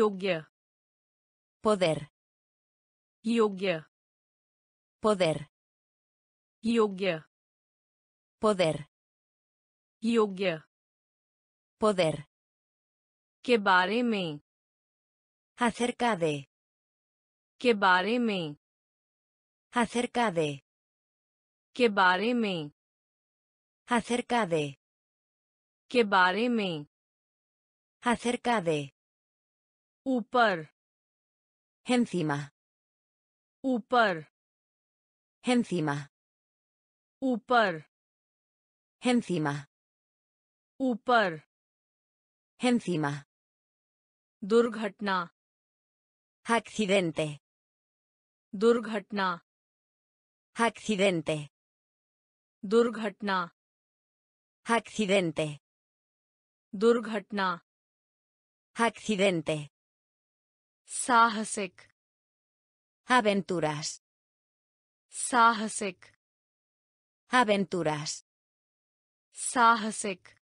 Yoga. Poder. Yoga. Poder. Yoga. Poder. Yoga. Poder. के बारे में. Acerca de. के बारे में. Acerca de. के बारे में. Acerca de. के बारे में. Acerca de. Upar. Encima. Upar. Encima. Upar. Encima. Upar. Encima. Durghatna. Accidente. Durghatna. Accidente. Durghatna. Accidente. Durghatna. Accidente. Sahasik. Aventuras. Sahasik. Aventuras. Sahasik.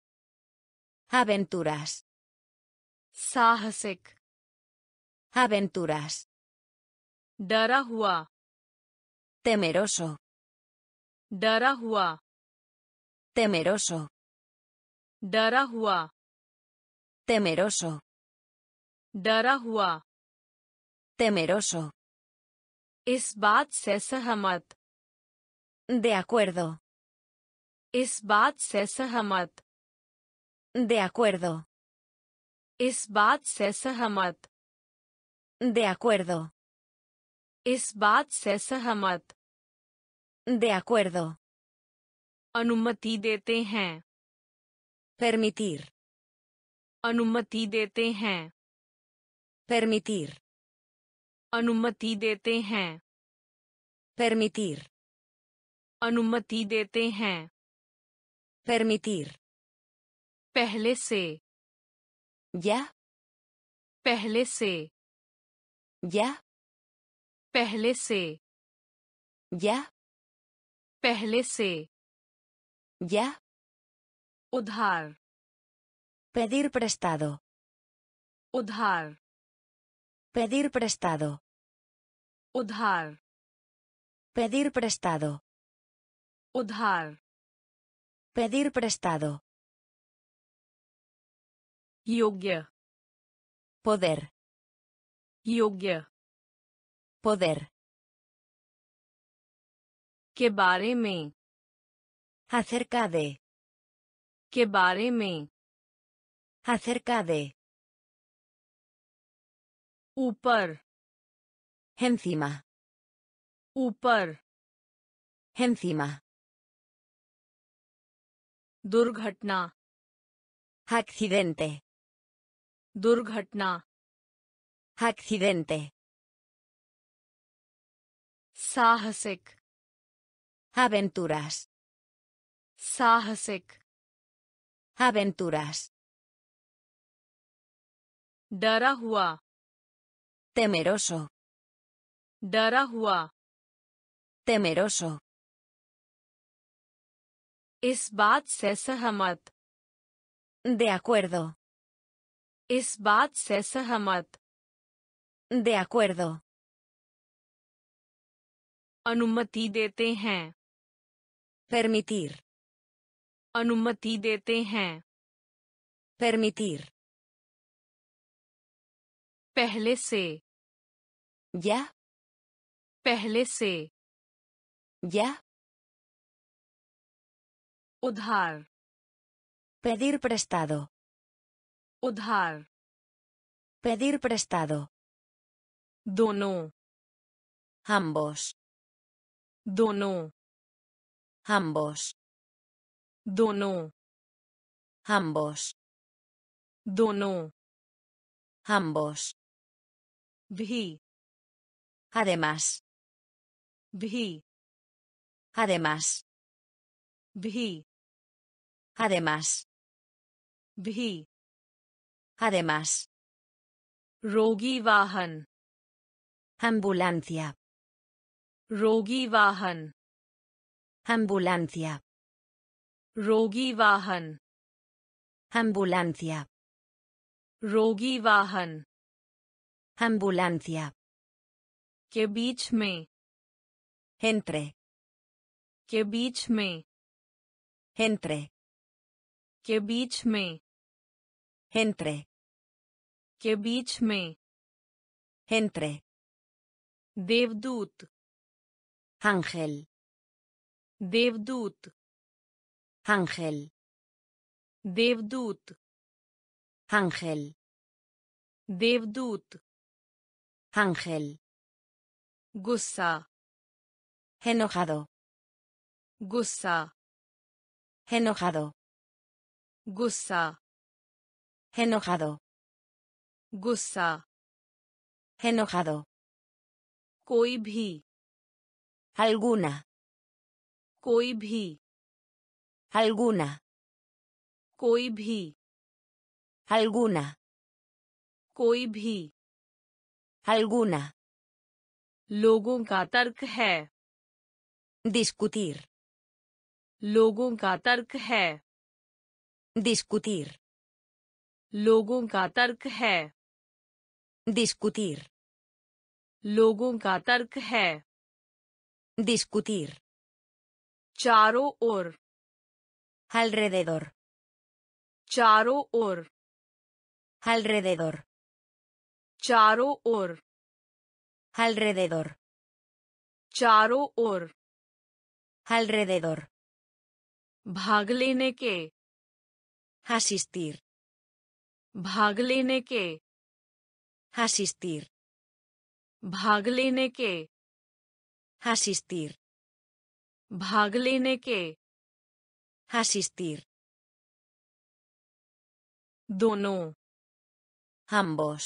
Aventuras. Sahasik. Aventuras. Dara hua. Temeroso. Dara hua. Temeroso. Dara hua. Temeroso. डरा हुआ, temeroso. इस बात से सहमत, de acuerdo. इस बात से सहमत, de acuerdo. इस बात से सहमत, de acuerdo. इस बात से सहमत, de acuerdo. अनुमति देते हैं, permitir. अनुमति देते हैं. Permitir. Anumati dete hain. Permitir. Anumati dete hain. Permitir. Pehle se. Ya. Pehle se. Ya. Pehle se. Ya. Pehle se. Ya. Udhar. Pedir prestado. Udhar. Pedir prestado. Udhar. Pedir prestado. Udhar. Pedir prestado. Yogya. Poder. Yogya. Poder. के बारे में. Acerca de. के बारे में. Acerca de. Upar. Encima. Upar. Encima. Durghatna. Accidente. Durghatna. Accidente. Sahasik. Aventuras. Sahasik. Aventuras. Dara hua. Temeroso. Dara hua. Temeroso. Is baat se sahmat. De acuerdo. Is baat se sahmat. De acuerdo. Anumati dete hain. Permitir. Anumati dete hain. Permitir. Pehle se. Ya. पहले से. Ya. Udhar. Pedir prestado. Udhar. Pedir prestado. Dono. Ambos. Dono. Ambos. Dono. Ambos. Dono. Ambos. Bhi. Además. Bhi. Además. Bhi. Además. Bhi. Además. Rogi Vahan. Ambulancia. Rogi Vahan. Ambulancia. Rogi Vahan. Ambulancia. Rogi Vahan. ambulancia के बीच में entre के बीच में entre के बीच में entre के बीच में entre देवदूत ángel देवदूत ángel देवदूत ángel देवदूत ángel गुस्सा enojado गुस्सा enojado गुस्सा enojado कोई भी alguna कोई भी alguna कोई भी alguna लोगों का तर्क है discutir लोगों का तर्क है discutir लोगों का तर्क है discutir लोगों का तर्क है discutir चारों ओर alrededor चारों ओर alrededor चारों ओर alrededor चारों ओर alrededor भाग लेने के asistir भाग लेने के asistir भाग लेने के asistir भाग लेने के asistir दोनों ambos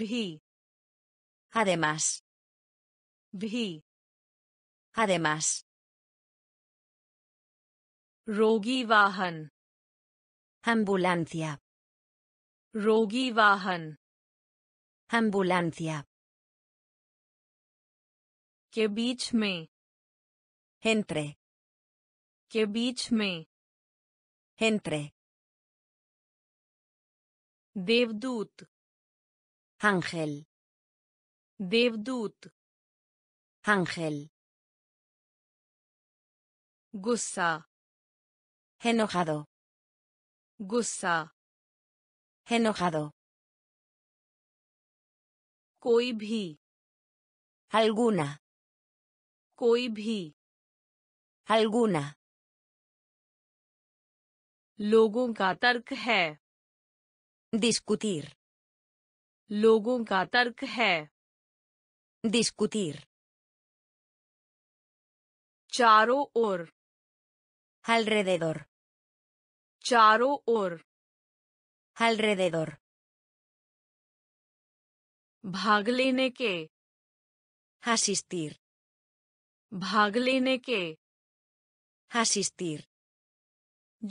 भी además रोगी वाहन ambulancia के बीच में entre देवदूत ángel गुस्सा enojado कोई भी alguna लोगों का तर्क है discutir लोगों का तर्क है discutir चारों ओर alrededor चारों ओर alrededor भाग लेने के asistir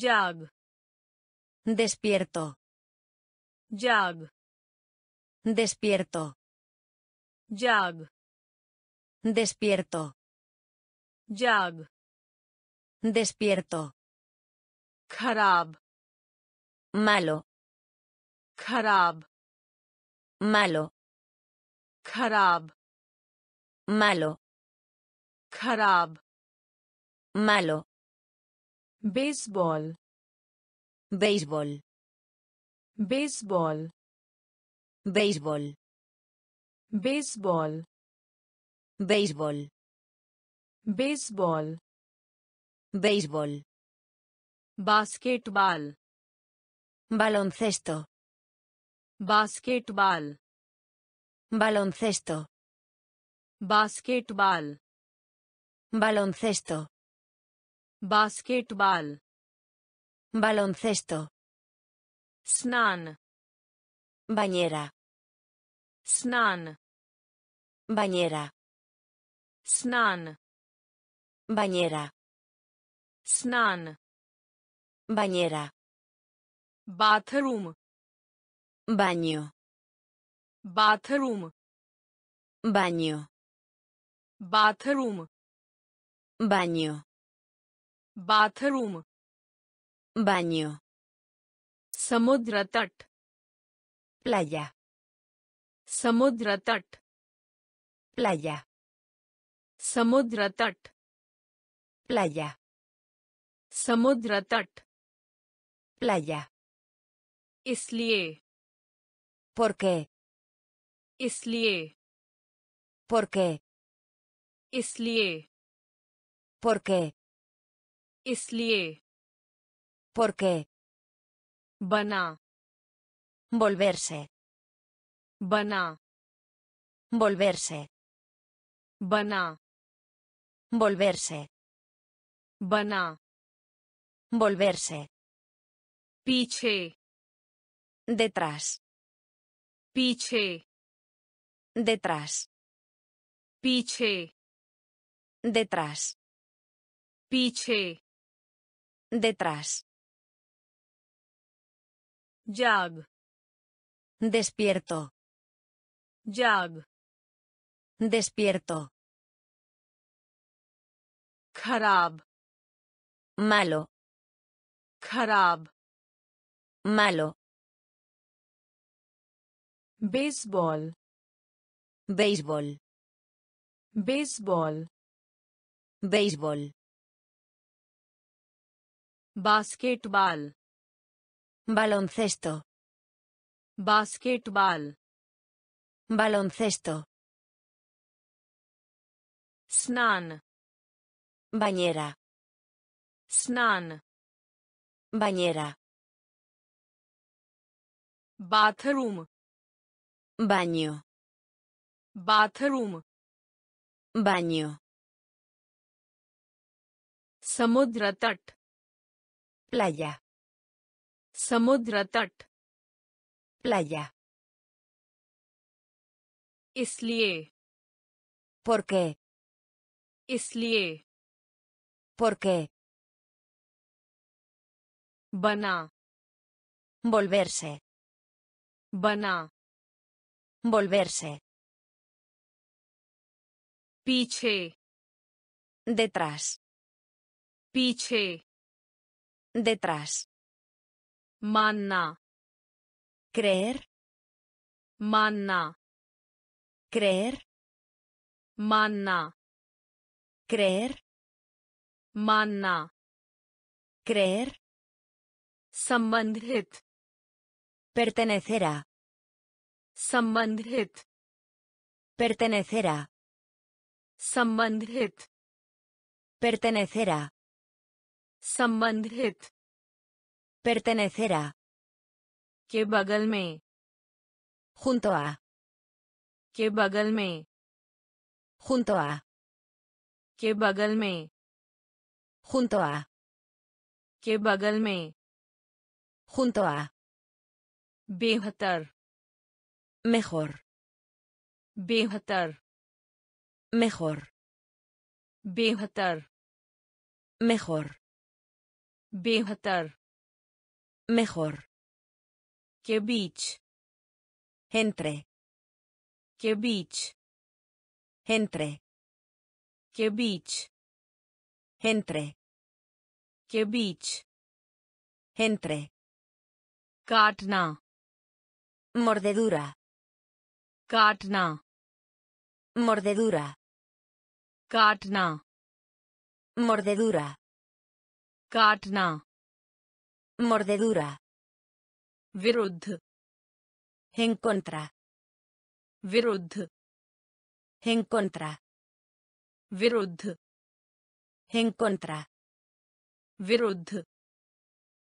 jag despierto jag despierto खराब malo खराब malo baseball basketball baloncesto basketball baloncesto basketball baloncesto snan bañera snan bañera bathroom baño Baño. Samudra tat. Playa. Samudra tat. Playa. Samudra tat. Playa. Samudra tat. Playa. इसलिए. ¿Por qué? इसलिए. ¿Por qué? इसलिए. ¿Por qué? इसलिए. ¿Por qué? बना. Volverse. बना. Volverse. बना. Volverse. बना. Volverse. पीछे. Detrás. पीछे. Detrás. पीछे. Detrás. पीछे. Detrás. Jag. Despierto. Jag. Despierto. Kharab. Malo. Kharab. Malo. Béisbol. Béisbol. Béisbol. Béisbol. Basketball. Baloncesto. Basketball. Baloncesto. Snan. Bañera. Snan. Bañera. Bathroom. Baño. Bathroom. Baño. Samudra tat. Playa. Samudra tat. Playa. Isliye. ¿Por qué? Isliye. ¿Por qué? Bana. Volverse. Bana. Volverse. Piche. Detrás. Piche. Detrás. Manna. Creer. Manna. Creer. Manna. Creer. Manna. Creer. Sambandhit. Pertenecerá. Sambandhit. Pertenecerá. Sambandhit. Pertenecerá. Sambandhit. Pertenecerá. के बगल में. Junto a. के बगल में. Junto a. के बगल में. Junto a. के बगल में. Junto a. बेहतर. Mejor. Behtar. Mejor. Behtar. Mejor. Behtar. Mejor. Que beach. Entre. Que beach. Entre. Que beach. Entre. Que beach. Entre. Katna. Mordedura. काटना. Mordedura. काटना. Mordedura. काटना. Mordedura. विरुद्ध. En contra. विरुद्ध. En contra. विरुद्ध. En contra. विरुद्ध.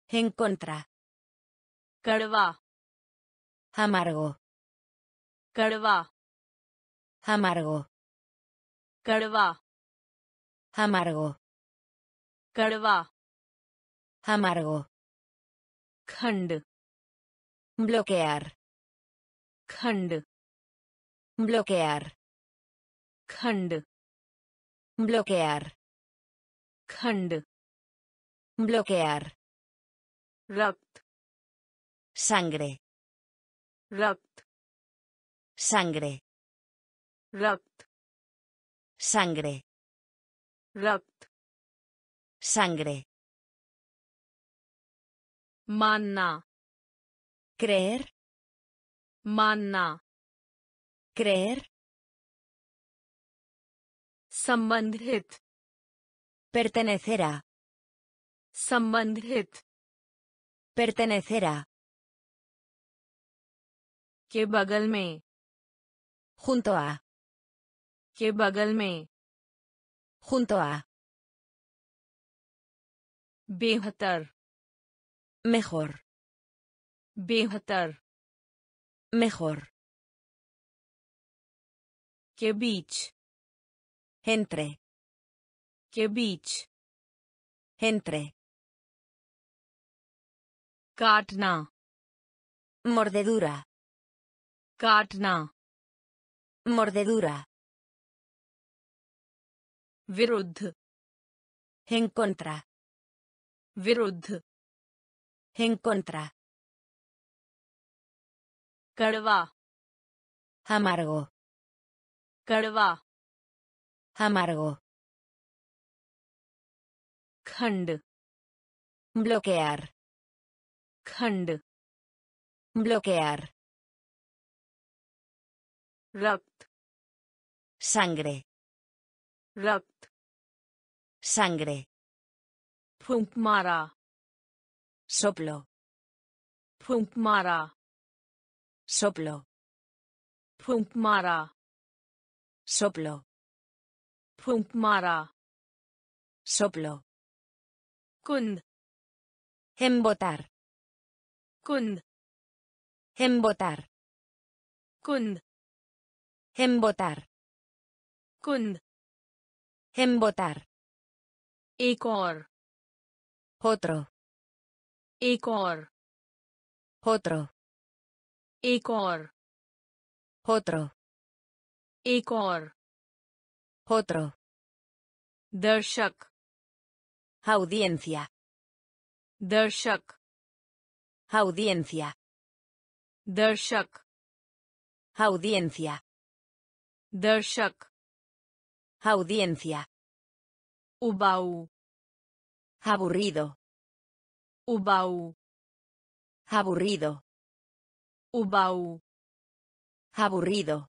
En contra. कड़वा. Amargo. Carva. Amargo. Carva. Amargo. Carva. Amargo. Khand. Bloquear. Khand. Bloquear. Khand. Bloquear. Khand. Bloquear. Rakt. Sangre. Rakt. Sangre. Rakt. Sangre. Rakt. Sangre. Manna. Creer. Manna. Creer. संबंधित. Pertenecer a. संबंधित. Pertenecer a. के बगल में. Junto a. के बगल में. Junto a. बेहतर. Mejor. बेहतर. Mejor. के बीच. Entre. Que beach. Entre. Katna. Mordedura. Katna. Mordedura. Virud. En contra. Virud. En contra. Karva. Amargo. Karva. Amargo. Khand. Bloquear. Khand. Bloquear. Rakt. Sangre. Rakt. Sangre. Pump mara. Soplo. Pump mara. Soplo. Pump mara. Soplo. Pump mara. Soplo. Kund. Embotar. Kund. Embotar. Kund. Embotar. Kund. Embotar. Ikor. Otro. Ikor. Otro. Ikor. Otro. Ikor. Otro. Darshak. Audiencia. Darshak. Audiencia. Darshak. Audiencia. Darshak. Audiencia. Ubau. Aburrido. Ubau. Aburrido. Ubau. Aburrido.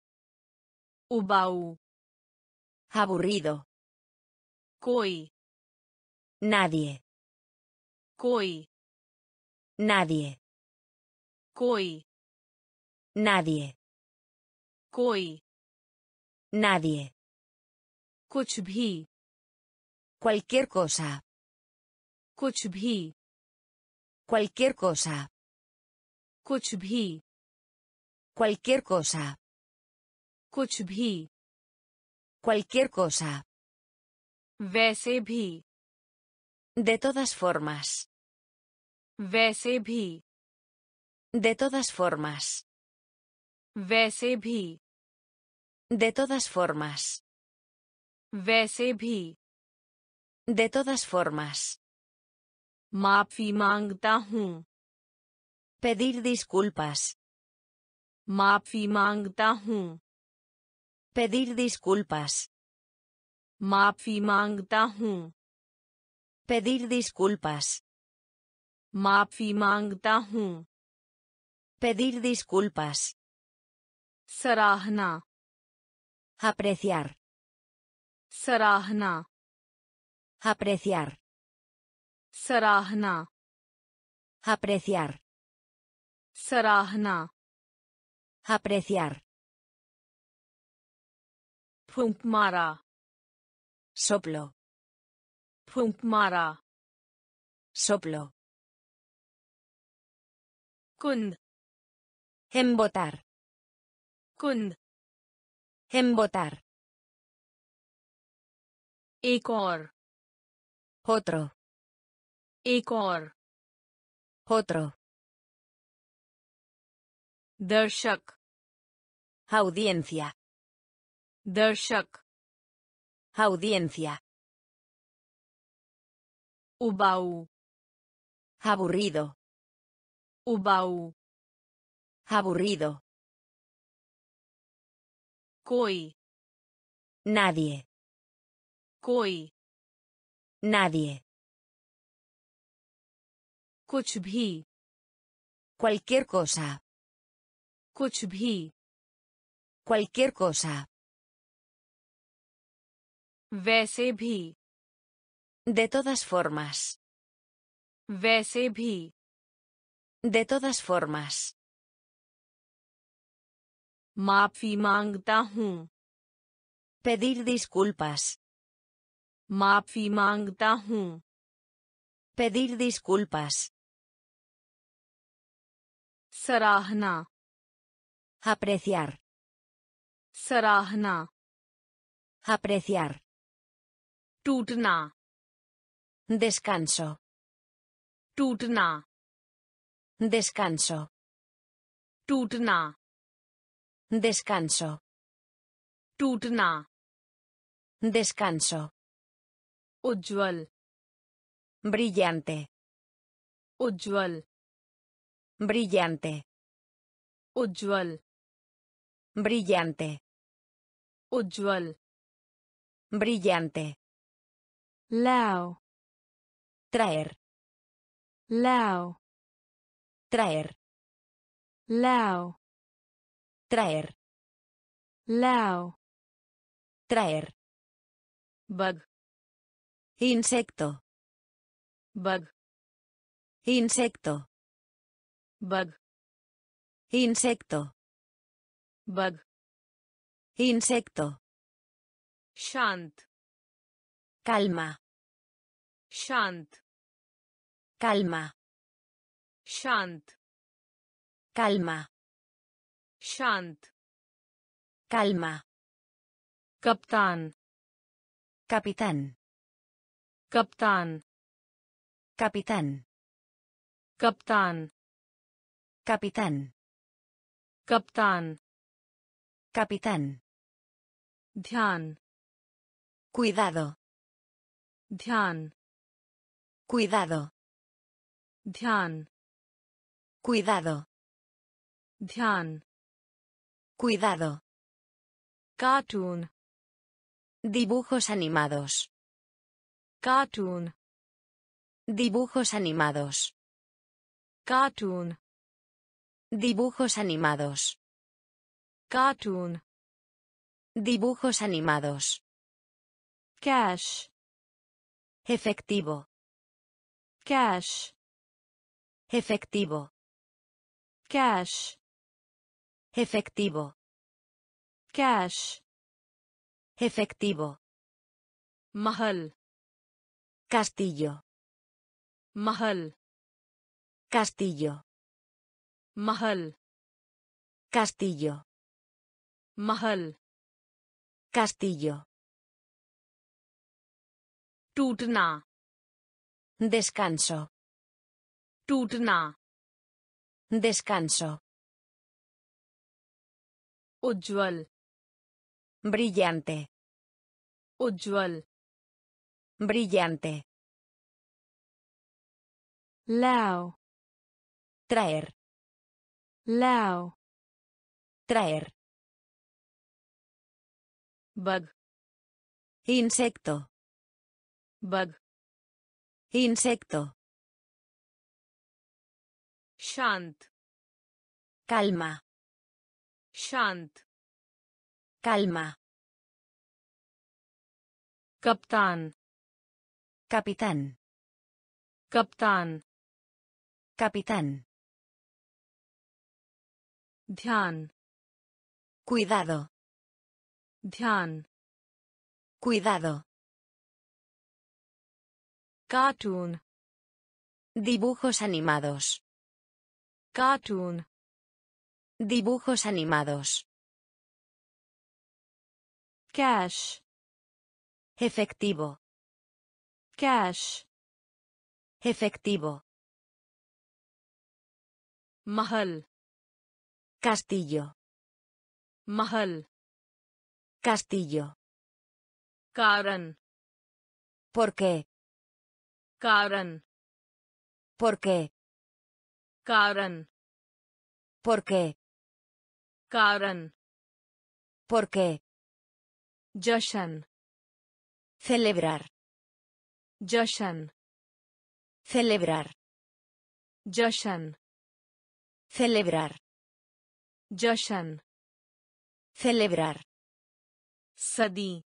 Ubau. Aburrido. Koi. Nadie. Koi. Nadie. Koi. Nadie. Koi. Nadie. Kuch bhi. Cualquier cosa. Kuch bhi. Cualquier cosa. Kuch bhi. Cualquier cosa. Kuch bhi. Cualquier cosa. Vese bhi. De todas formas. Vese bhi. De todas formas. Vese bhi. De todas formas. Vese bhi. De todas formas. Maafi mangta hu. Pedir disculpas. Maafi mangta hu. Pedir disculpas. Maafi mangta hu. Pedir disculpas. Maafi mangta hu. Pedir disculpas. Sarahna. Apreciar. Sarahna. Apreciar. Sarahna. Apreciar. Sarahna. Apreciar. Pump mara. Soplo. Pump mara. Soplo. Kund. Embotar. Kund. Embotar. Ikor. Otro. Ikor. Otro. Darshak. Audiencia. Darshak. Audiencia. Ubau. Aburrido. Ubau. Aburrido. Koi. Nadie. Koi. Nadie. Kuch bhi. Cualquier cosa. Kuch bhi. Cualquier cosa. Vaise bhi. De todas formas. Vaise bhi. De todas formas. माफी मांगता हूँ. Pedir disculpas. माफी मांगता हूँ. Pedir disculpas. सराहना. Apreciar. सराहना. Apreciar. टूटना. Descanso. टूटना. Descanso. टूटना. Descanso. टूटना. Descanso. उज्ज्वल. Brillante. उज्ज्वल. Brillante. उज्ज्वल. Brillante. उज्ज्वल. Brillante. Lao. Traer. Lao. Traer. Lao. Traer. Lao. Traer. Bug. Insecto. Bug. Insecto. Bug. Insecto. Bug. Insecto. Shant. Calma. Shant. Calma. Shant. Calma. शांत, काल्मा, कप्तान, कपितान, कप्तान, कपितान, कप्तान, कपितान, कप्तान, कपितान, ध्यान, cuidado, ध्यान, cuidado, ध्यान Cuidado. Cartoon. Dibujos animados. Cartoon. Dibujos animados. Cartoon. Dibujos animados. Cartoon. Dibujos animados. Cash. Efectivo. Cash. Efectivo. Cash. Efectivo. Cash. Efectivo. Mahal. Castillo. Mahal. Castillo. Mahal. Castillo. Mahal. Castillo. Tutna. Descanso. Tutna. Descanso. Ujual. Brillante. Ujual. Brillante. Lao. Traer. Lao. Traer. Bug. Insecto. Bug. Insecto. Shant. Calma. शांत, काल्मा, कप्तान, कपितान, ध्यान, cuidado, cartoon, dibujos animados, cartoon. Dibujos animados. Cash. Efectivo. Cash. Efectivo. Mahal. Castillo. Mahal. Castillo. Karan. ¿Por qué? Karan. ¿Por qué? Karan. ¿Por qué? कारण, ¿por qué? जश्न, celebrar, जश्न, Celebrar. Joshan. Celebrar. Sadi.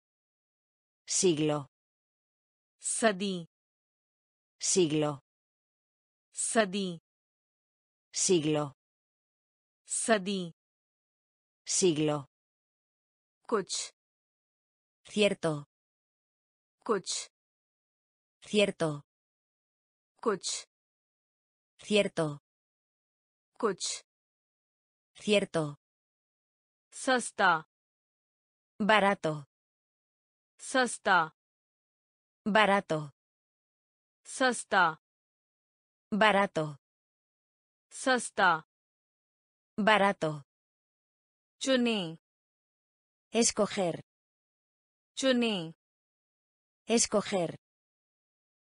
Siglo. Sadi. Siglo. Sadi. Siglo. Sadi. Siglo. Kuch. Cierto. Kuch. Cierto. Kuch. Cierto. Kuch. Cierto. Sasta. Barato. Sasta. Barato. Sasta. Barato. Sasta. Barato. Chuné. Escoger. Chuné. Escoger.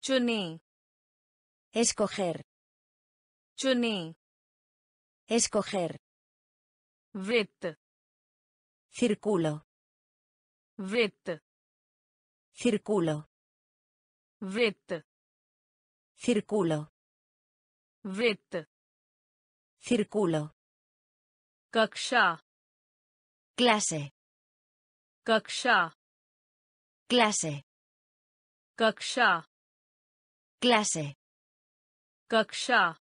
Chuné. Escoger. Chuné. Escoger. Vrit. Círculo. Vrit. Círculo. Vrit. Círculo. Vrit. Círculo. Kaksha. Clase. Kaksha. Clase. Kaksha. Clase. Kaksha.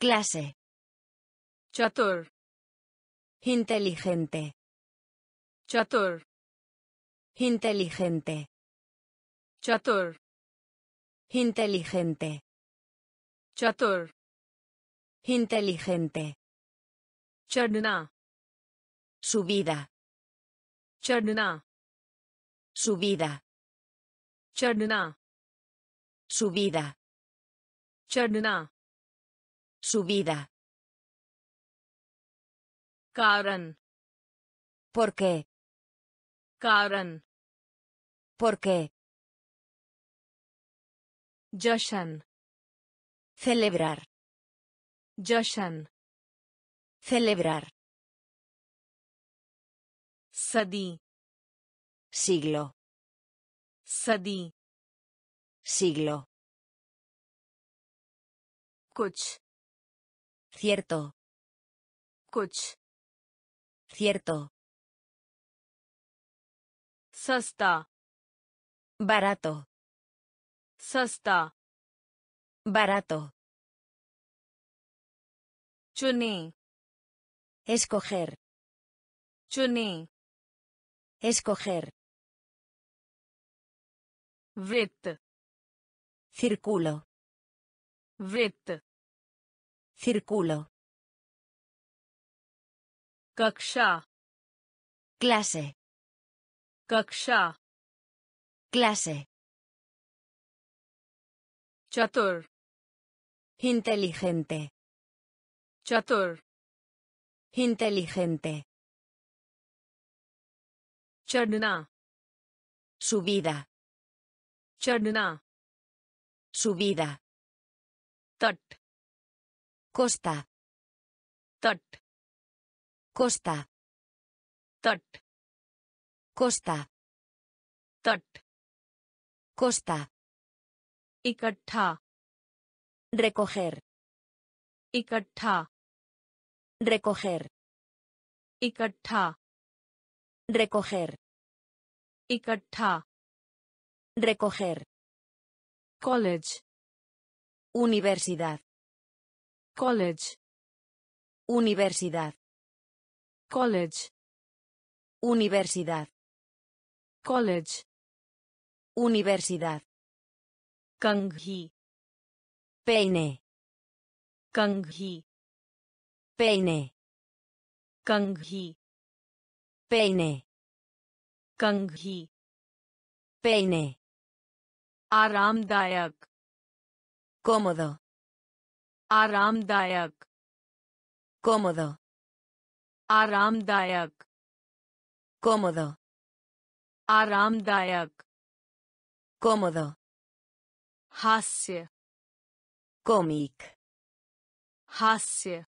Clase. Chatur. Inteligente. Chatur. Inteligente. Chatur. Inteligente. Chatur. Inteligente. Chadna. Subida. Chadna. Subida. Chadna. Subida. Chadna. Subida. Karan. ¿Por qué? Karan. ¿Por qué? Joshan. Celebrar. Joshan. Celebrar. Sadi. Siglo. Sadi. Siglo. Kuch. Cierto. Kuch. Cierto. Sasta. Barato. Sasta. Barato. Chuné. Escoger. Chuné. Escoger. Vrit. Círculo. Vrit. Círculo. Kaksha. Clase. Kaksha. Clase. Chatur. Inteligente. Chatur. Inteligente. Chadna. Subida. Chadna. Subida. Tat. Costa. Tat. Costa. Tat. Costa. Tat. Costa. Ikattha. Recoger. Ikattha. Recoger. Ikattha. Recoger. Ikattha. Recoger. College. Universidad. College. Universidad. College. Universidad. College. Universidad. Kanghi. Peine. Kanghi. Peine. Kanghi. Peine. Kanghi. Peine. Aramdayak. Cómodo. Aramdayak. Cómodo. Aramdayak. Cómodo. Aramdayak. Cómodo. Hasya. Cómic. Hasya.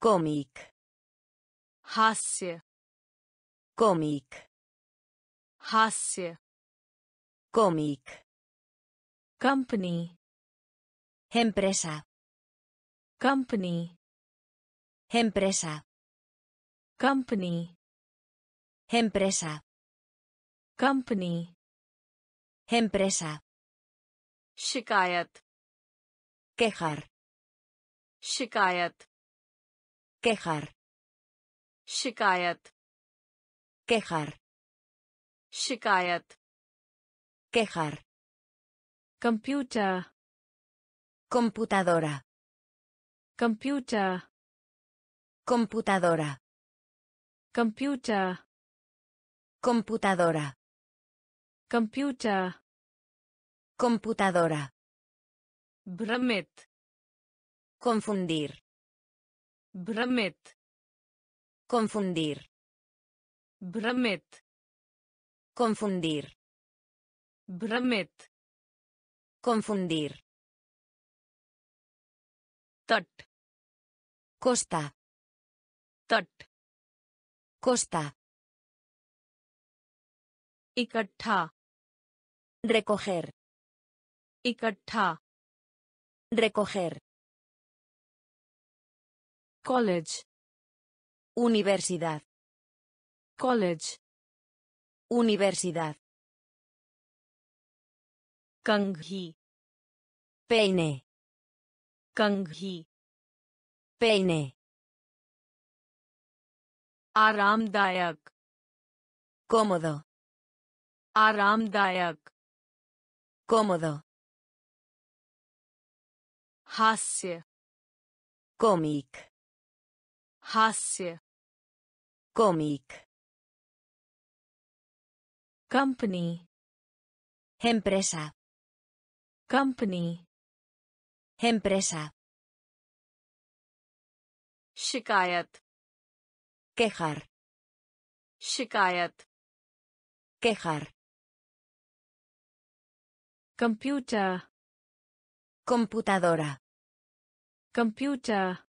Cómic. Hasya. Cómic. Hasya. Cómic. Company. Empresa. Company. Empresa. Company. Empresa. Company. Empresa. Shikayat. Quejar. Shikayat. Quejar. Shikayat. Quejar. Shikayat. Quejar. Computer. Computadora. Computer. Computadora. Computer. Computadora. Computer. Computadora. Bramit. Confundir. Bramit. Confundir. Bramit. Confundir. Bramit. Confundir. Tot. Costa. Tot. Costa. Ikattha. Recoger. Ikattha. Recoger. College. Universidad. College. Universidad. Kanghi. Peine. Kanghi. Peine. Aramdayak. Cómodo. Aramdayak. Cómodo. Hasya. Cómic. Hasya. Cómic. Company. Empresa. Company. Empresa. Shikayat. Quejar. Shikayat. Quejar. Computer. Computadora. Computer.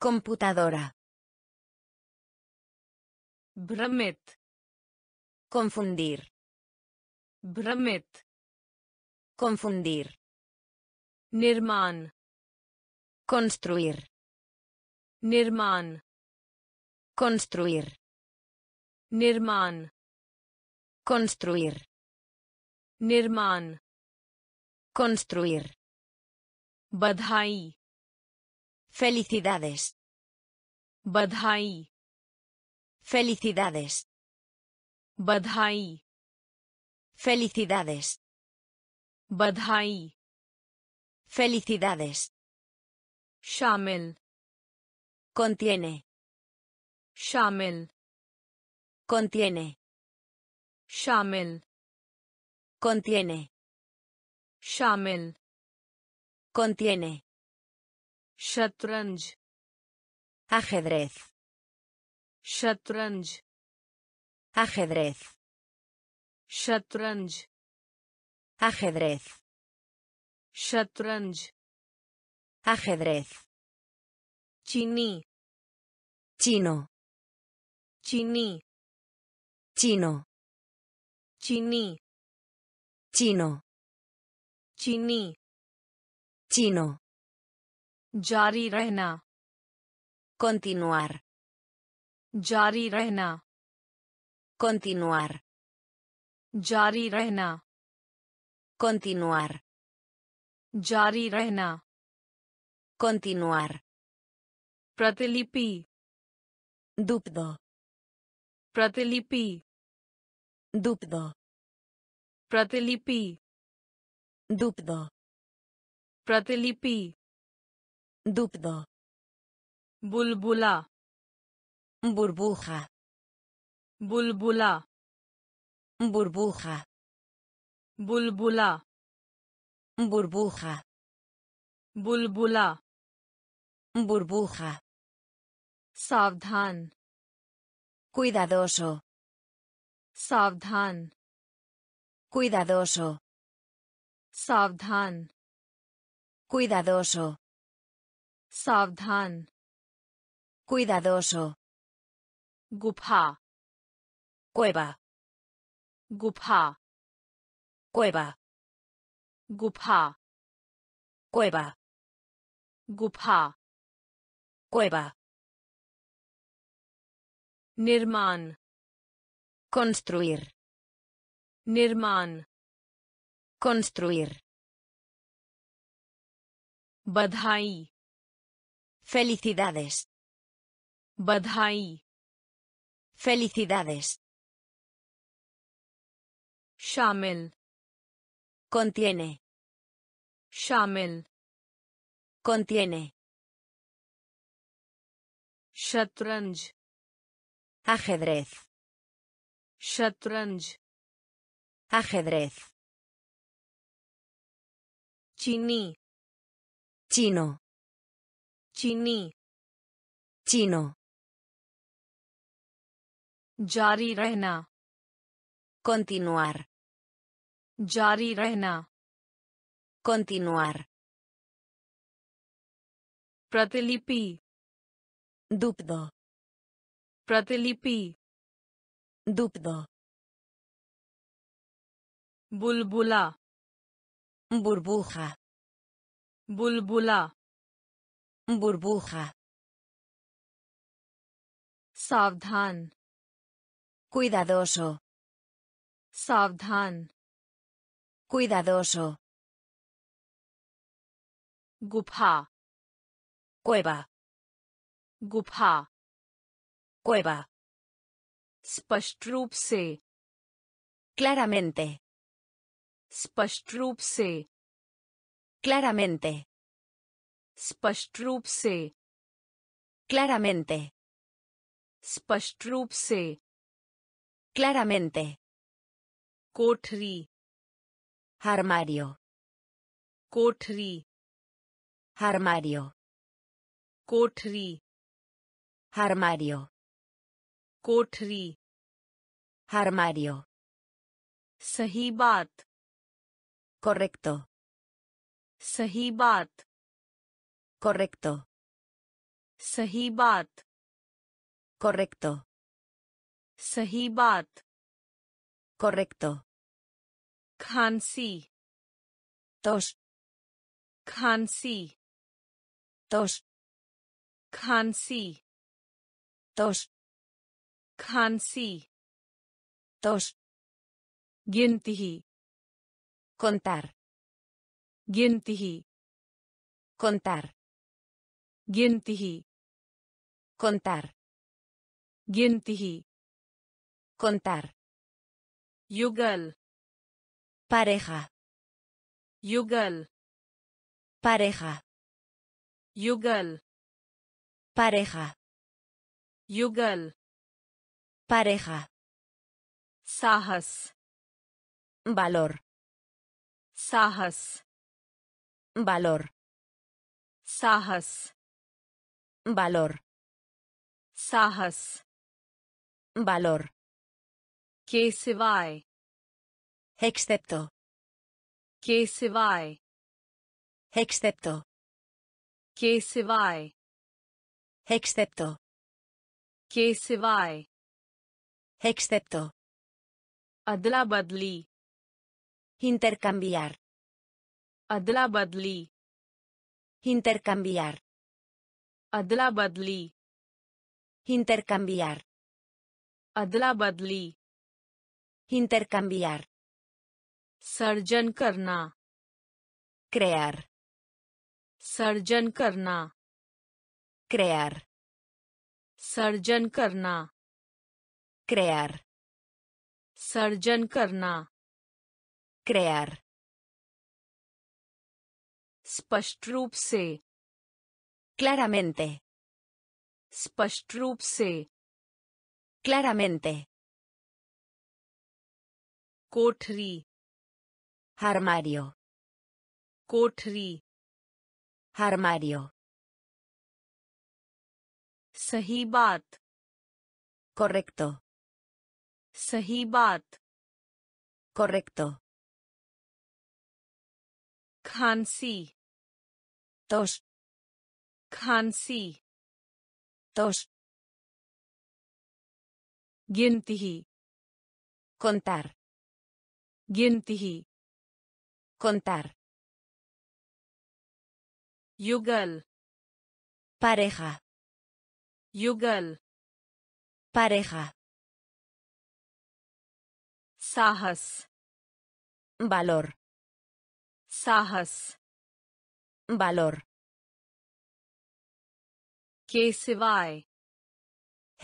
Computadora. Bramit. Confundir. Bramit. Confundir. Nirman. Construir. Nirman. Construir. Nirman. Construir. Nirman. Construir. Badhai. Felicidades. Badhai. Felicidades. Badhai. Felicidades. Badhai. Felicidades. Shamil. Contiene. Shamil. Contiene. Shamil. Contiene. Shamil. Contiene. Shatranj. Ajedrez. Shatranj. Ajedrez. Shatranj. Ajedrez. Shatranj. Ajedrez. Chini. Chino. Chini. Chino. Chini. Chino. Chini. Chino. Jari rehna. Continuar. Jari rehna. Continuar. Jari rehna. Continuar. Jari rehna. Continuar. Pratilipi. Dubdo. Pratilipi. Dubdo. Pratilipi. Dubdo. Pratilipi. Dubdo. Bulbula. Burbuja. Bulbula. Burbuja. Bulbula. Burbuja. Bulbula. Burbuja. Savdhan. Cuidadoso. Savdhan. Cuidadoso. Savdhan. Cuidadoso. Savdhan. Cuidadoso. Gupha. Cueva. Gupha. Cueva. Gupha. Cueva. Gupha. Cueva. Nirman. Construir. Nirman. Construir. Badhai. Felicidades. Badhai. Felicidades. Shamil. Contiene. Shamil. Contiene. Shatranj. Ajedrez. Shatranj. Ajedrez. Chini. Chino. Chini. Chino. जारी रहना. Continuar. जारी रहना. Continuar. प्रतिलिपि. Dubdo. प्रतिलिपि. Dubdo. बुलबुला. Burbuja. बुलबुला. Burbuja. सावधान. Cuidadoso. Savdhan. Cuidadoso. Gupha. Cueva. Gupha. Cueva. Spasht roop se. Claramente. Spasht roop se. Claramente. Spasht roop se. Claramente. Spasht roop se. Claramente. Kotri. Armario. Kotri. Armario. Kotri. Armario. Kotri. Armario. Sahi baat. Correcto. Sahi baat. Correcto. Sahi baat. Correcto. सही बात. Correcto. खांसी. Tos. खांसी. Tos. खांसी. Tos. खांसी. Tos. गिनती. Contar. गिनती. Contar. गिनती. Contar. गिनती. Contar. Yugal. Pareja. Yugal. Pareja. Yugal. Pareja. Yugal. Pareja. Sahas. Valor. Sahas. Valor. Sahas. Valor. Sahas. Valor. Que se vai. Excepto. Que se vai. Excepto. Que se vai. Excepto. Que se vai. Excepto. Adla badli. Intercambiar. Adla badli. Intercambiar. Adla badli. Intercambiar. Adla badli. Intercambiar. सर्जन करना. Crear. सर्जन करना. Crear. सर्जन करना. Crear. सर्जन करना. Crear. स्पष्ट रूप से. Claramente. स्पष्ट रूप से. Claramente. कोठरी. Armario. कोठरी. Armario. सही बात. Correcto. सही बात. Correcto. खांसी. Tos. खांसी. Tos. गिनती. Contar. Ginti. Contar. Yugal. Pareja. Yugal. Pareja. Sahas. Valor. Sahas. Valor. के सिवाय.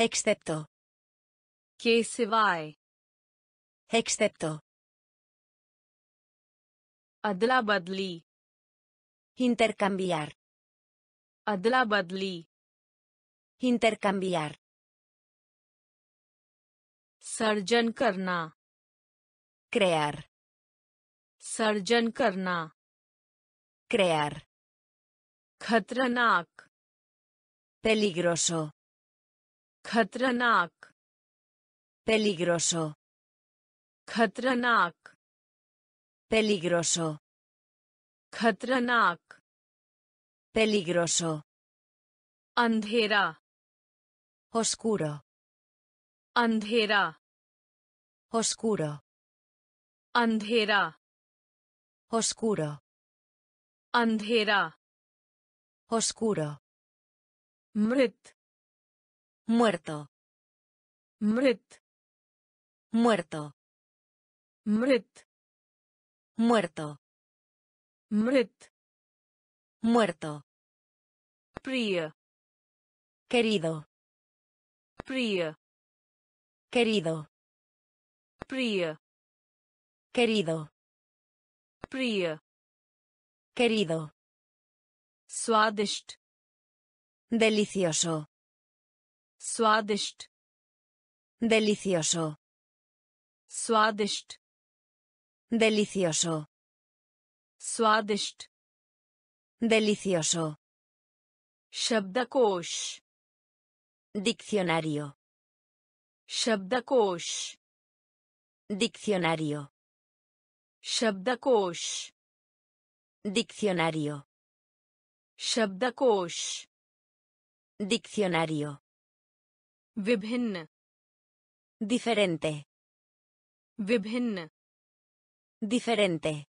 Excepto. के सिवाय. Excepto. अदला बदली. Intercambiar. अदला बदली. Intercambiar. सर्जन करना. Crear. सर्जन करना. Crear. खतरनाक. Peligroso. खतरनाक. Peligroso. खतरनाक. Peligroso. खतरनाक. Peligroso. अंधेरा. Oscuro. अंधेरा. Oscuro. Andhera. Oscuro. Andhera. Oscuro. Mrit. Muerto. Mrit. Muerto. Mrit. Muerto. Mrit. Muerto. Priya. Querido. Priya. Querido. Priya. Querido. Priya. Querido. Swadisht. Delicioso. Swadisht. Delicioso. Swadisht. Delicioso. Swadisht. Delicioso. Shabdakosh. Diccionario. Shabdakosh. Diccionario. Shabdakosh. Diccionario. Shabdakosh. Diccionario. Vibhinn. Diferente. Vibhinn. Diferente.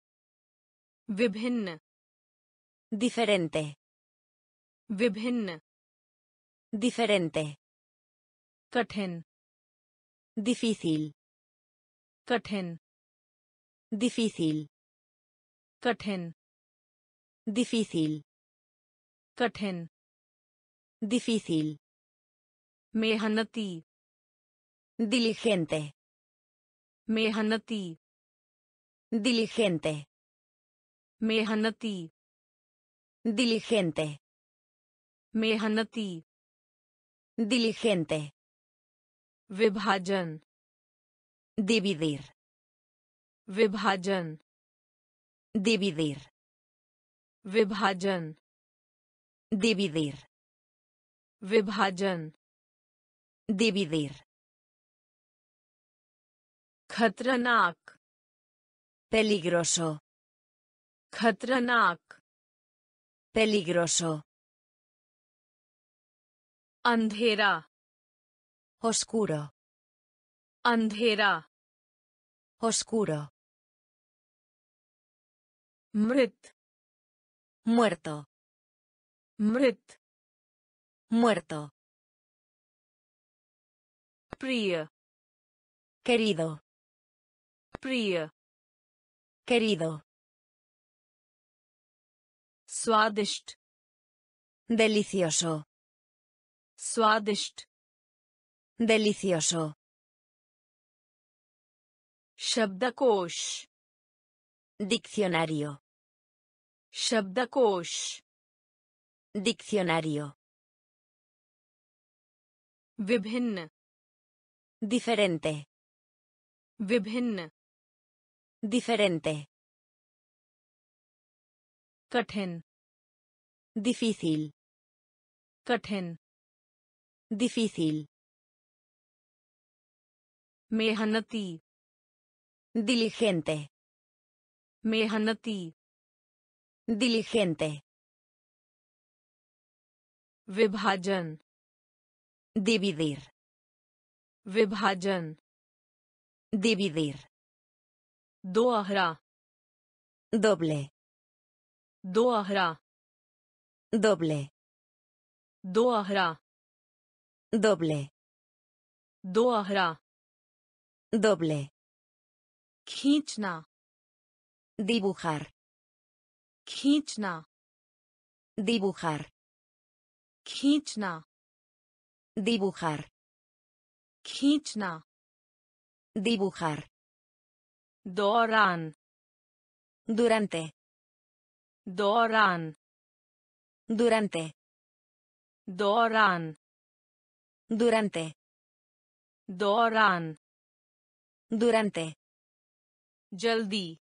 Vibhinn. Diferente. Vibhinn. Diferente. Kathin. Difícil. Kathin. Difícil. Kathin. Difícil. Kathin. Difícil. Mehanati. Diligente. Mehanati. Diligente. Mehanati. Diligente. Mehanati. Diligente. Vibhajan. Dividir. Vibhajan. Dividir. Vibhajan. Dividir. Vibhajan. Dividir. Khatranak. Peligroso. Khatranak. Peligroso. Andhera. Oscuro. Andhera. Oscuro. Mrit. Muerto. Mrit. Muerto. Priya. Querido. Priya. Querido. Swadisht. Delicioso. Swadisht. Delicioso. Shabdakosh. Diccionario. Shabdakosh. Diccionario. Vibhinn. Diferente. Vibhinn. Diferente. Kathin. Difícil. Kathin. Difícil. Mehanati. Diligente. Mehanati. Diligente. Vibhajan. Dividir. Vibhajan. Dividir. Dohra. Doble. Dohra. Doble. Dohra. Doble. दोहरा doble खींचना dibujar खींचना dibujar durante जल्दी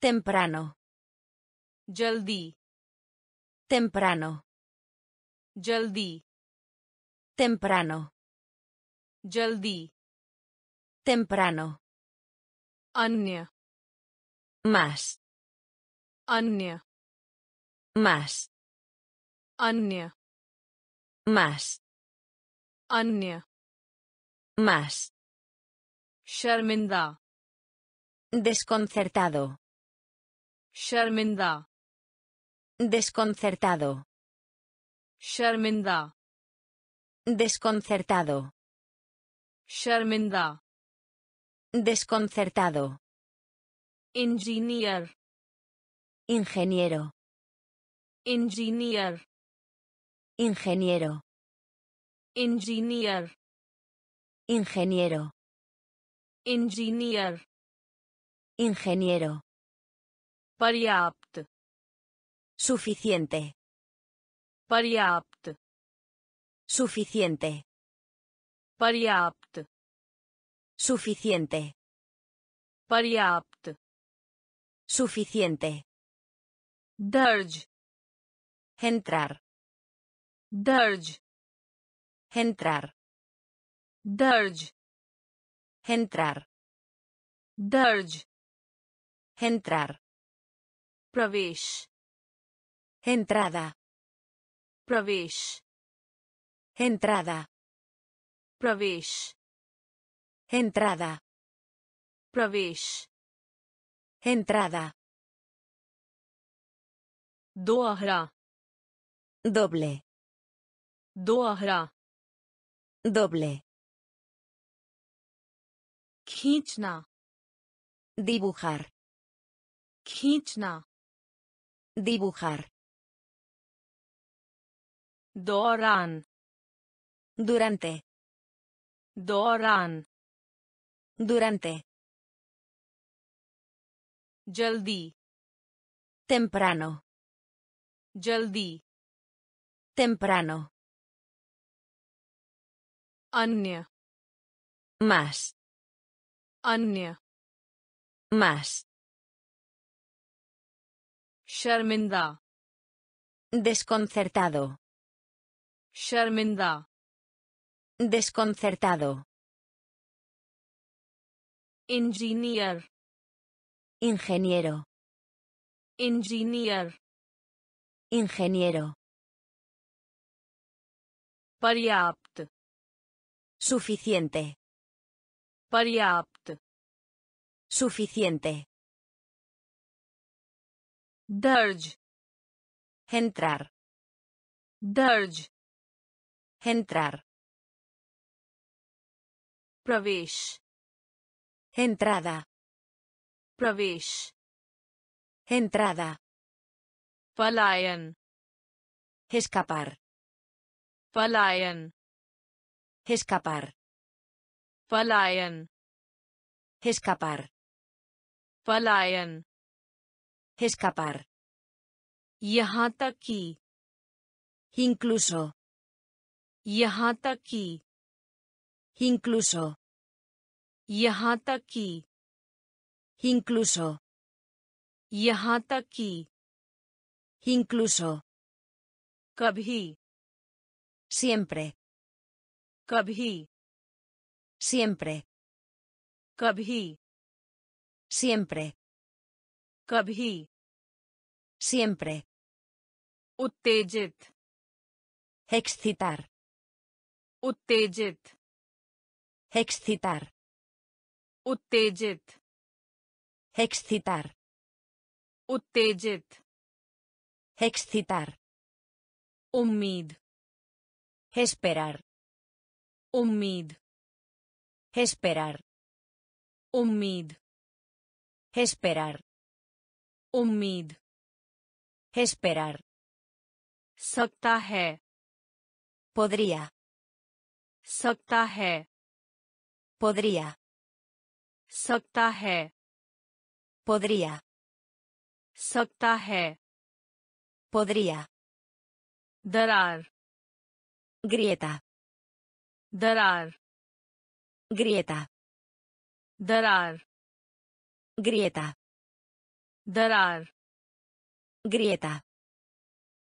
temprano जल्दी temprano अन्य, más शर्मिंदा desconcertado शर्मिंदा desconcertado ingeniero पर्याप्त suficiente पर्याप्त suficiente पर्याप्त suficiente दर्ज entrar दर्ज entrar प्रवेश entrada प्रवेश entrada प्रवेश entrada दोहरा doble खींचना dibujar durante जल्दी temprano अन्य, más शर्मिंदा desconcertado ingeniero पर्याप्त suficiente दर्ज entrar प्रवेश entrada पलायन escapar पलायन escapar यहाँ तक कि incluso यहाँ तक कि incluso कभी siempre कभी siempre उत्तेजित excitar उत्तेजित excitar उम्मीद Esperar. Ummid. Esperar. Ummid. Esperar. सकता है. Podría. सकता है. Podría. सकता है. Podría. सकता है. Podría. दरार. Grieta. दरार. Grieta. दरार. Grieta. दरार. Grieta.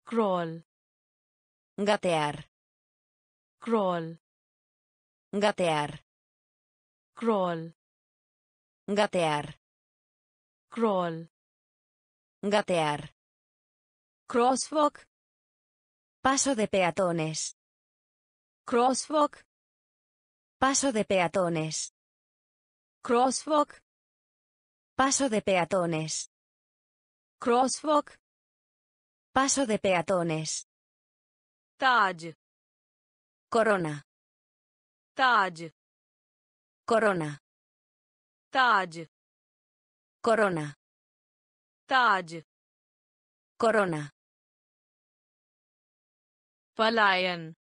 Crawl. Gatear. Crawl. Gatear. Crawl. Gatear. Crawl. Gatear. Crosswalk. Paso de peatones. Crosswalk. Paso de peatones. Crosswalk. Paso de peatones. Crosswalk. Paso de peatones. Taj. Corona. Taj. Corona. Taj. Corona. Taj. Corona. Palayan.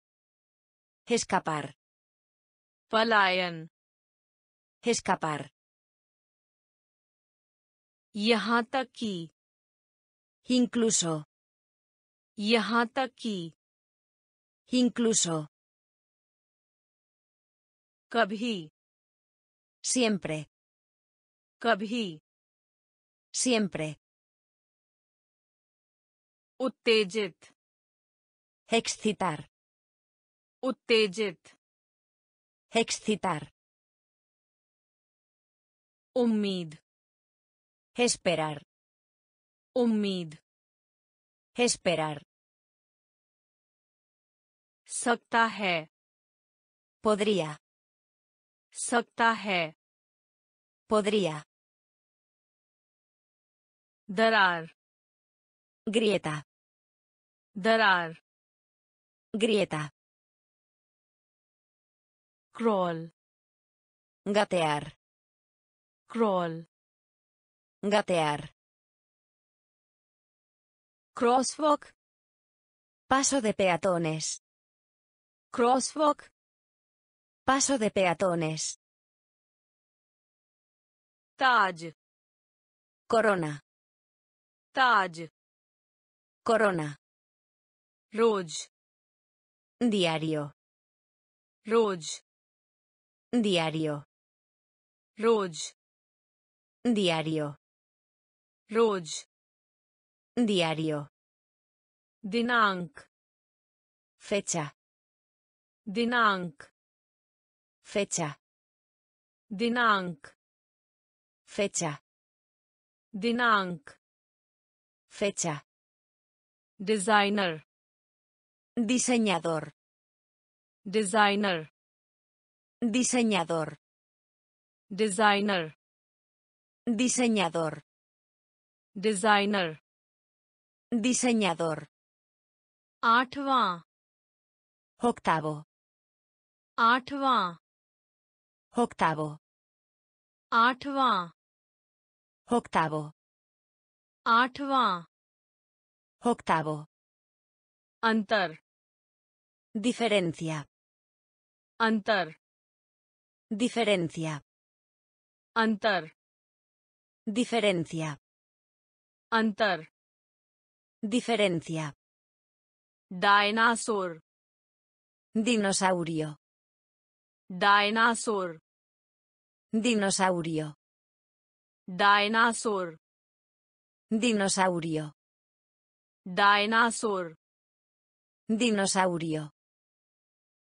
Escapar. Palayan. Escapar. यहाँ तक कि. Incluso. यहाँ तक कि. Incluso. कभी. Siempre. कभी. Siempre. उत्तेजित. Excitar. उत्तेजित. Excitar. Ummid. Esperar. Ummid. Esperar. सकता है. Podría. सकता है. Podría. दरार. Grieta. दरार. Grieta. Crawl. Gatear. Crawl. Gatear. Crosswalk. Paso de peatones. Crosswalk. Paso de peatones. Taj. Corona. Taj. Corona. Roj. Diario. Roj. Diario. Roj. Diario. Roj. Diario. Dinank. Fecha. Dinank. Fecha. Dinank. Fecha. Dinank. Fecha. Designer. Diseñador. Designer. Diseñador. Designer. Diseñador. Designer. Diseñador. Áठवां. Octavo. Áठवां. Octavo. Áठवां. Octavo. Áठवां. Octavo. Antar. Diferencia. Antar. Diferencia. Antar. Diferencia. Antar. Diferencia. Dinosaur. Dinosaurio. Dinosaur. Dinosaurio. Dinosaur. Dinosaurio. Dinosaur. Dinosaurio.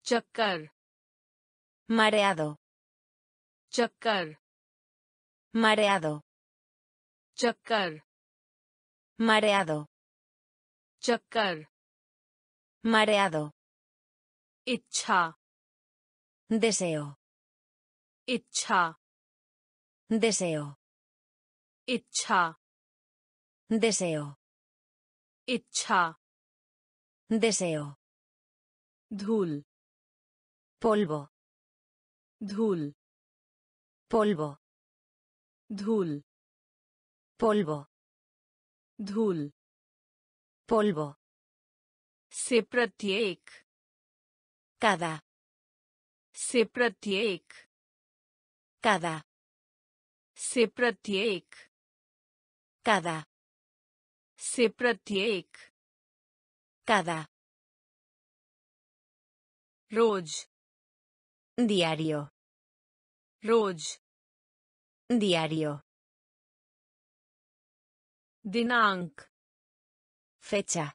Chakkar. Mareado. Chakkar. Mareado. Chakkar. Mareado. Chakkar. Mareado. Ichha. Deseo. Ichha. Deseo. Ichha. Deseo. Ichha. Deseo. Dhul. Polvo. Dhul. polvo, धूल, polvo, धूल, polvo, से प्रत्येक, cada, से प्रत्येक, cada, से प्रत्येक, cada, से प्रत्येक, cada, रोज, diario, दिनांक, fecha,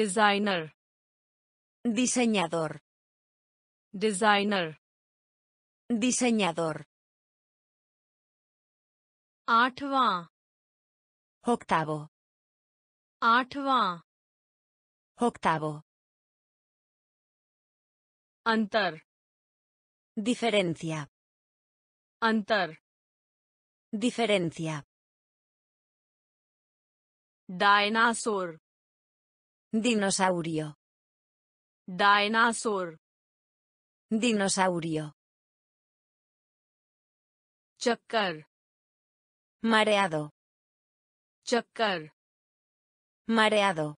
designer, diseñador, आठवां, octavo, अंतर, diferencia, dinosaur, dinosaurio, चक्कर, mareado,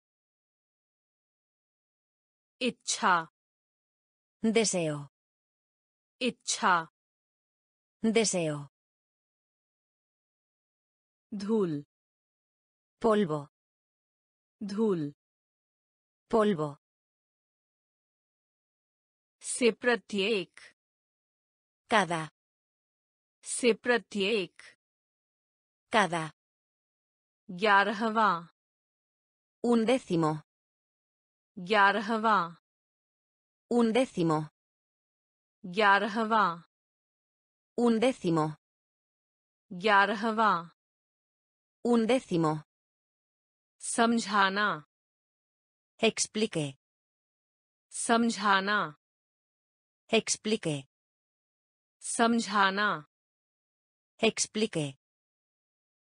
इच्छा, deseo, धूल, polvo, से प्रत्येक, cada, 11वां, 11, 11, 11, 11, 11, 11, 11, समझाना, explique, समझाना, explique, समझाना, explique,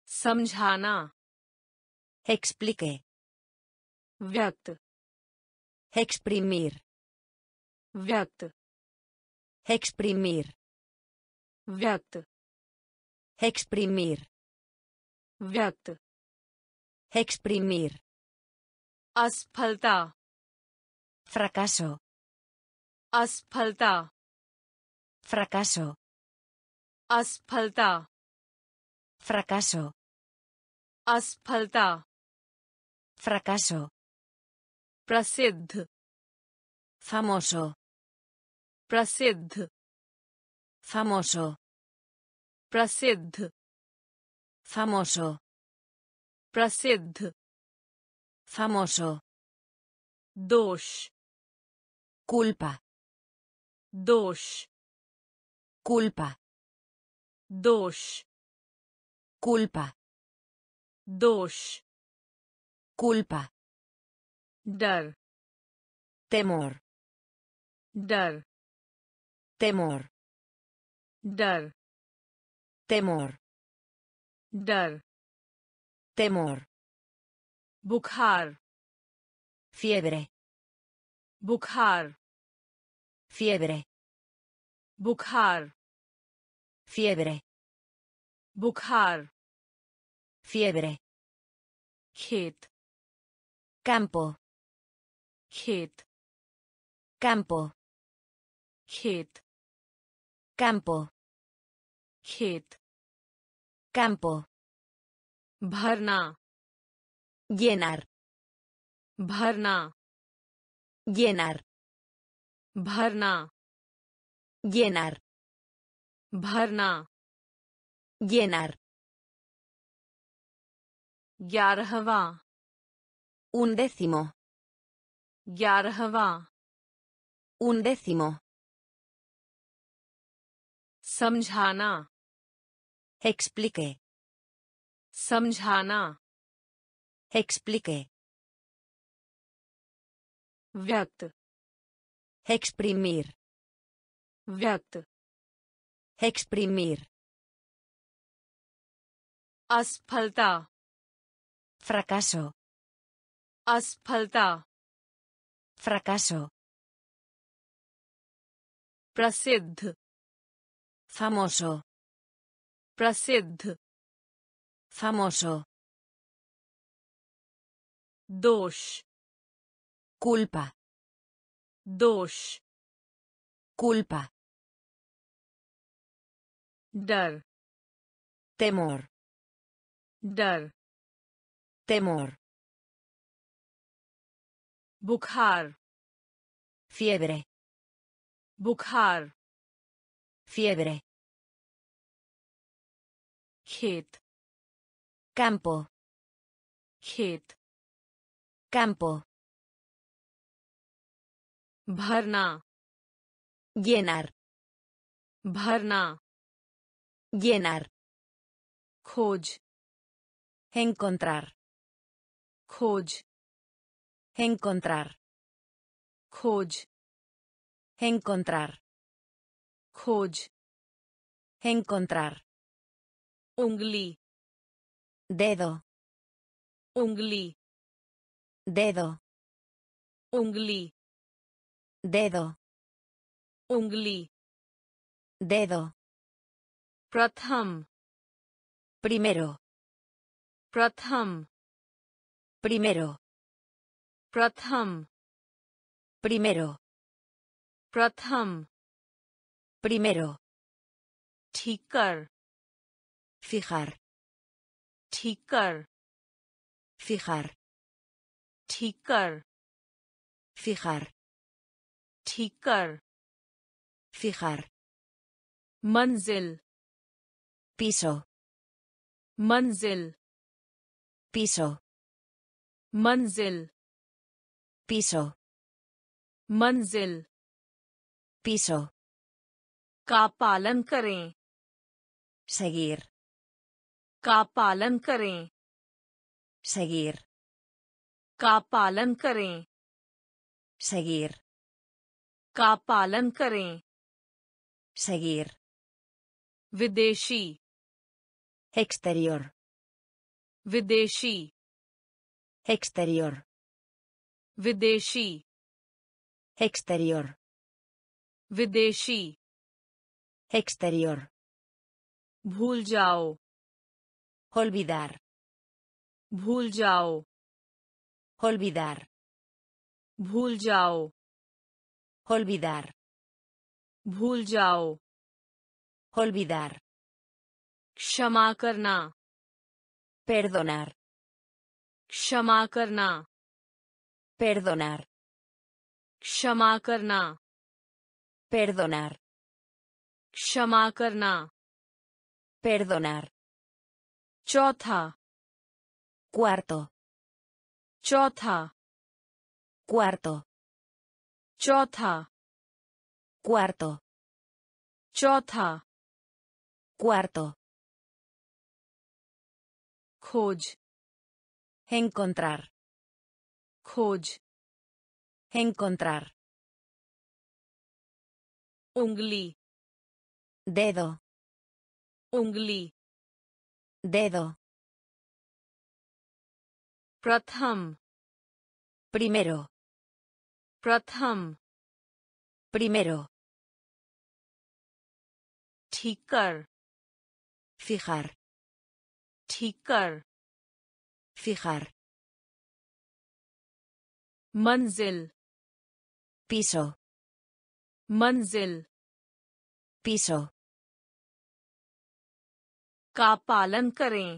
समझाना, explique, व्यक्त, exprimir, व्यक्त, exprimir, व्यक्त, exprimir, asfalta, fracaso, asfalta, fracaso, asfalta, fracaso, प्रसिद्ध, famoso, प्रसिद्ध, famoso, प्रसिद्ध, famoso, दोष, culpa, दोष, culpa, दोष, culpa, डर, temor, डर, temor, डर, temor, डर, temor, बुखार, fiebre, बुखार, fiebre, बुखार, fiebre, खेत, campo, खेत, campo, खेत, campo, खेत, campo, भरना, llenar, भरना, llenar, भरना, llenar, 11वां, 11, 11वां, 11, समझाना, explique, व्यक्त, exprimir, asfalta, fracaso, प्रसिद्ध famoso प्रसिद्ध famoso दोष culpa डर temor बुखार fiebre खेत campo भरना llenar खोज encontrar खोज encontrar Ungli dedo Ungli dedo Pratham primero Pratham primero Pratham primero Tikar fijar Tikar fijar Manzil piso Manzil piso Manzil piso का पालन करें seguir का पालन करें seguir का पालन करें seguir विदेशी exterior विदेशी exterior विदेशी exterior भूल जाओ olvidar भूल जाओ olvidar क्षमा करना perdonar क्षमा करना perdonar क्षमा करना perdonar Cuarto. Khoj. Encontrar. Ungli. Dedo. Pratham primero Tikar fijar Manzil piso का पालन करें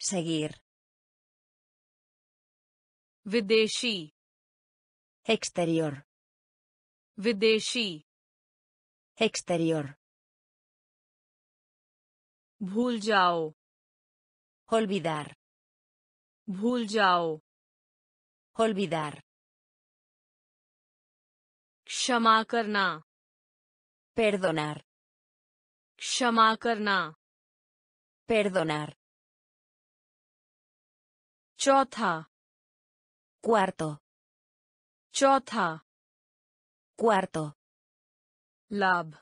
seguir विदेशी exterior भूल जाओ olvidar क्षमा करना perdonar Cuarto. Lab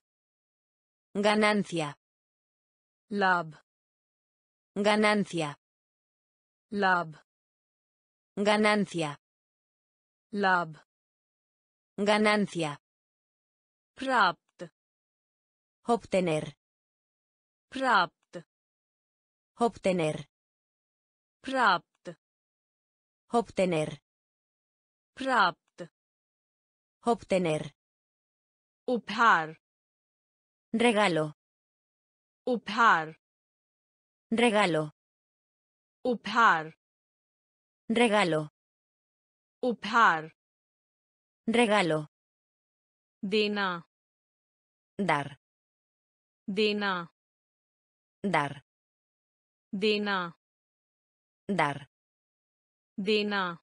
ganancia Lab. Ganancia. Prapt. Obtener. Prapt. Obtener. Prapt. Obtener. Prapt. Obtener. Upar. Regalo. Upar. Regalo. Upar. Regalo. Upar. Regalo. Dena. Dar. Dena. Dar. Dena. Dar. Dena.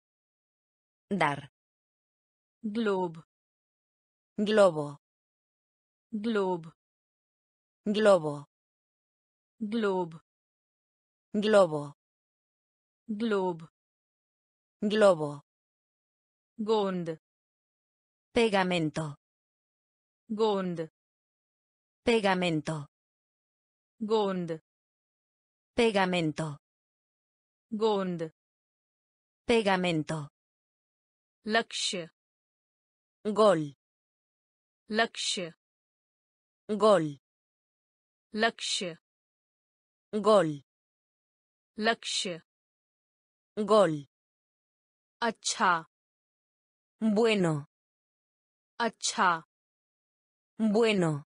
Dar. Globe. Globo. Globe. Globo. Globe. Globo. Globe. Globo. Gond. Pegamento. Gond. Pegamento. Gond. Pegamento. Gond. Pegamento. Lakshya. Gol. Lakshya. Gol. Lakshya. Gol. Lakshya. Gol. Acha. Bueno. Acha. Bueno.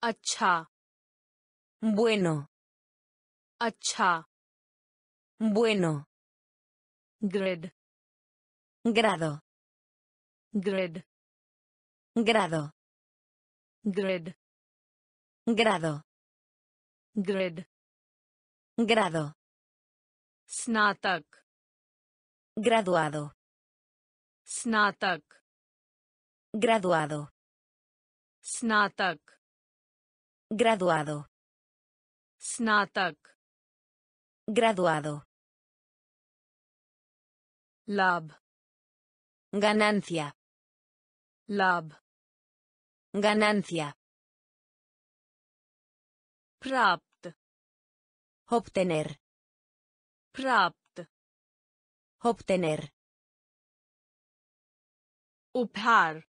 Acha. Bueno. Acha. Bueno. Grade. Grado. Grade. Grado. Grade. Grado. Grade. Grado. Snatak. Graduado. Snatak. Graduado. Snatak. Graduado. Snatak. Graduado. Lab. Ganancia. Lab. Ganancia. Prapt. Obtener. Prapt. Obtener. Upar.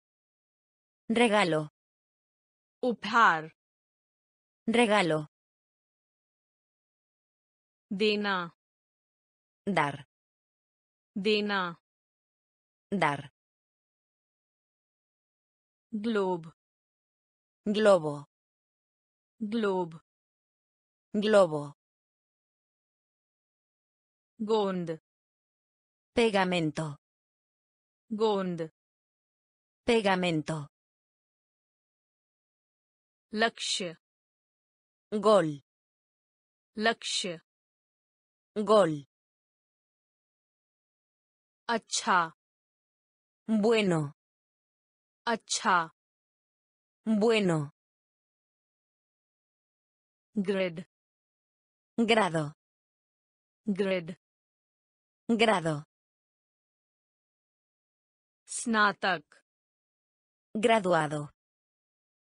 Regalo. Upar. Regalo. Dena. Dar. Dena. Dar. Globe. Globo. Globe. Globo. Gond. Pegamento. Gond. Pegamento. Lakshya. Gol. Lakshya. Gol. Acha. Bueno. Acha. Bueno. Grade. Grado. Grade. Grado. Snatak. Graduado.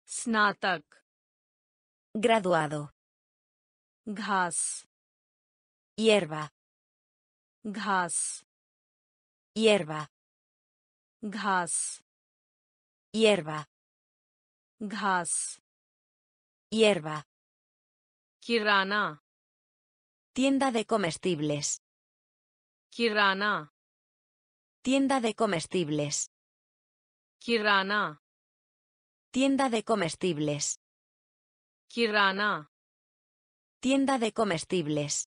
Snatak. Graduado. Ghas. Hierba. Ghas. Hierba. Ghas. Hierba. Ghas. Hierba. Kirana. Tienda de comestibles. Kirana. Tienda de comestibles. Kirana. Tienda de comestibles. Kirana. Tienda de comestibles.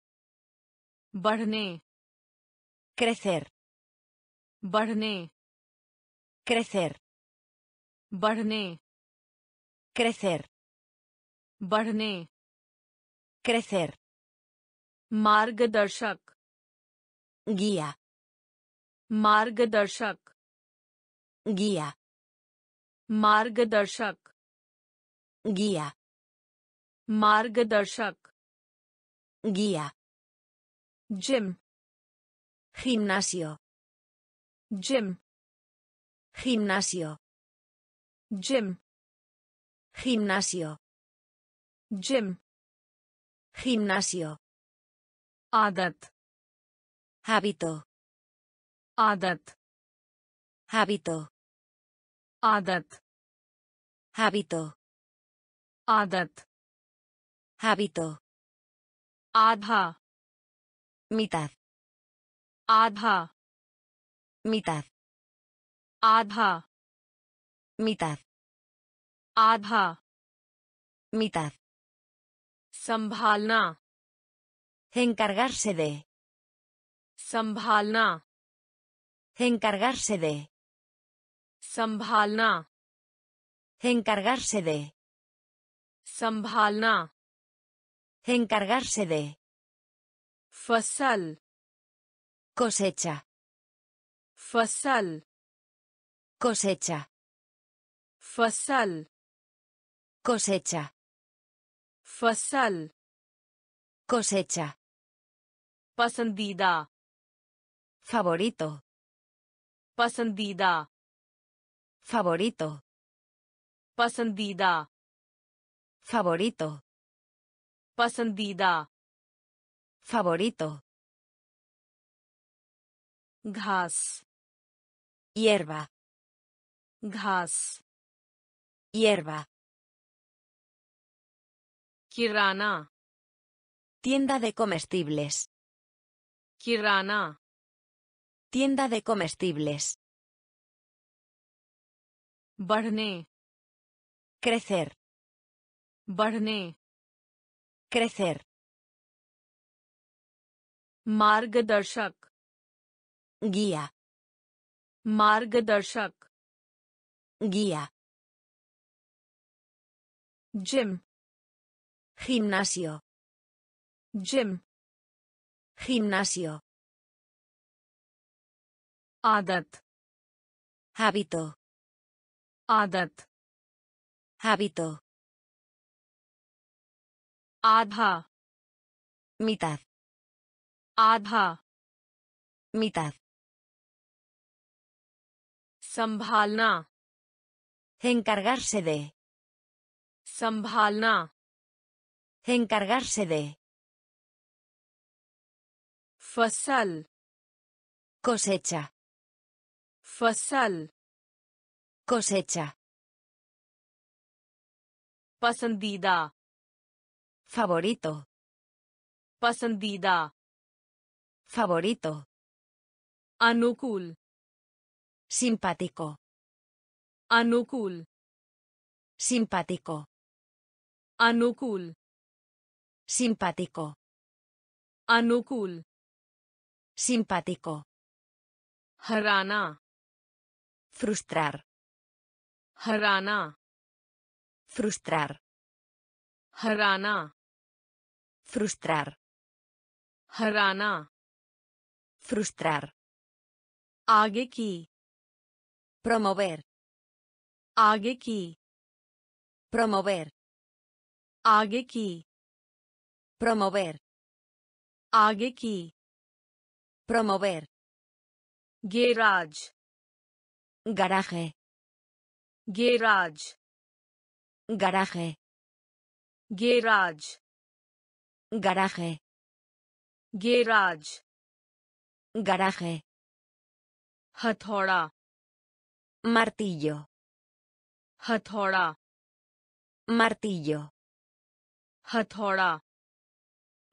Barne. Crecer. Barne. Crecer. Barne. Crecer. Barne. Crecer. मार्गदर्शक. Guía. मार्गदर्शक. Guía. मार्गदर्शक. Guía. मार्गदर्शक. Guía. Gym. Gimnasio. Gym. Gimnasio. Gym. Gimnasio. Gym. Gimnasio. Adat. Hábito. Adat. hábito, आदत, hábito, आदत, hábito, आधा, mitad, आधा, mitad, आधा, mitad, आधा, mitad, संभालना, encargarse de, संभालना, encargarse de, संभालना, encargarse de, संभालना, encargarse de, फसल, cosecha, फसल, cosecha, फसल, cosecha, फसल, cosecha, पसंदीदा, favorito, पसंदीदा, favorito, पसंदीदा, favorito, पसंदीदा, favorito, घास, hierba, किराना, tienda de comestibles, किराना, tienda de comestibles, बढ़ने, crecer, बढ़ने, crecer, मार्गदर्शक, guía, मार्गदर्शक, guía, gym, gimnasio, gym, gimnasio, आदत, hábito, आदत, hábito, आधा, mitad, संभालना, encargarse de, संभालना, encargarse de, फसल, cosecha, फसल, cosecha, पसंदीदा, favorito, अनुकूल, simpático, अनुकूल, simpático, अनुकूल, simpático, हराना, frustrar, हराना, frustrar, हराना, frustrar, हराना, frustrar, आगे की, promover, आगे की, promover, आगे की, promover, आगे की, promover, garage, garaje, garage, garaje, garage, garaje, garage, garaje, हथौड़ा, martillo, हथौड़ा, martillo, हथौड़ा,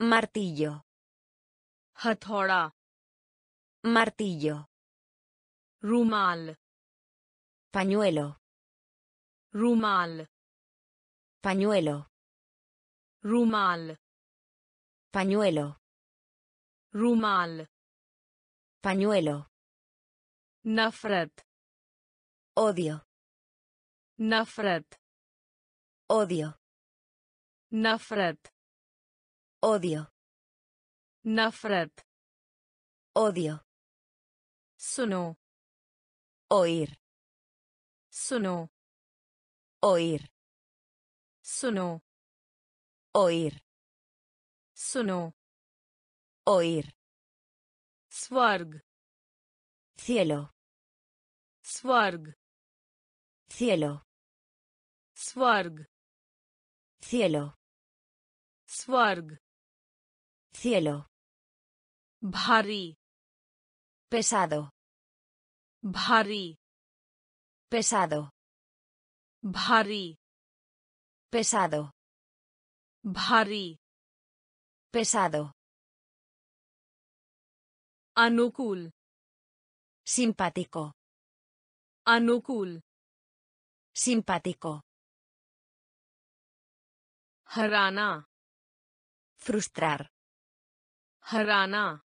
martillo, हथौड़ा, martillo, rumal, pañuelo, rumal, pañuelo, rumal, pañuelo, rumal, pañuelo, nafrat, odio, nafrat, odio, nafrat, odio, nafrat, odio, sonó, oír, sonó, oír, sonó, oír, sonó, oír, swarg, cielo, swarg, cielo, swarg, cielo, swarg, cielo, भारी, pesado, भारी, pesado, bhari, pesado, bhari, pesado, anukul, simpático, anukul, simpático, harana, frustrar, harana,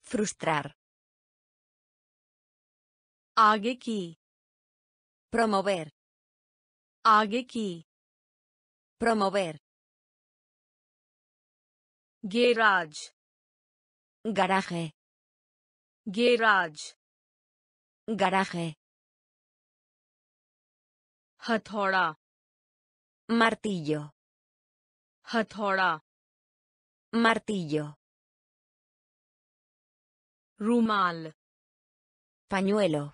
frustrar, आगे की, promover, आगे की, promover, garage, garaje, garage, garaje, हथौड़ा, martillo, rumal, pañuelo,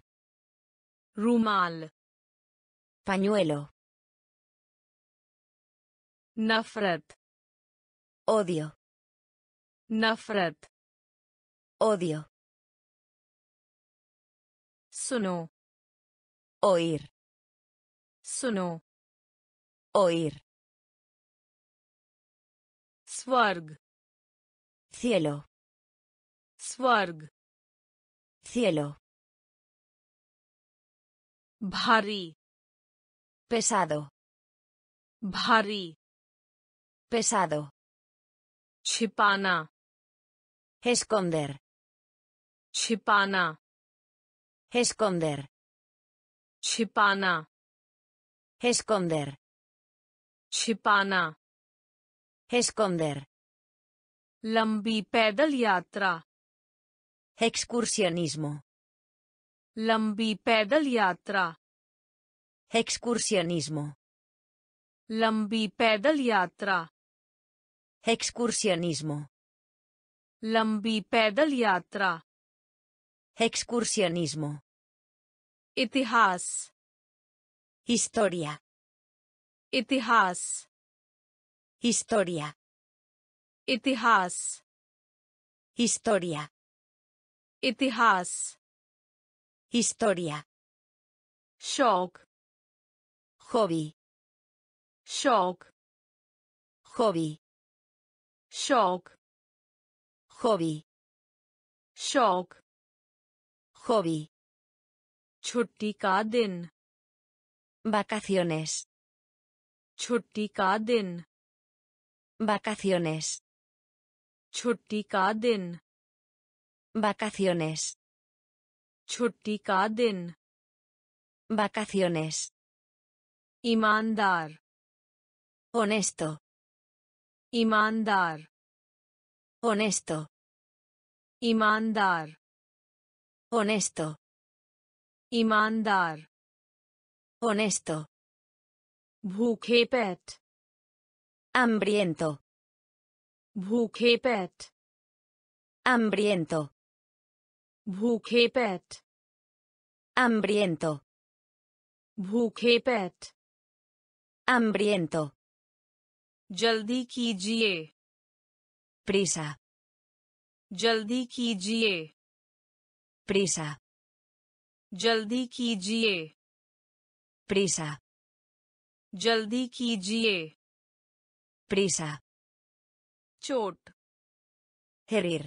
nafrat, odio, suno, oír, स्वर्ग, cielo, भारी, pesado, छिपाना, esconder, छिपाना, esconder, छिपाना, esconder, लंबी पैदल यात्रा, excursionismo, लंबी पैदल यात्रा, excursionismo, लंबी पैदल यात्रा, excursionismo, लंबी पैदल यात्रा, excursionismo, इतिहास, historia, इतिहास, historia, इतिहास, historia, shock, hobby, shock, hobby, shock, hobby, छुट्टी का दिन, vacaciones, छुट्टी का दिन, vacaciones, छुट्टी का दिन, vacaciones, छुट्टी का दिन, vacaciones, ईमानदार, honesto, ईमानदार, honesto, ईमानदार, honesto, ईमानदार, honesto, भूखे पेट, hambriento, भूखे पेट, hambriento, भूखे पेट, hambriento, भूखे पेट, hambriento, जल्दी कीजिए, prisa, जल्दी कीजिए, prisa, जल्दी कीजिए, prisa, जल्दी कीजिए, prisa, चोट, herir,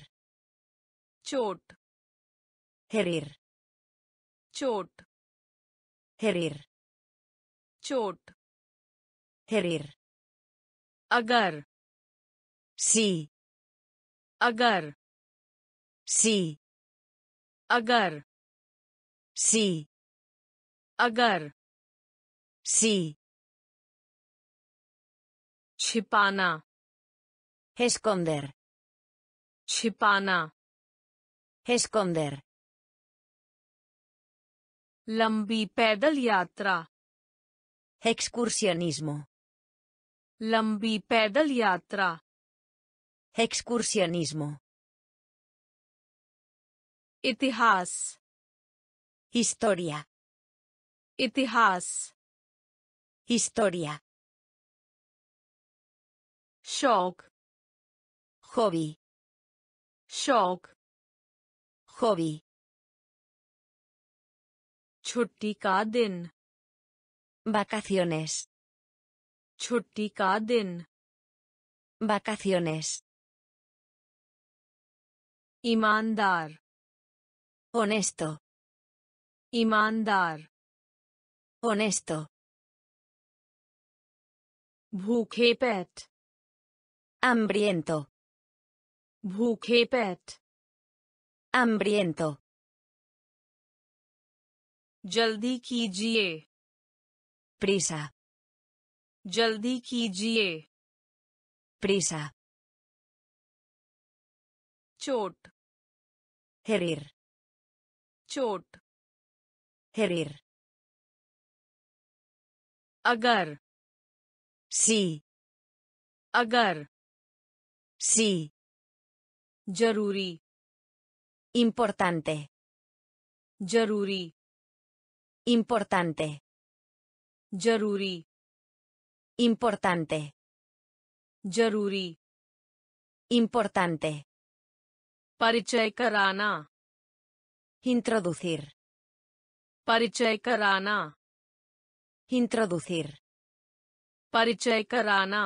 चोट, herir, chot, herir, chot, herir, agar, si, agar, si, छिपाना, esconder, लंबी पैदल यात्रा, excursionismo, लंबी पैदल यात्रा, excursionismo, इतिहास, historia, shock, hobby, छुट्टी का दिन. Vacaciones. छुट्टी का दिन. Vacaciones. Imandar. Honesto. Imandar. Honesto. भूखे पेट. Hambriento. भूखे पेट. Hambriento. जल्दी कीजिए. Prisa. जल्दी कीजिए. Prisa. चोट. Herir. चोट. Herir. अगर. Sí. Agar. Sí. Jaruri. Importante. Jaruri. Importante. Jaruri. Importante. Jaruri. Importante. Parichay karana. Introducir. Parichay karana. Introducir. परिचय कराना.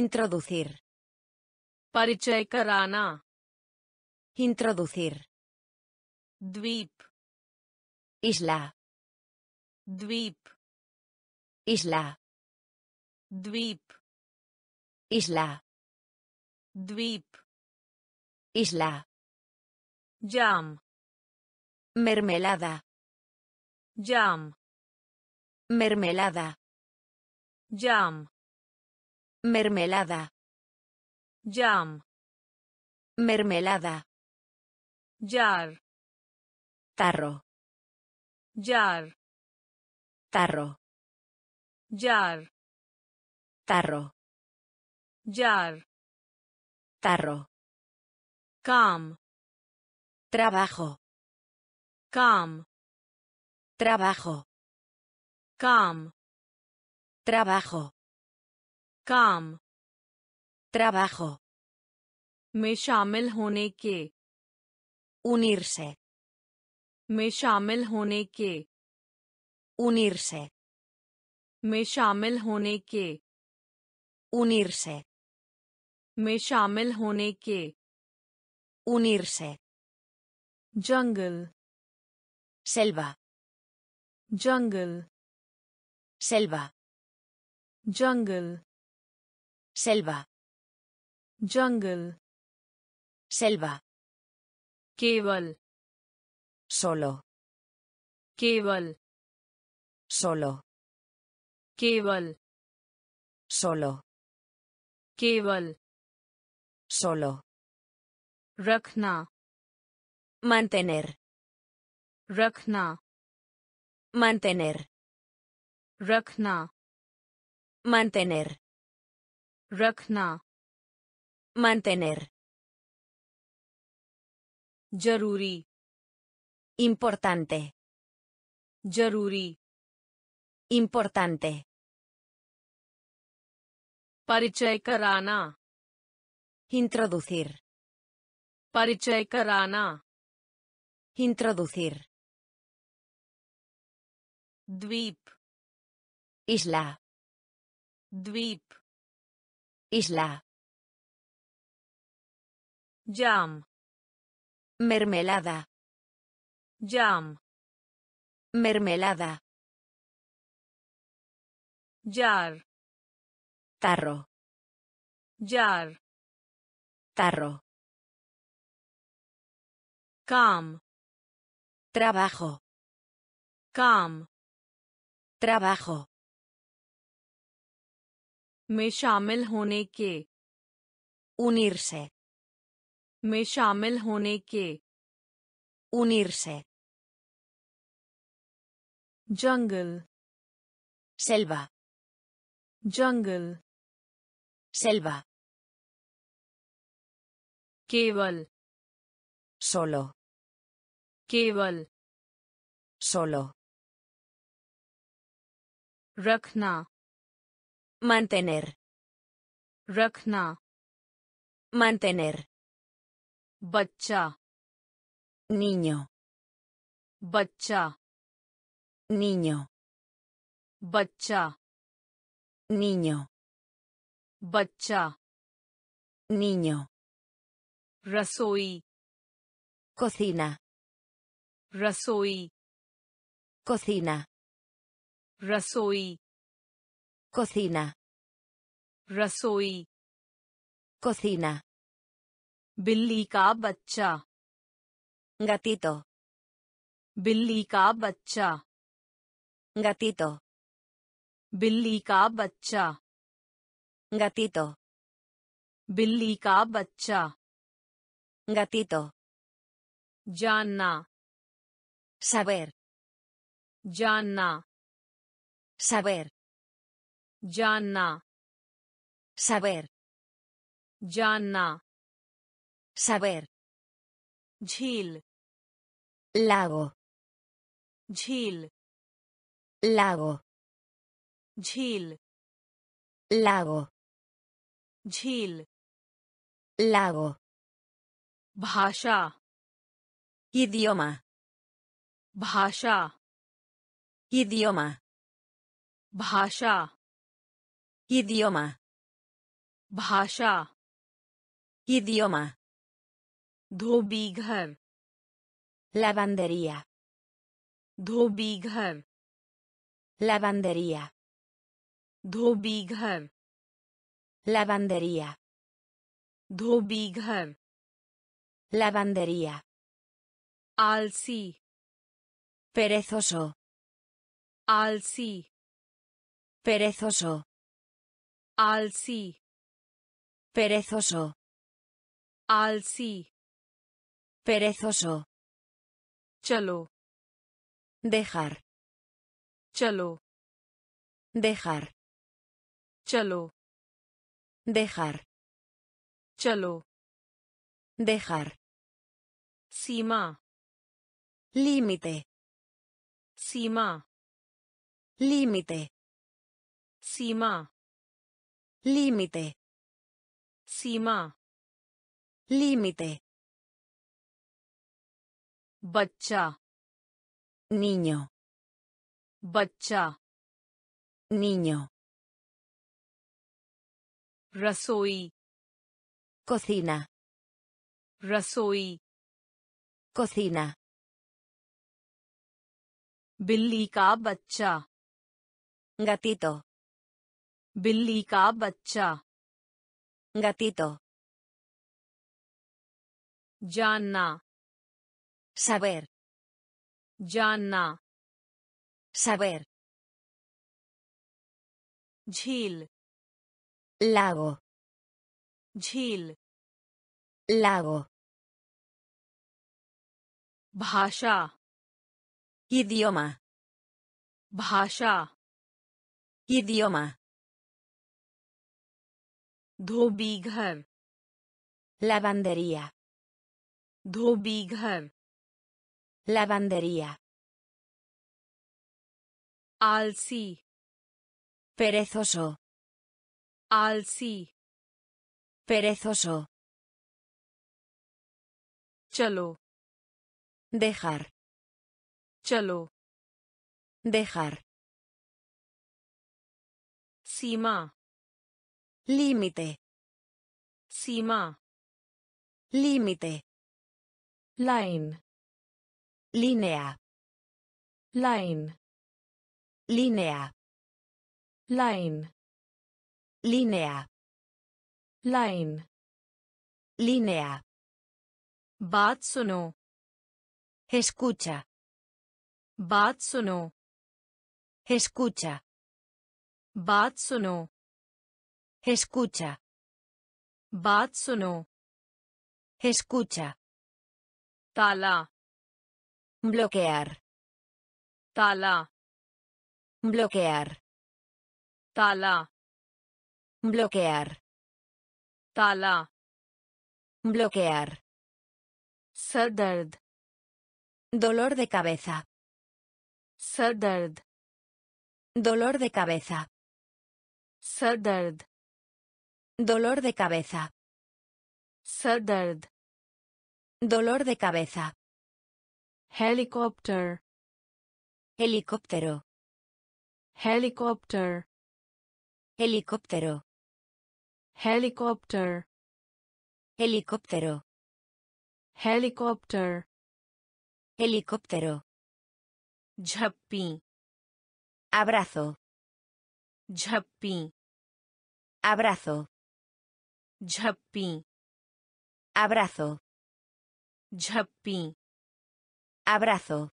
Introducir. परिचय कराना. Introducir. द्वीप. Isla. द्वीप. Isla. द्वीप. Isla. द्वीप. Isla. Jam. Mermelada. Jam. Mermelada. Jam. Mermelada. Jam. Mermelada. Jar. Tarro. Jar. Tarro. Jar. Tarro. Jar. Tarro. Kam. Trabajo. Kam. Trabajo. Kam. Trabajo. Kam. Trabajo. में शामिल होने के. Unirse. में शामिल होने के. Unirse. में शामिल होने के. Unirse. में शामिल होने के. Unirse. जंगल. Selva. जंगल. Selva. Jungle. Selva. Jungle. Selva. Keval. Solo. Keval. Solo. Keval. Solo. Keval. Solo. Rakhna. Mantener. Rakhna. Mantener. Rakhna. Mantener. Rakhna. Mantener. Jaruri. Importante. Jaruri. Importante. Parichay karana. Introducir. Parichay karana. Introducir. Dvip. Isla. Dvip. Isla. Jam. Mermelada. Jam. Mermelada. Jar. Tarro. Jar. Tarro. Kam. Trabajo. Kam. Trabajo. में शामिल होने के. Unirse. में शामिल होने के. Unirse. जंगल. Selva. जंगल. Selva. केवल. Solo. केवल. Solo. रखना. Mantener. Rakhna. Mantener. Bachcha. Niño. Bachcha. Niño. Bachcha. Niño. Bachcha. Niño. Rasoi. Cocina. Rasoi. Cocina. Rasoi. Cocina. Rasoi. Cocina. बिल्ली का बच्चा. Gatito. बिल्ली का बच्चा. Gatito. बिल्ली का बच्चा. Gatito. बिल्ली का बच्चा. Gatito. Janna. Saber. Janna. Saber. Janna. Saber. Janna. Saber. Jhil. Lago. Jhil. Lago. Jhil. Lago. Jhil. Lago. Bhasha. Idioma. Bhasha. Idioma. Bhasha. Idioma. Bhasha. Idioma. धोबी घर. Lavandería. धोबी घर. Lavandería. धोबी घर. Lavandería. धोबी घर. Lavandería. Alsi. Perezoso. Alsi. Perezoso. Alsi. Perezoso. Alsi. Perezoso. Chalo. Dejar. Chalo. Dejar. Chalo. Dejar. Chalo. Dejar. Sima. Límite. Sima. Límite. Sima. Límite. Sima. Límite. Bachcha. Niño. Bachcha. Niño. Rasoi. Cocina. Rasoi. Cocina. बिल्ली का बच्चा. Gatito. बिल्ली का बच्चा. Gatito. Janna. Saber. Janna. Saber. Jhil. Lago. Jhil. Lago. Bhasha. Idioma. Bhasha. Idioma. Dhobi ghar. Lavandería. Dhobi ghar. Lavandería. Alsi. Perezoso. Alsi. Perezoso. Chalo. Dejar. Chalo. Dejar. Sima. Límite. Sima. Límite. Line. Línea. Line. Línea. Line. Línea. Line. Línea. बात सुनो. Escucha. बात सुनो. Escucha. बात सुनो. Escucha. बात सुनो. Escucha. Tala. Bloquear. Tala. Bloquear. Tala. Bloquear. Tala. Bloquear. Sar dard. Dolor de cabeza. Sar dard. Dolor de cabeza. Sar dard. Dolor de cabeza. Sar dard. Dolor de cabeza. Helicóptero. Helicóptero. Helicóptero. Helicóptero. Helicóptero. Helicóptero. Helicóptero. Helicóptero. Jhappí. Abrazo. Jhappí. Abrazo. Jhappí. Abrazo. Jhappí. Abrazo.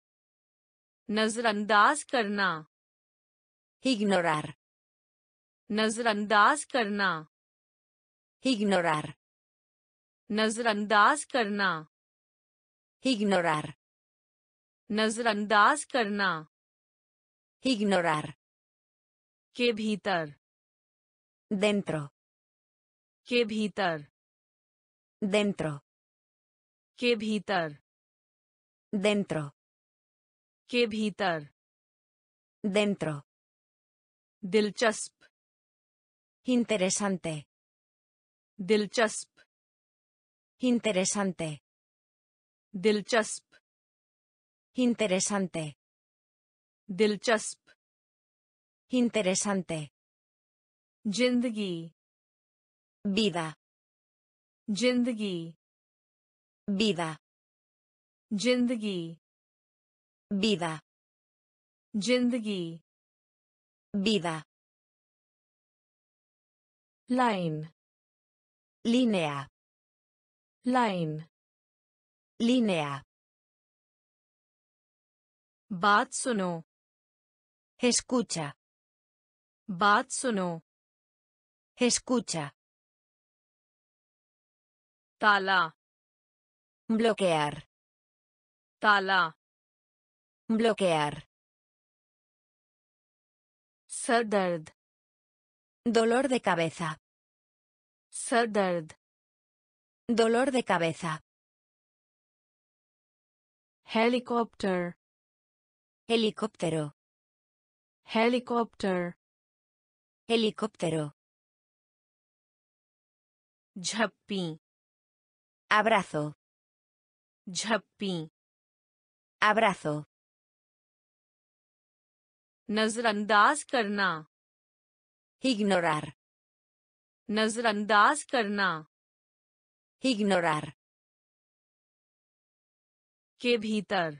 नजरअंदाज करना. Ignorar. नजरअंदाज करना. Ignorar. नजरअंदाज करना. Ignorar. नजरअंदाज करना. Ignorar. के भीतर. Dentro. के भीतर. Dentro. के भीतर. Dentro. के भीतर. Dentro. Dilchasp. Interesante. Dilchasp. Interesante. Dilchasp. Interesante. Dilchasp. Interesante. Jindagi. Vida. Jindagi. Vida. Jindagi. Vida. Jindagi. Vida. Line. Línea. Line. Línea. Baat suno. Escucha. Baat suno. Escucha. Tala. Bloquear. Tala. Bloquear. Sar dard. Dolor de cabeza. Sar dard. Dolor de cabeza. Helicóptero. Helicóptero. Helicóptero. Helicóptero. Jhappí. Abrazo. Jhappí. Abrazo. नजरअंदाज करना. Ignorar. नजरअंदाज करना. Ignorar. के भीतर.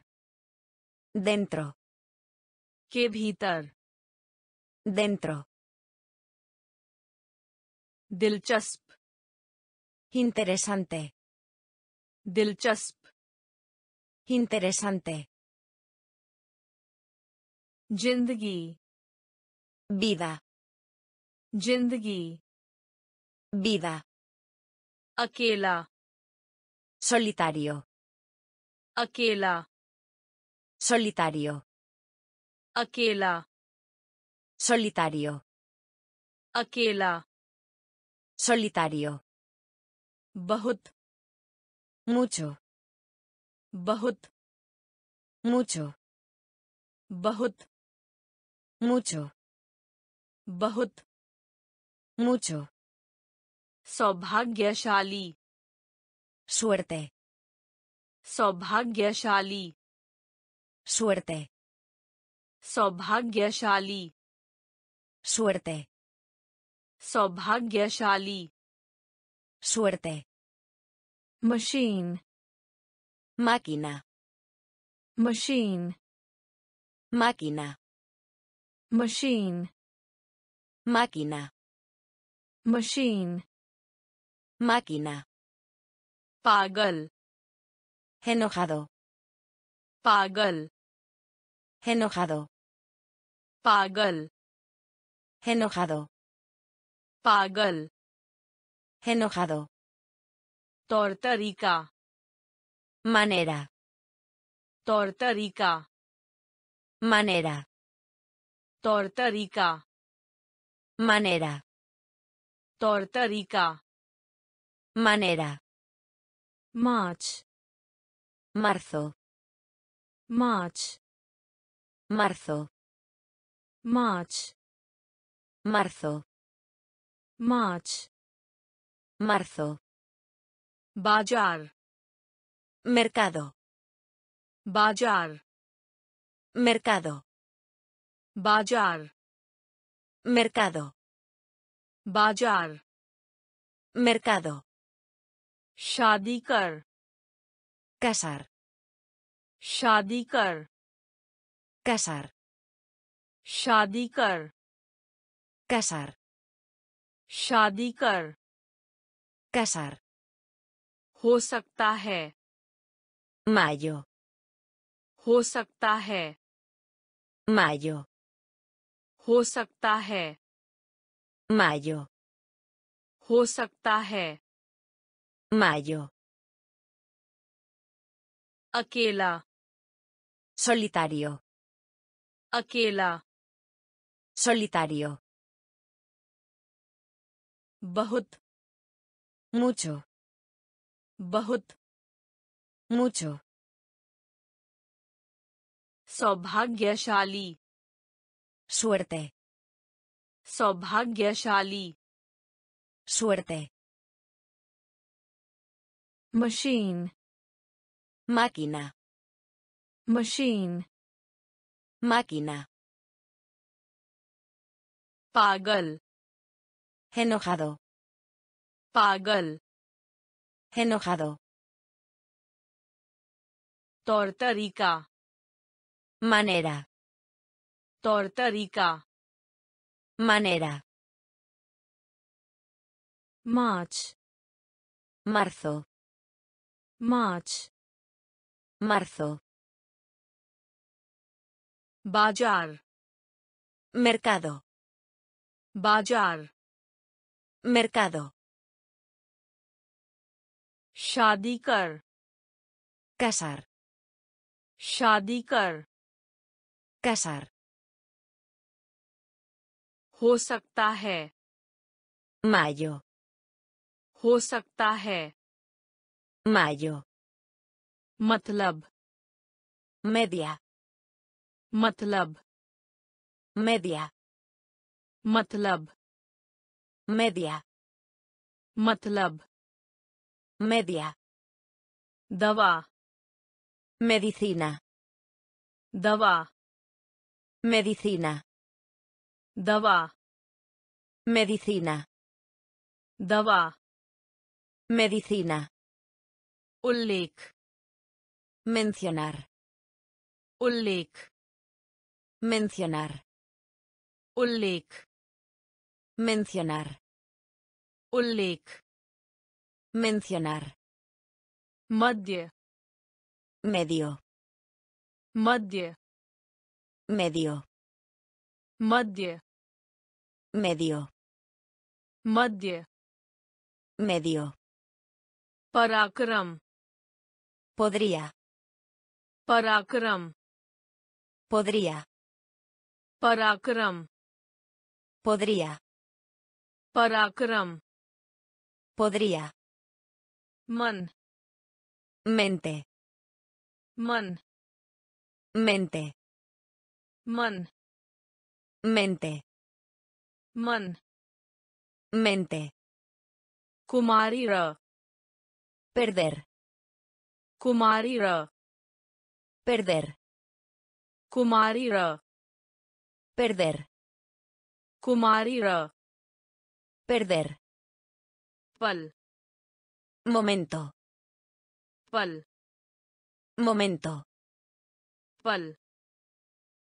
Dentro. के भीतर. Dentro. दिलचस्प. Interesante. दिलचस्प. Interesante. जिंदगी. Vida. जिंदगी. Vida. अकेला. Solitario. अकेला. Solitario. अकेला. Solitario. अकेला. Solitario. बहुत. Mucho. बहुत. Mucho. बहुत. Mucho. बहुत. Mucho. सौभाग्यशाली. Suerte. सौभाग्यशाली. Suerte. सौभाग्यशाली. Suerte. सौभाग्यशाली. Suerte. Machine. Máquina. Machine. Máquina. Machine. Máquina. Machine. Máquina. Pagal. Enojado. Pagal. Enojado. Pagal. Enojado. Pagal. Enojado. Tortarica. Manera. Tortarica. Manera. Tortarica. Manera. Tortarica. Manera. March. Marzo. March. Marzo. March. Marzo. March. Marzo. Bazar. Mercado. Bazar. Mercado. Bazar. Mercado. Bazar. Mercado. शादी कर. Casar. शादी कर. Casar. शादी कर. Casar. शादी कर. Casar. हो सकता है. Mayo. हो सकता है. Mayo. हो सकता है. Mayo. हो सकता है. Mayo. Aquela. Solitario. Aquela. Solitario. Bahut. Mucho. Bahut. Mucho. Saubhagyashali. Suerte. Saubhagyashali. Suerte. Machine. Máquina. Machine. Máquina. Pagal. Enojado. Pagal. Enojado. Tortarica. Manera. Tortarica. Manera. March. Marzo. March. Marzo. Bazar. Mercado. Bazar. Mercado. शादी कर. Casar. शादी कर. Casar. हो सकता है. Mayo. हो सकता है. Mayo. मतलब. Media. मतलब. Media. मतलब. Media. मतलब. Media. Dava. Medicina. Dava. Medicina. Dava. Medicina. Dava. Medicina. Ullek. Mencionar. Ullek. Mencionar. Ullek. Mencionar. Ullek. Mencionar. Madhya. Medio. Madhya. Medio. Madhya. Medio. Madhya. Medio. Parakram. Podría. Parakram. Podría. Parakram. Podría. Parakram. Podría. Man. Mente. Man. Mente. Man. Mente. Man. Mente. Kumarira. Perder. Kumarira. Perder. Kumarira. Perder. Kumarira. Perder. Pal. Momento. Pal. Momento. Pal.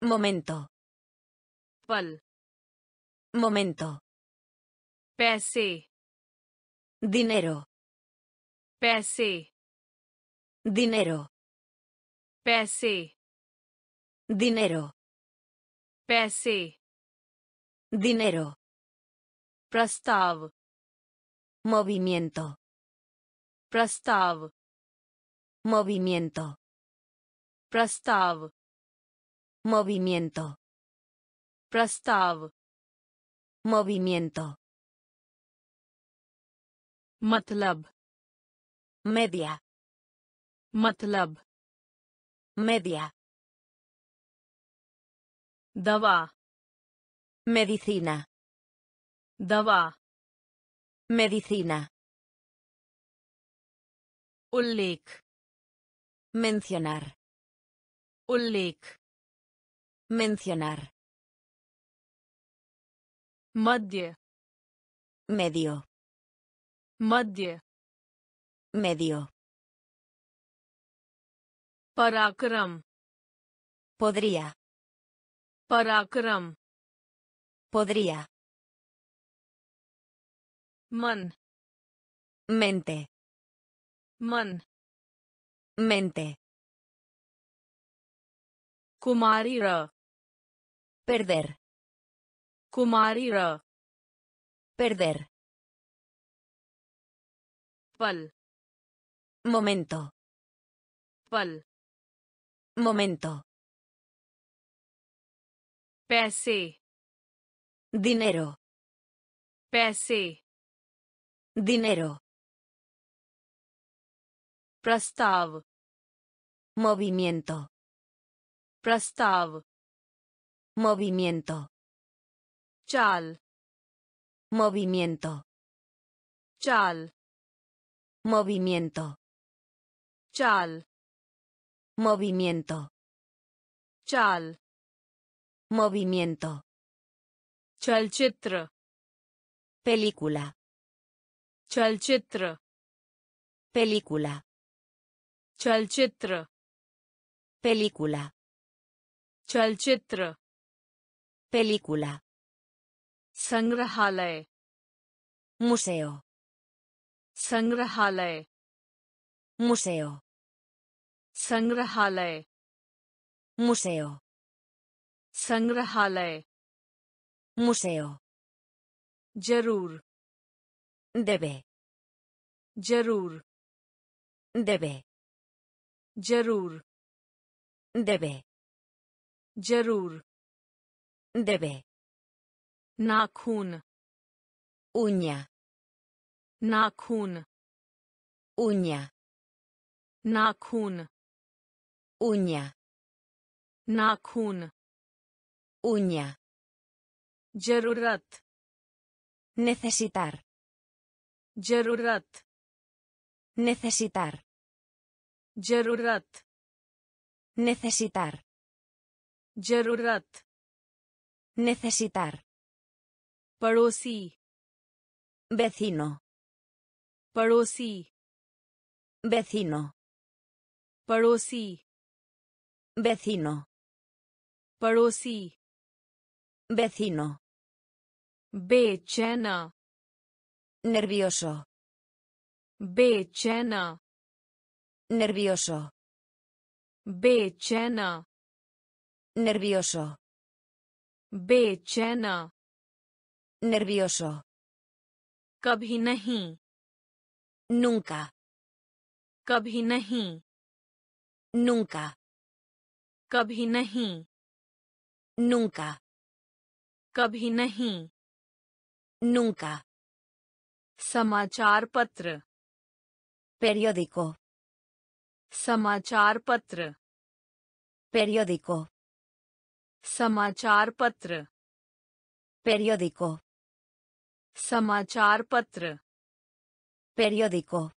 Momento. Pal. Momento. Pese. Dinero. Pese. Dinero. Pese. Dinero. Pese. Dinero. Prastav. Movimiento. Prastav. Movimiento. Prastav. Movimiento. Prastav. Movimiento. Matlab. Media. Matlab. Media. Dava. Medicina. Dava. Medicina. Ullek. Mencionar. Ullek. Mencionar. Medio. Medio. Medio. Medio. Parakram. Podría. Parakram. Podría. Man. Mente. Man. Mente. Kumarira. Perder. Kumarira. Perder. Pal. Momento. Pal. Momento. Paise. Dinero. Paise. Dinero. Prastav. Movimiento. Prastav. Movimiento. Chal. Movimiento. Chal. Movimiento. Chal. Movimiento. Chal. Movimiento. Chalchitra. Película. Chalchitra. Película. Chalchitra. Película. Chalchitra. Película. Sangrahalay. Museo. Sangrahalay. Museo. Sangrahalay. Museo. Sangrahalay. Museo. Jarur. Debe. Jarur. Debe. Jarur. Debe. Jarur. Debe. Nakhun. Uña. Nakhun. Uña. Nakhun. Uña. Nakhun. Uña. Jarurat. Necesitar. Jarurat. Necesitar. Jarurat. Necesitar. Jarurat. Necesitar. Padosi. Vecino. Padosi. Vecino. Padosi. Vecino. Padosi. Vecino. Bechena. Nervioso. Bechena. Nervioso. Bechena. Nervioso. Bechena. Nervioso. Kabhi nahi. Nunca. Kabhi nahi. Nunca. Kabhi nahi. Nunca. Kabhi nahi. Nunca. Samachar patra. Periódico. Samachar patra. Periódico. Samachar patra. Periódico. Samachar patra. Periódico.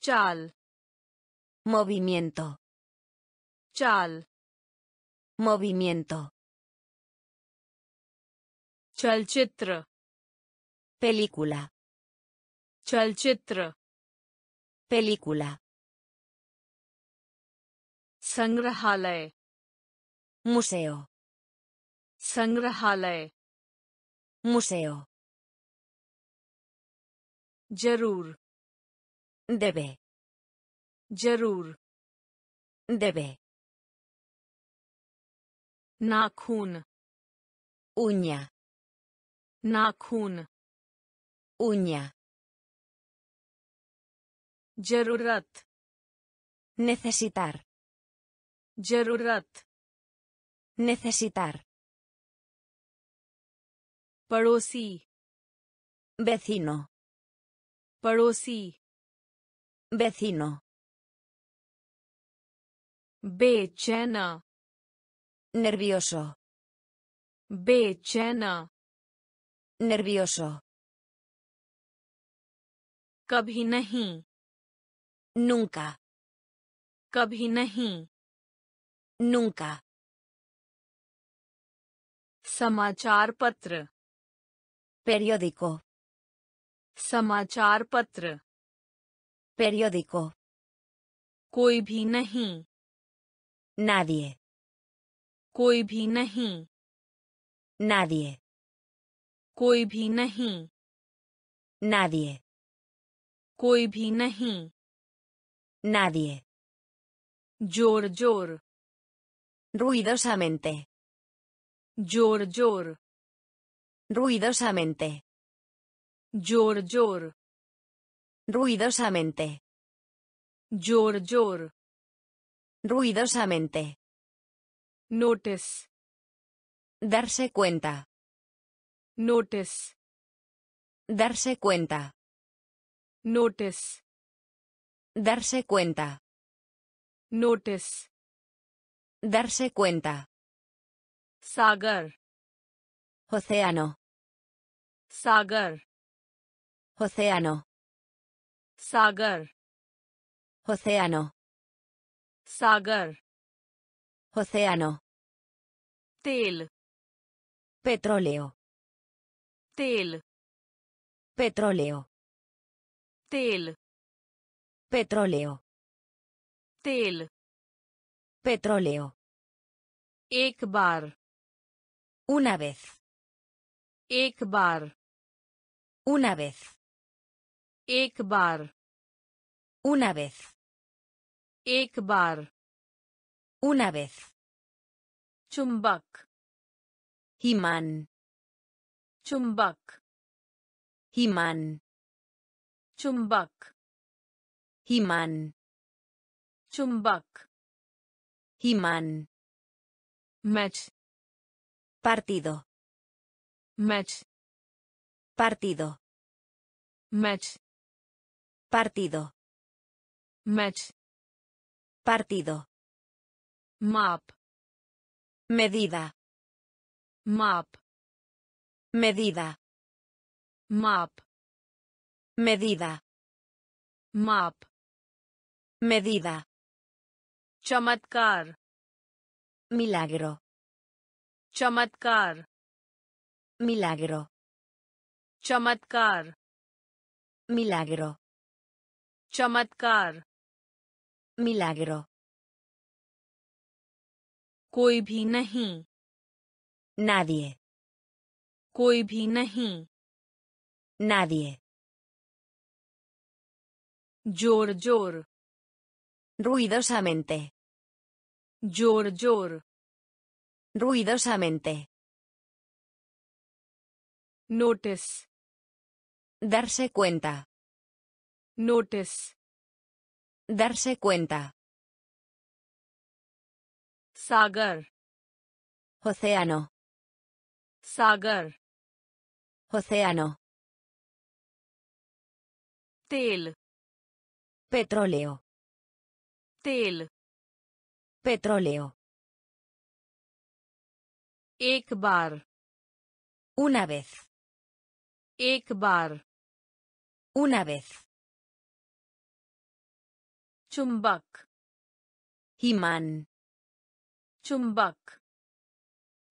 Chal. Movimiento. Chal. Movimiento. Chalchitra. Película. Chalchitra. Película. Sangrahalay. Museo. Sangrahalay. Museo. Jarur. Debe. Jarur. Debe. Nakhun. Uña. Nakhun. Uña. Jarurat. Necesitar. Jarurat. Necesitar. Padosi. Vecino. Padosi. Vecino. Bechena. Nervioso. Bechena. Nervioso. Kabhi nahi. Nunca. Kabhi nahi. Nunca. समाचार पत्र periódico समाचार पत्र periódico कोई भी नहीं nadie कोई भी नहीं nadie कोई भी नहीं nadie कोई भी नहीं nadie जोर जोर ruidosamente जोर जोर ruidosamente जोर जोर ruidosamente जोर जोर ruidosamente notice darse cuenta notice darse cuenta notice darse cuenta notice darse cuenta सागर ओसेआनो सागर ओसेआनो सागर ओसेआनो तेल पेट्रोलियो तेल पेट्रोलियो तेल पेट्रोलियो एक बार una vez एक बार una vez एक बार una vez चुंबक हिमान चुंबक हिमान चुंबक हिमान match partido match partido match partido match partido map medida map medida map medida चमत्कार milagro चमत्कार milagro चमत्कार milagro कोई भी नहीं nadie जोर जोर ruidosamente ruidosamente notice darse cuenta sagar océano तेल petróleo एक बार una vez चुंबक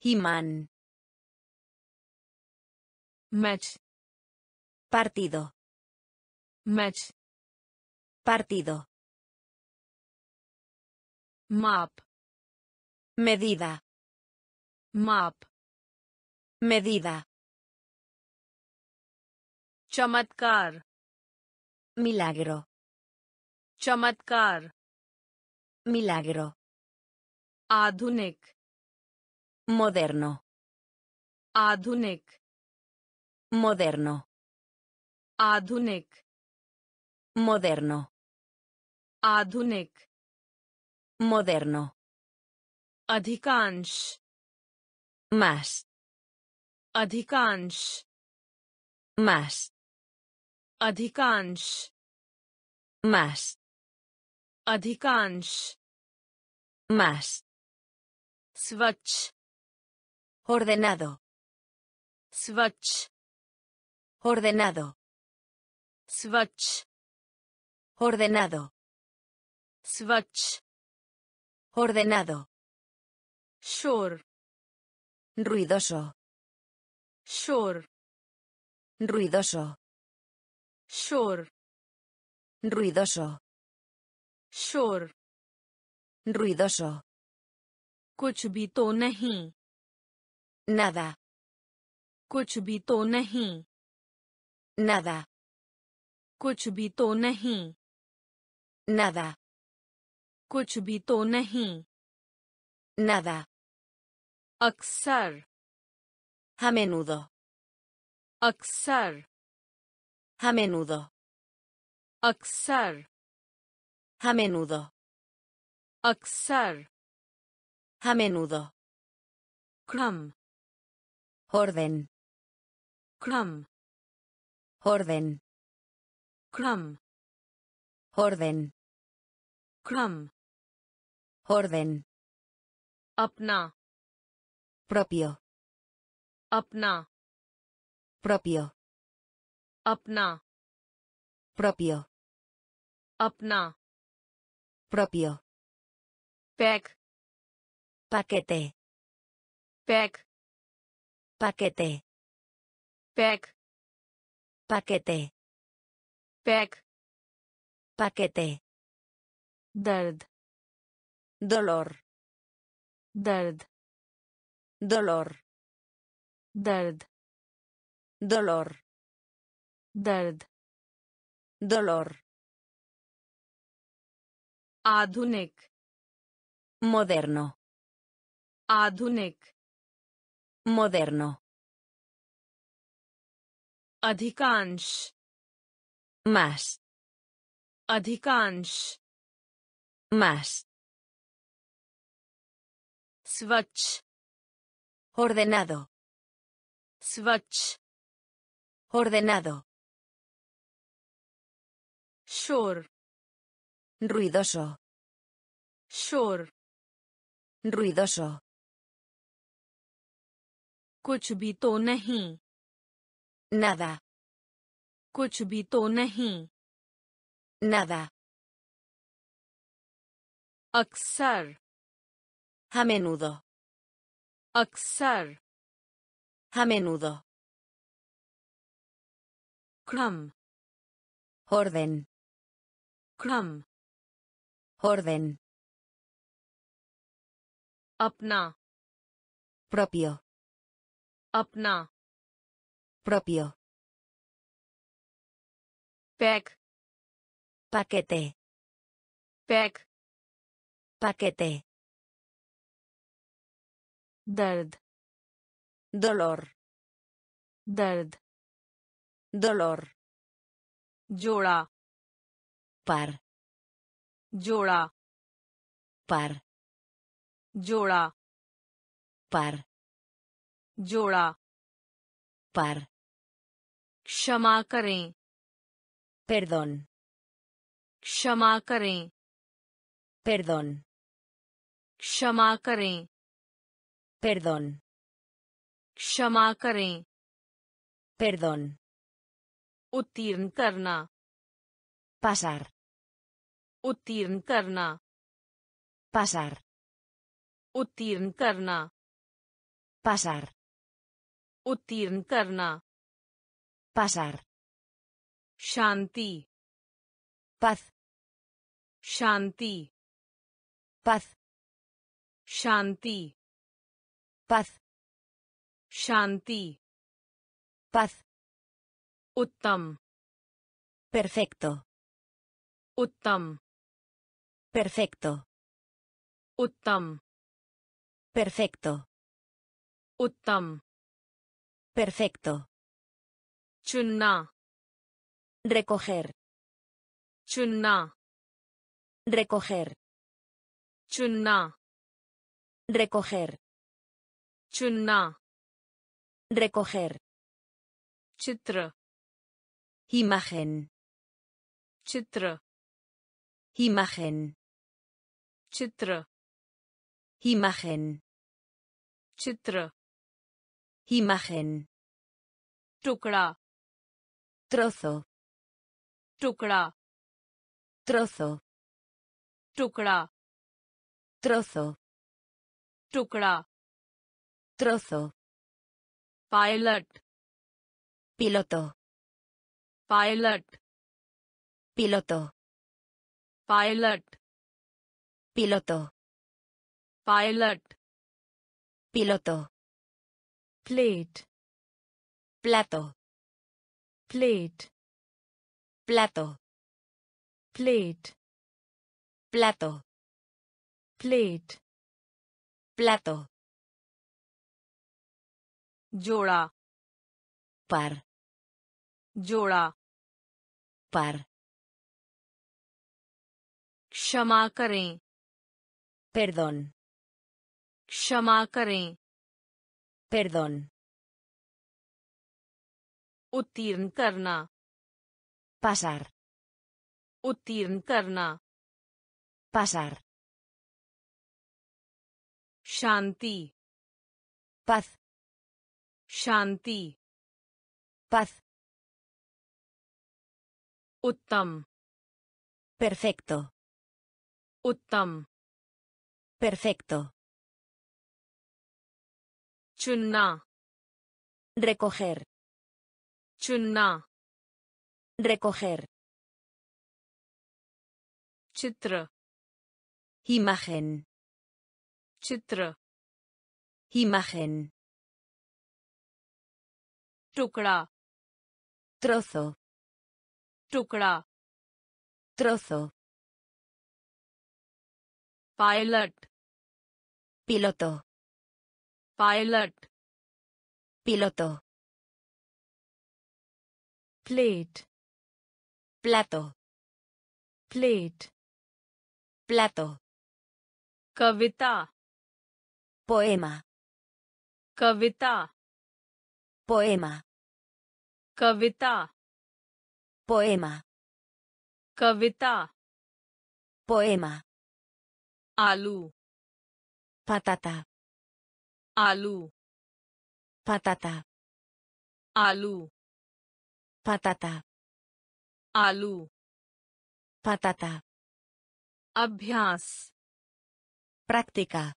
हिमान match partido map medida चमत्कार milagro आधुनिक moderno आधुनिक moderno आधुनिक moderno अधिकांश más अधिकांश más अधिकांश más स्वच्छ ordenado स्वच्छ ordenado स्वच्छ ordenado शोर ruidoso, shor, ruidoso, shor, ruidoso, shor, ruidoso, कुछ भी तो नहीं, nada, कुछ भी तो नहीं, nada, कुछ भी तो नहीं, nada, कुछ भी तो नहीं, nada, अक्सर, a menudo, अक्सर, a menudo, अक्सर, a menudo, अक्सर, a menudo, crumb, orden, crumb, orden, crumb, orden, अपना, propio, अपना, propio, pack, paquete, pack, paquete, pack, paquete, pack, paquete, dard, dolor, dard, dolor, dard, dolor, आधुनिक, moderno, आधुनिक, moderno, अधिकांश, más, स्वच्छ, ordenado, शोर, ruidoso, कुछ भी तो नहीं, nada, कुछ भी तो नहीं, nada, अक्सर, a menudo, crumb, orden, अपना, propio, pack, paquete, dard, dolor, जोड़ा, par, जोड़ा, par, जोड़ा, par, क्षमा करें, perdón, क्षमा करें, perdón, क्षमा करें, perdón, क्षमा करें, perdón, उत्तीर्ण करना, pasar, उत्तीर्ण करना, pasar, उत्तीर्ण करना, pasar, उत्तीर्ण करना, pasar, शांति, paz, शांति, paz, शांति, paz, शांति, paz, उत्तम, perfecto, उत्तम, perfecto, उत्तम, perfecto, उत्तम, perfecto, चुनना, recoger, चुनना, recoger, चुनना, recoger, चुनना, recoger, चित्र, imagen, चित्र, imagen, चित्र, imagen, चित्र, imagen, टुकड़ा, trozo, टुकड़ा, trozo, टुकड़ा, trozo, टुकड़ा, Trozo. Pilot. Piloto. Pilot. Piloto. Pilot. Piloto. Pilot. Piloto. Plate. Plato. Plate. Plato. Plate. Plato. Plate. Plato. Joda. Par. Joda. Par. क्षमा करें. Perdón. क्षमा करें. Perdón. उत्तीर्ण करना. Pasar. उत्तीर्ण करना. Pasar. शांति. Paz. शांति. Paz. उत्तम. Perfecto. Uttam. Perfecto. Chunna. Recoger. Chunna. Recoger. Chitra. Imagen. Chitra. Imagen. Tukra. Trozo. Tukra. Trozo. Pilot. Piloto. Pilot. Piloto. Plate. Plato. Plate. Plato. Kavita. Poema. Kavita. Poema. Kavita. Poema. Kavita. Poema. Aloo. Patata. Aloo. Patata. Aloo. Patata. Aloo. Patata. Abhyas. Práctica.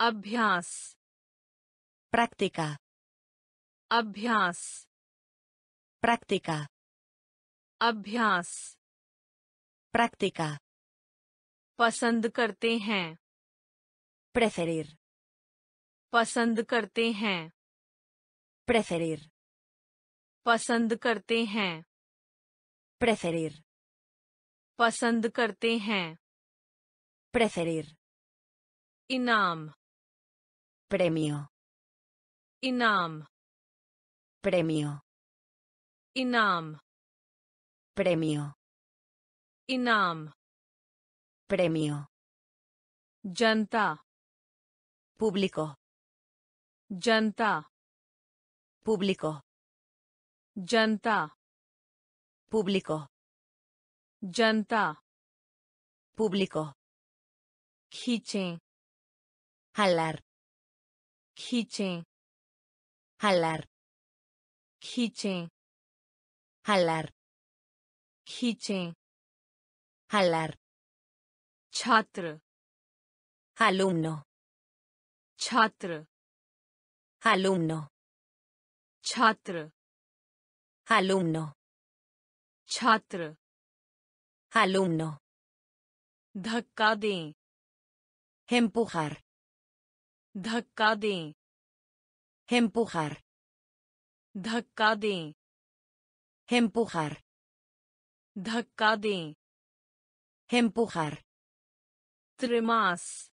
Abhyas. Práctica. Abhyas. Práctica. Abhyas. Práctica. पसंद करते हैं. Preferir. पसंद करते हैं. Preferir. पसंद करते हैं. Preferir. पसंद करते हैं. Preferir. इनाम. Premio. इनाम. Premio. इनाम. Premio. इनाम. Premio. Janta. Público. Janta. Público. Janta. Público. Janta. Público. Khiche. Jalar. Khiche. Jalar. Khiche. Jalar. Khiche. Jalar. छात्र. Alumno. छात्र. Alumno. छात्र. Alumno. छात्र. Alumno. धक्का दें. Empujar. धक्का दें. Empujar. धक्का दें. Empujar. धक्का दें. Empujar. Trimás.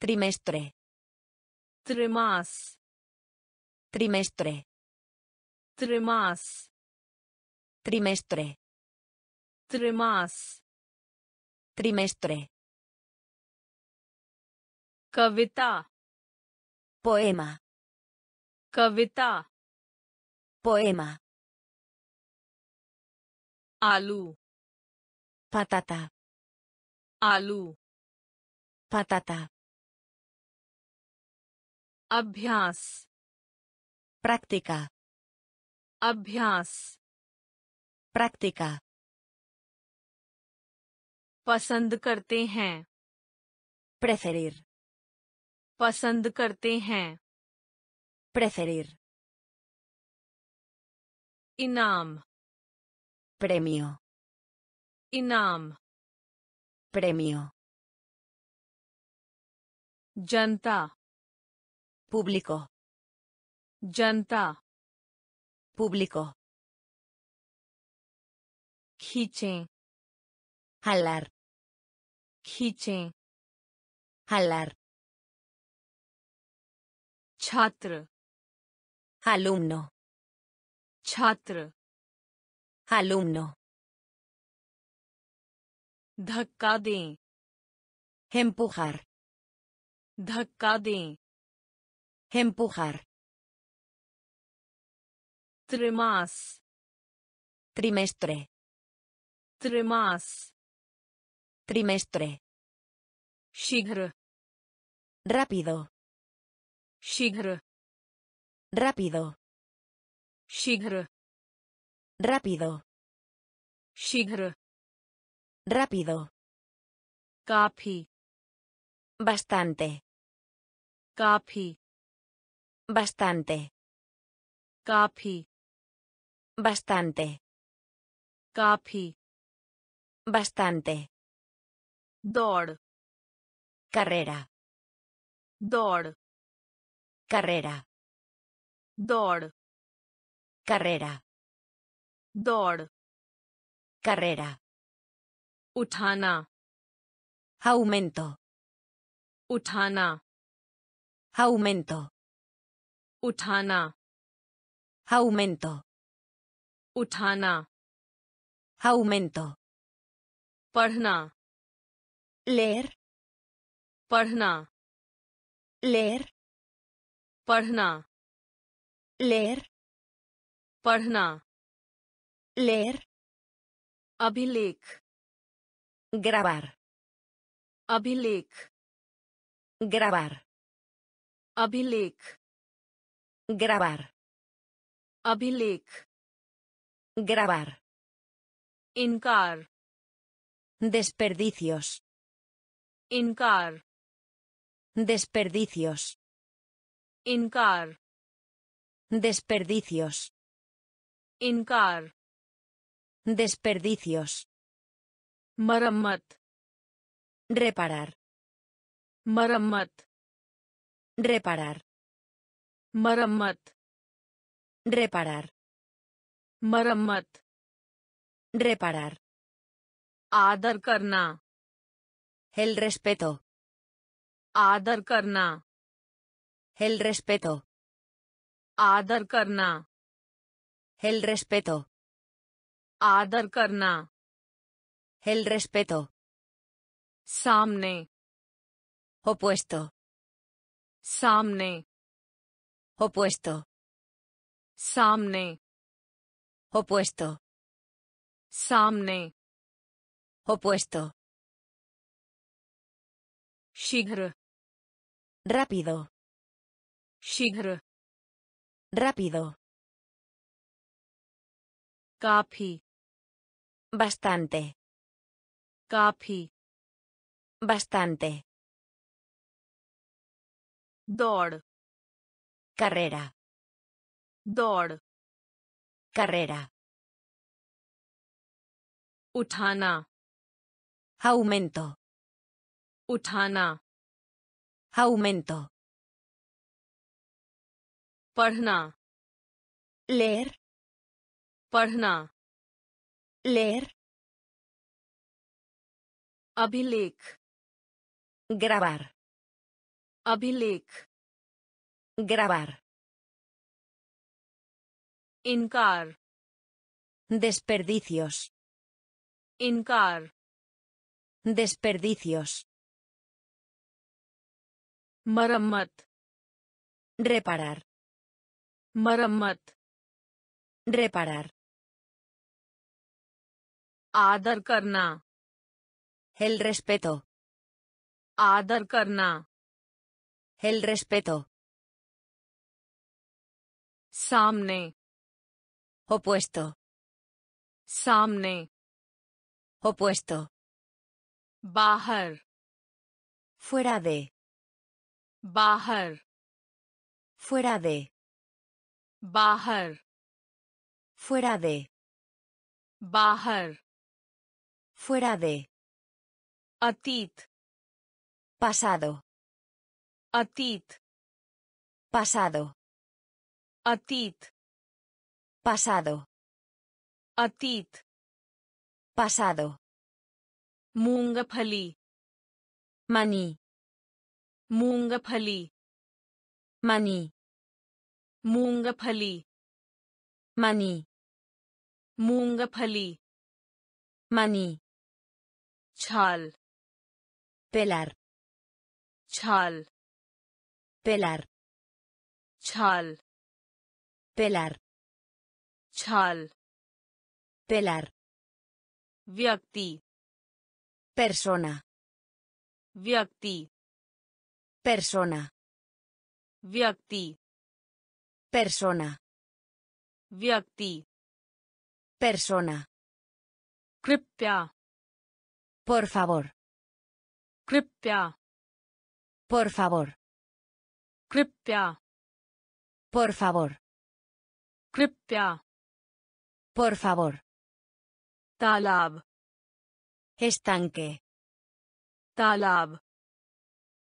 Trimestre. Trimás. Trimestre. Trimás. Trimestre. Trimás. Trimestre. Kavita. Poema. Kavita. Poema. Aloo. Patata. Aloo. Patata. Abhyas. Práctica. Abhyas. Práctica. पसंद करते हैं. Preferir. पसंद करते हैं. Preferir. Inam. Premio. Inam. Premio. Janta. Público. Janta. Público. Khichen. Jalar. Khichen. Jalar. Chhatra. Alumno. Chhatra. Alumno. Dhakka dein. Empujar. Dhakka dein. Empujar. Trimas. Trimestre. Trimas. Trimestre. Shighra. Rápido. Shighra. Rápido. Shighra. Rápido. Shighra. Rápido. Kafi. Bastante. Kafi. Bastante. Kafi. Bastante. Kafi. Bastante. Dor. Carrera. Dor. Carrera. Dor. Carrera. Dor. Carrera. Uthana. Aumento. Uthana. Aumento. Uthana. Aumento. Uthana. Aumento. Parhna. Leer. Parhna. Leer. Parhna. Leer. Parhna. Leer. Abhilekh. Grabar. Abhilekh. Grabar. Abhilekh. Grabar. Abhilekh. Grabar. Inkar. Desperdicios. Inkar. Desperdicios. Inkar. Desperdicios. Inkar. Desperdicios. Marammat. Reparar. Marammat. Reparar. Marammat. Reparar. Marammat. Reparar. आदर करना. El respeto. आदर करना. El respeto. आदर करना. El respeto. आदर करना. El respeto. सामने. Opuesto. सामने. Opuesto. सामने. Opuesto. सामने. Opuesto. Shighra. Rápido. Shighra. Rápido. Kafi. Bastante. Kafi. Bastante. Dor. Carrera. Dor. Carrera. Uthana. Aumento. Uthana. Aumento. Parhna. Leer. Parhna. Leer. Abhilekh. Grabar. Abhilekh. Grabar. Inkar. Desperdicios. Inkar. Desperdicios. Marammat. Reparar. Marammat. Reparar. Adar karna. El respeto. Adar karna. El respeto. Samne. Opuesto. Samne. Opuesto. Bahar. Fuera de. Bajar. Fuera de. Bajar. Fuera de. Bajar. Fuera de. Atit. Pasado. Atit. Pasado. Atit. Pasado. Atit. Pasado. Mungafali. Mani. Mungafali. Mani. Mungafali. Mani. Mungafali. Mani. Chal. Pelar. Chal. Pelar. Chal. Pelar. Chal. Pelar. Vyakti. Persona. Vyakti. Persona. Vyakti. Persona. Vyakti. Persona. Kripya. Por favor. Kripya. Por favor. Kripya. Por favor. Kripya. Por favor. Talab. Estanque. Talab.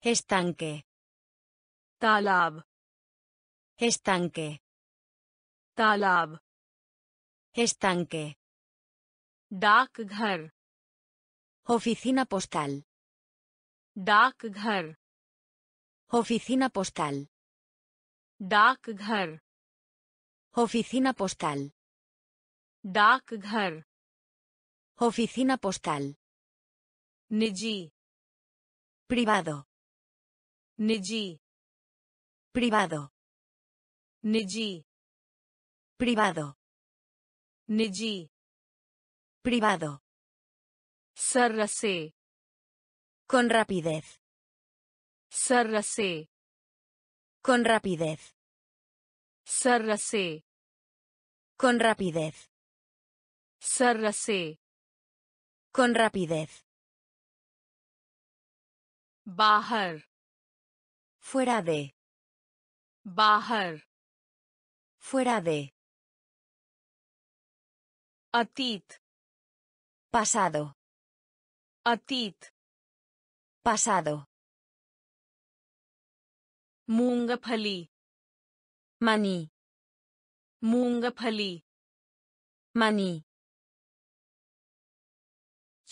Estanque. Talab. Estanque. Talab. Estanque. Dakghar. Oficina postal. Dakghar. Oficina postal. Dakghar. Oficina postal. डाकघर, oficina postal, निजी, privado, निजी, privado, निजी, privado, सरसे, con rapidez, सरसे, con rapidez, सरसे, con rapidez. Sarrase. Con rapidez. Bahar. Fuera de. Bahar. Fuera de. Atit. Pasado. Atit. Pasado. Mungafali. Mani. Mungafali. Mani.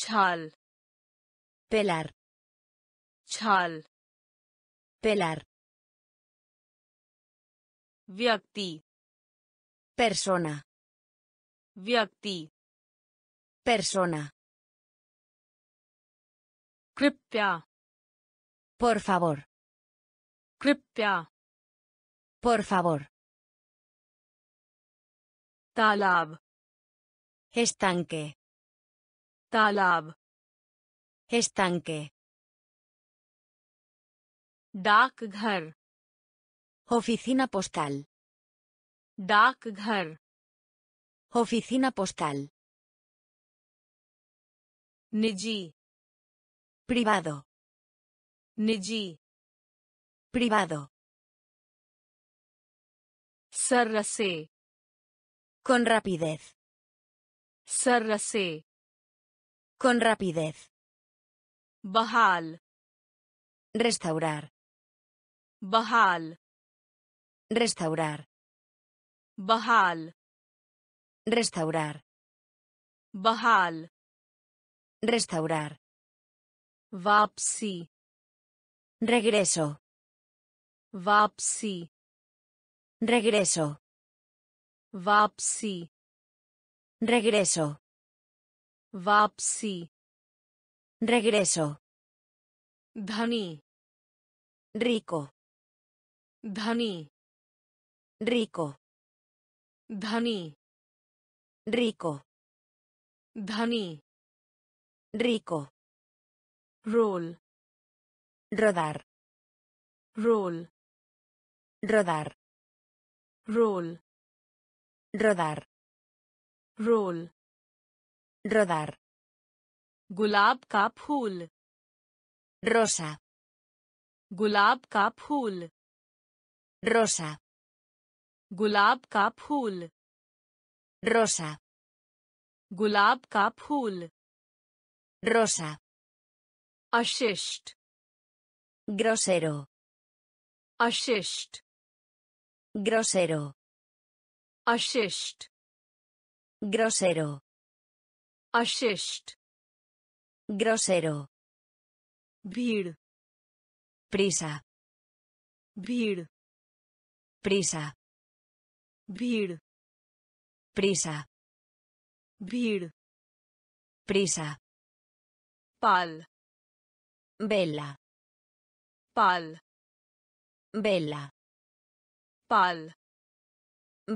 Chal. Pelar. Chal. Pelar. Vyakti. Persona. Vyakti. Persona. Kripya. Por favor. Kripya. Por favor. Talab. Estanque. Talab. Estanque. Dakghar. Oficina postal. Dakghar. Oficina postal. Niji. Privado. Niji. Privado. Sarrase. Con rapidez. Sarrase. Con rapidez. Bahal. Restaurar. Bahal. Restaurar. Bahal. Restaurar. Bahal. Restaurar. Vapsi. Regreso. Vapsi. Regreso. Vapsi. Regreso. Vapsi. Regreso. Dhani. Rico. Dhani. Rico. Dhani. Rico. Dhani. Rico. Roll. Rodar. Roll. Rodar. Roll. Rodar. Roll. Rodar. गुलाब का फूल. Rosa. गुलाब का फूल रोसा, गुलाब का फूल रोसा, गुलाब का फूल रोसा। अशिष्ट ग्रोसेरो, अशिष्ट ग्रोसेरो, अशिष्ट ग्रोसेरो, अशिष्ट ग्रोसेरो। भीड़ प्रीसा, भीड़ प्रीसा, भीड़ प्रीसा, भीड़ प्रीसा। पाल बेला, पाल बेला, पाल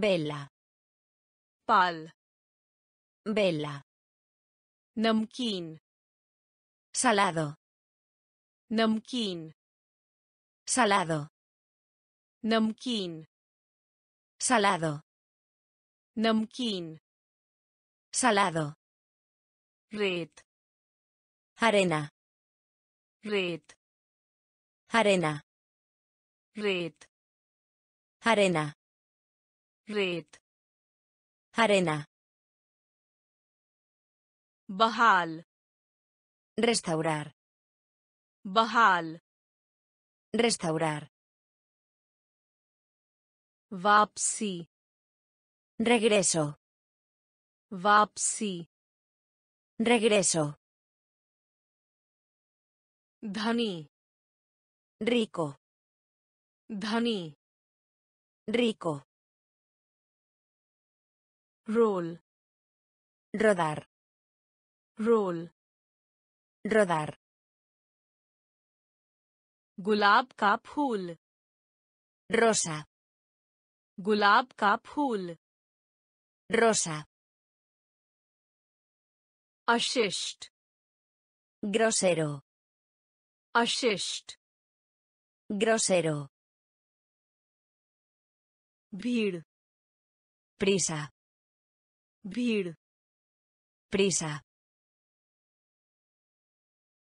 बेला, पाल बेला। नमकीन salado, नमकीन salado, नमकीन salado, नमकीन salado। रेत arena, रेत arena, रेत arena, रेत arena। बहाल restaurar, बहाल restaurar। वापसी regreso, वापसी regreso। धनी rico, धनी rico। Roll rodar, roll rodar। गुलाब का फूल rosa, गुलाब का फूल rosa। अशिष्ट ग्रोसेरो, अशिष्ट ग्रोसेरो। भीड़ प्रीसा, भीड़ प्रीसा।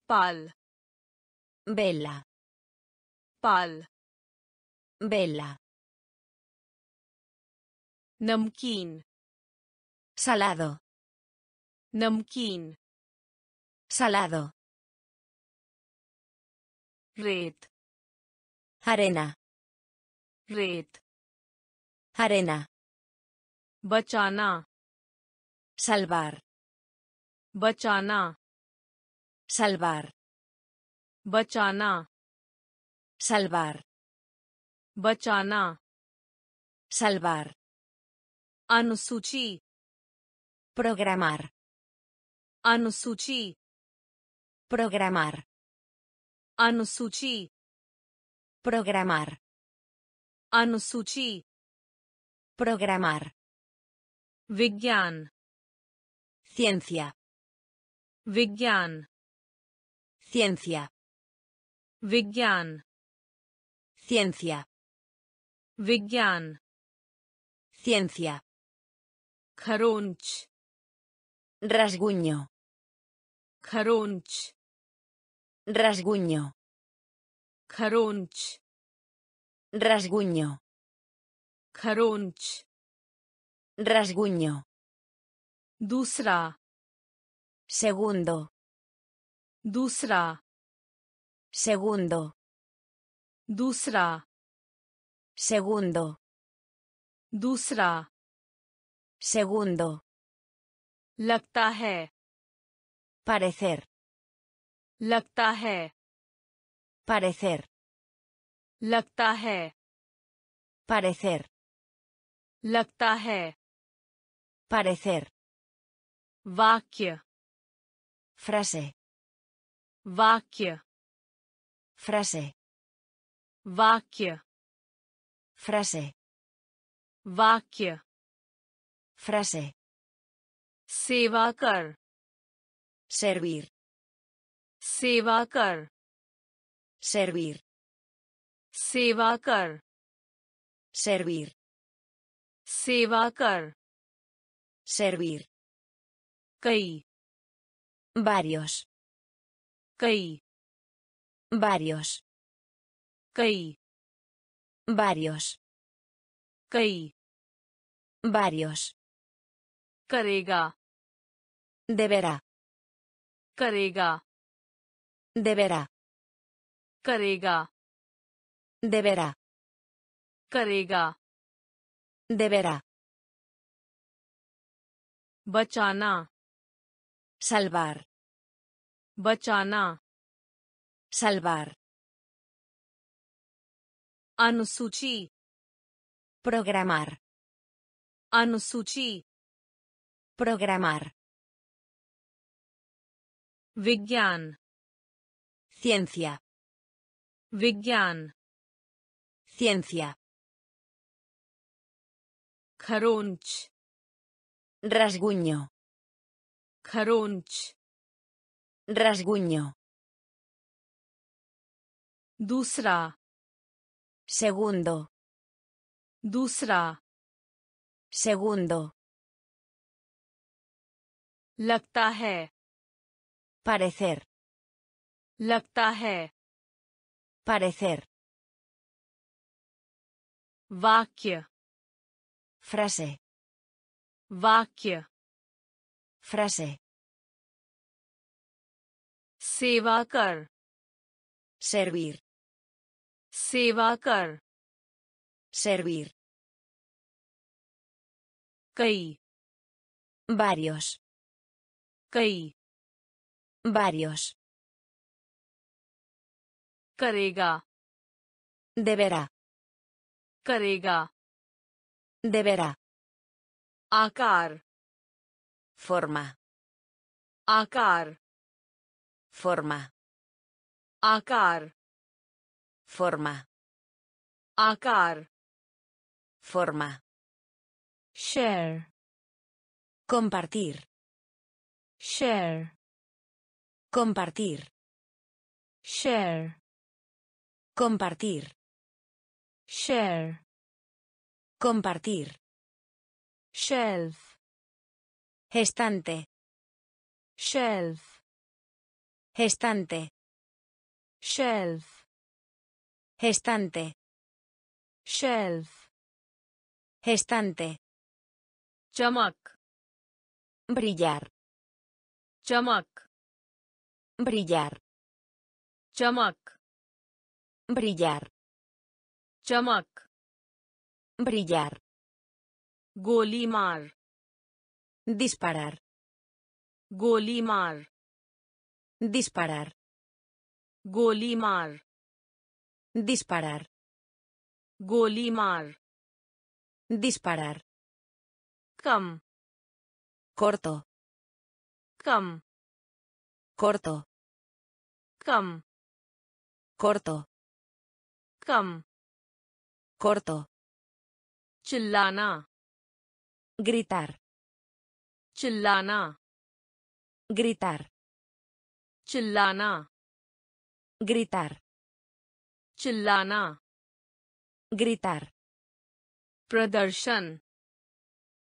पाल बेला, पाल बेला। नमकीन salado, नमकीन salado। रेत arena, रेत arena। बचाना salvar, बचाना salvar, बचाना salvar, बचाना salvar। अनुसूची programar, अनुसूची programar, अनुसूची programar, अनुसूची programar। विज्ञान ciencia, विज्ञान ciencia, विज्ञान ciencia, विज्ञान ciencia। खरोंच rasguño, खरोंच rasguño, खरोंच rasguño, खरोंच rasguño। दूसरा segundo, दूसरा segundo, दूसरा segundo, दूसरा segundo। लगता है parecer, लगता है parecer, लगता है parecer, लगता है parecer। वाक्य frase, वाक्य frase, वाक्य frase, वाक्य frase। सेवा कर servir, सेवा कर servir, सेवा कर servir, सेवा कर servir। कई varios, कई varios, Кай. Varios. Кай. Varios. Карега. Deberá. Карега. Deberá. Карега. Deberá. Карега. Deberá. Bachana. Salvar. Bachana. Salvar. Anusuchi. Programar. Anusuchi. Programar. Vigyan. Ciencia. Vigyan. Ciencia. Kharunch. Rasguño. Kharunch. Rasguño. Dusra. Segundo. Dusra. Segundo. Lagta hai. Parecer. Lagta hai. Parecer. Vakya. Frase. Vakya. Frase. सेवा कर, servir, सेवा कर, servir, कई, varios, करेगा, deberá, आकार, forma, ácar, forma, share, compartir, share, compartir, shelf, estante, shelf. Estante. Shelf. Estante. Shelf. Estante. Chamak. Brillar. Chamak. Brillar. Chamak. Brillar. Chamak. Brillar. Golimar. Disparar. Golimar. Disparar. Golimar. Disparar. Golimar. Disparar. Kam. Corto. Kam. Corto. Kam. Corto. Kam. Corto. Chillana. Gritar. Chillana. Gritar. चिल्लाना, gritar, चिल्लाना, gritar, प्रदर्शन,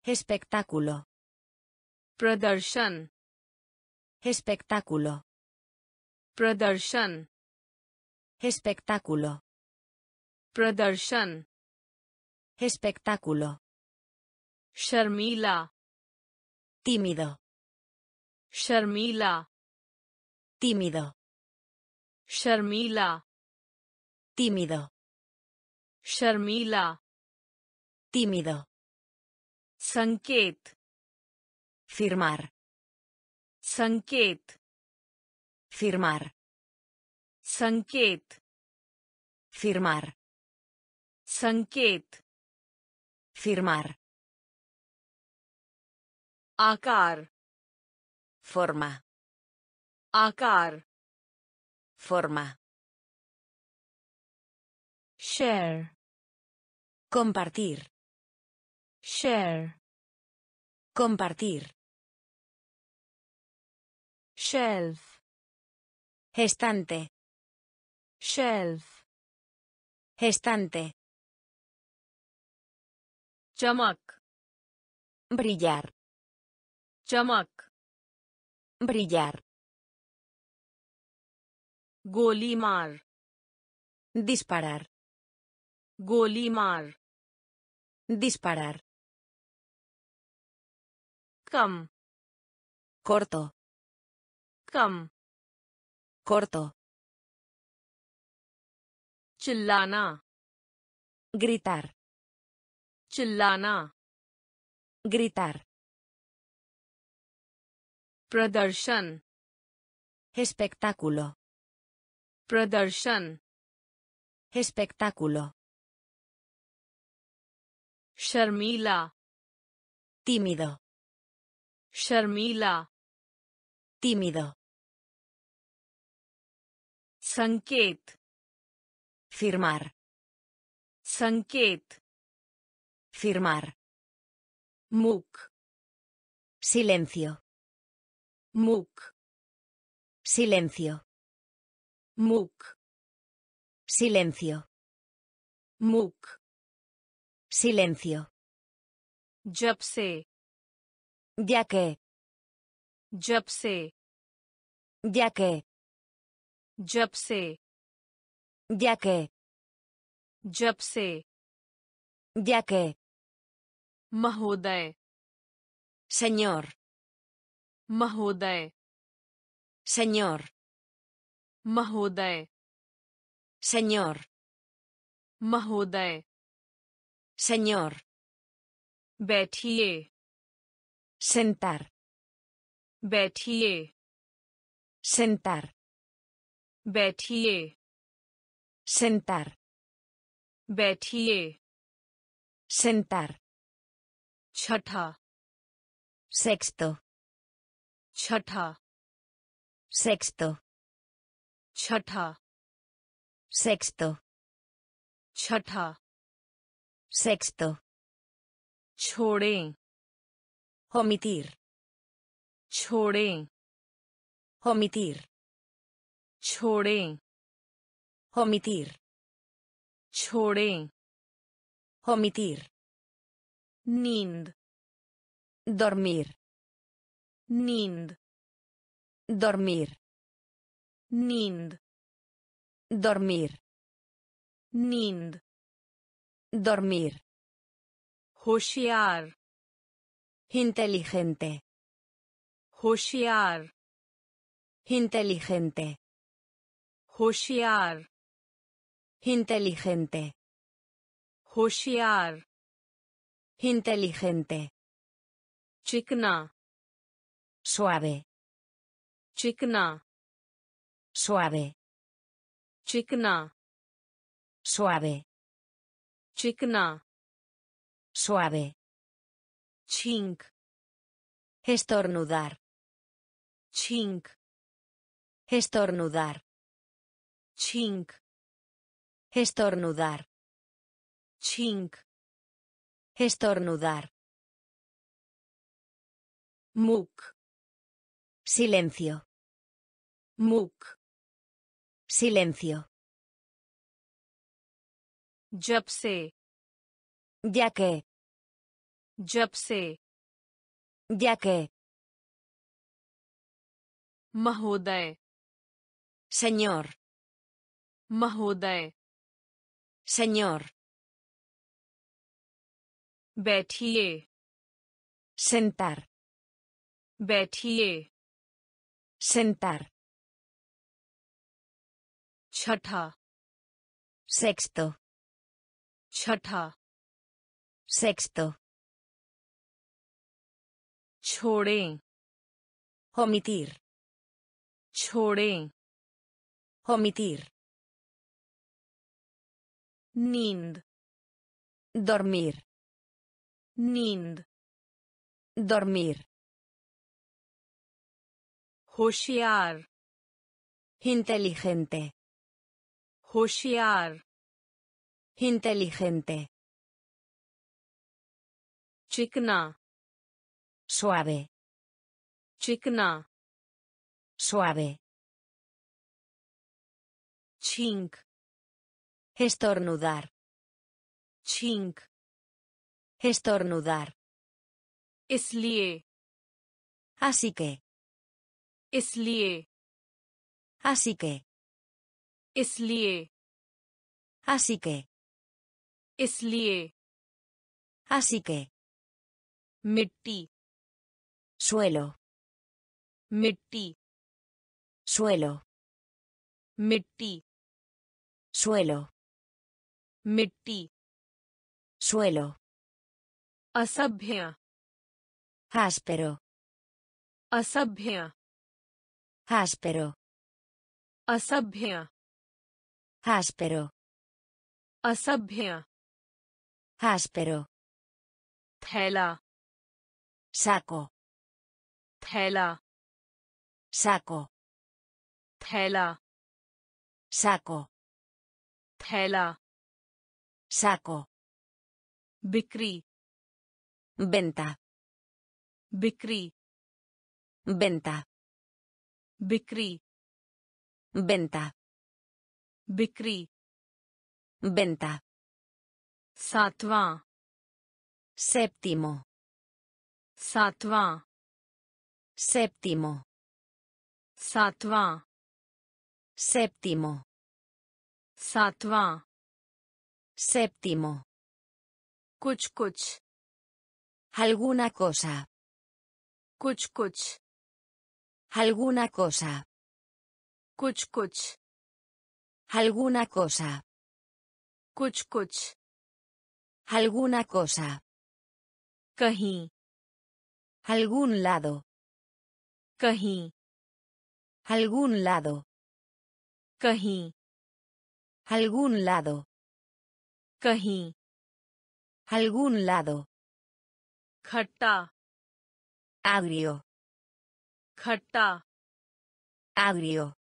espectáculo, प्रदर्शन, espectáculo, प्रदर्शन, espectáculo, शर्मीला, tímido, शर्मीला tímido, शर्मीला, tímido, शर्मीला, tímido, संकेत, firmar, संकेत, firmar, संकेत, firmar, आकार, forma, share, compartir, shelf, estante, chamak, brillar, golimar, Disparar. गोली मार. Disparar. Cam. Corto. Cam. Corto. चिल्लाना. Gritar. चिल्लाना. Gritar. प्रदर्शन. Espectáculo. प्रदर्शन. Espectáculo. शर्मीला. Tímido. शर्मीला. Tímido. संकेत. Firmar. Sanket. Firmar. Muk. Silencio. Muk. Silencio. Muk. Silencio. Muk. Silencio. Jab se. Ya que. Jab se. Ya que. Jab se. Ya que. जब से. Ya que. महोदय. Señor. महोदय. Señor. महोदय. Señor. महोदय. Señor. बैठिए. Sentar. बैठिए. Sentar. बैठिए. Sentar. बैठिए. Sentar. छठा. Sexto. छठा. Sexto. छठा. Sexto. छठा. Sexto. छोड़ें. Omitir. छोड़ें. Omitir. छोड़ें. Omitir. Chore. Omitir. Nind. Dormir. Nind. Dormir. Nind. Dormir. Nind. Dormir. Hoshiar. Inteligente. Hoshiar. Inteligente. Hoshiar. Inteligente. Hoshiar. Inteligente. Chikna. Suave. Chikna. Suave. Chikna. Suave. Chikna. Suave. Chink. Estornudar. Chink. Estornudar. Chink. Estornudar. Chink. Estornudar. Muk. Silencio. Muk. Silencio. Jab se. Ya que. Jab se. Ya que. Mahoday. Señor. Mahoday. Señor. बैठिए. Sentar. बैठिए. Sentar. छठा. Sexto. छठा. Sexto. छोड़ें. Omitir. छोड़ें. Omitir. Nind. Dormir. Nind. Dormir. Hoshiar. Inteligente. Hoshiar. Inteligente. Chikna. Suave. Chikna. Suave. Chink. Estornudar. Chink. Estornudar. Isliye. Así que. Isliye. Así que. Isliye. Así que. इसलिए. Así que. मिट्टी. Suelo. मिट्टी. Suelo. मिट्टी. Suelo. मिट्टी. Suelo. असभ्य. Áspero. Asabhya. Áspero. Asabhya. Áspero. Asabhya. Áspero. Thela. Saco. Thela. Saco. Thela. Saco. Thela. Saco. Bikri. Venta. Bikri. Venta. Bikri. Venta. Bikri. Venta. Satva. Séptimo. Satva. Séptimo. Satva. Séptimo. Satva. Séptimo. Kuch kuch. Alguna cosa. Kuch kuch. Alguna cosa. Kuch kuch. Alguna cosa. Kuch kuch. Alguna cosa. Kahin. Algún lado. Kahin. Algún lado. Kahin. Algún lado. Kahin. Algún lado. Khatta. Agrio. Khatta. Agrio.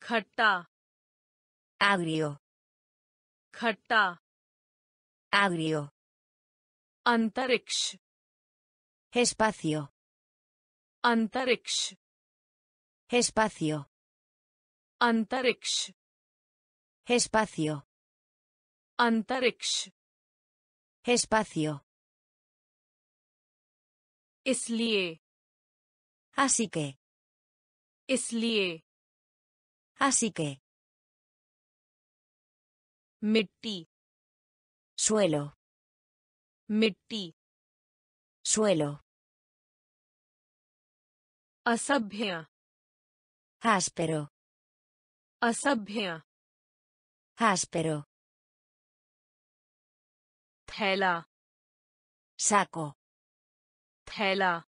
Khatta. Agrio. Khatta. Agrio. Antariksh. Espacio. Antariksh. Espacio. Antariksh. Espacio. Antariksh. Espacio. इसलिए. Así que. इसलिए. Así que. मिट्टी. Suelo. मिट्टी. Suelo. असभ्य. Áspero. असभ्य. Áspero. Thela. Saco. Thela.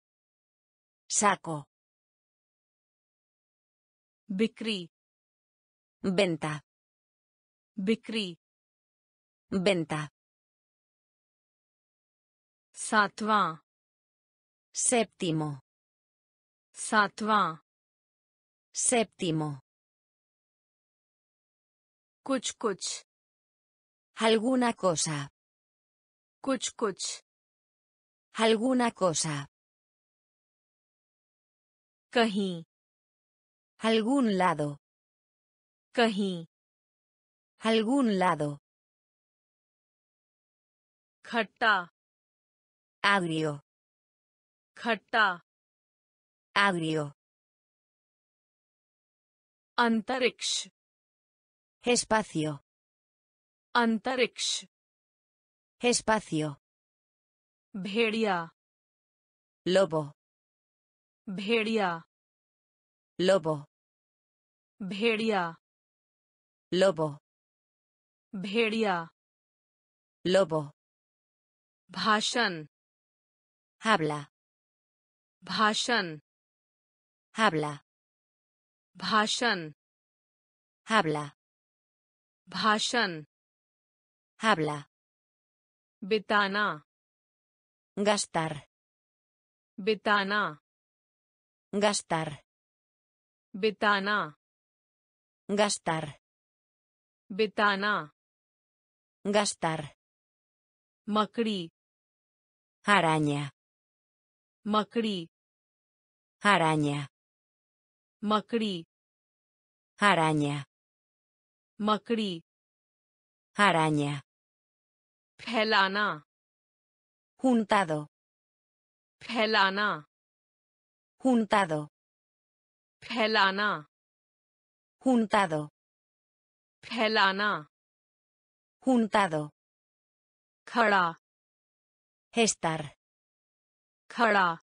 Saco. Bikri. Venta. Bikri. Venta. Satva. Séptimo. Satva. Séptimo. Kuch kuch. Alguna cosa. Kuch kuch. Alguna cosa. Kahin. Algún lado. Kahin. Algún lado. Khatta. Agrio. Khatta. Agrio. Antariksh. Espacio. Antariksh. Espacio. Bheria. Lobo. Bheria. Lobo. Bheria. Lobo. Bheria. Lobo. Bhashan. Habla. Bhashan. Habla. Bhashan. Habla. Bhashan. Habla. Betana. Gastar. Betana. Gastar. Betana. Gastar. Betana. Gastar. Macri. Araña. Macri. Araña. Macri. Araña. Macri. Araña. Phelana. Juntado. Phelana. Juntado. Phelana. Juntado. Phelana. Juntado. Khada. Estar. Khada.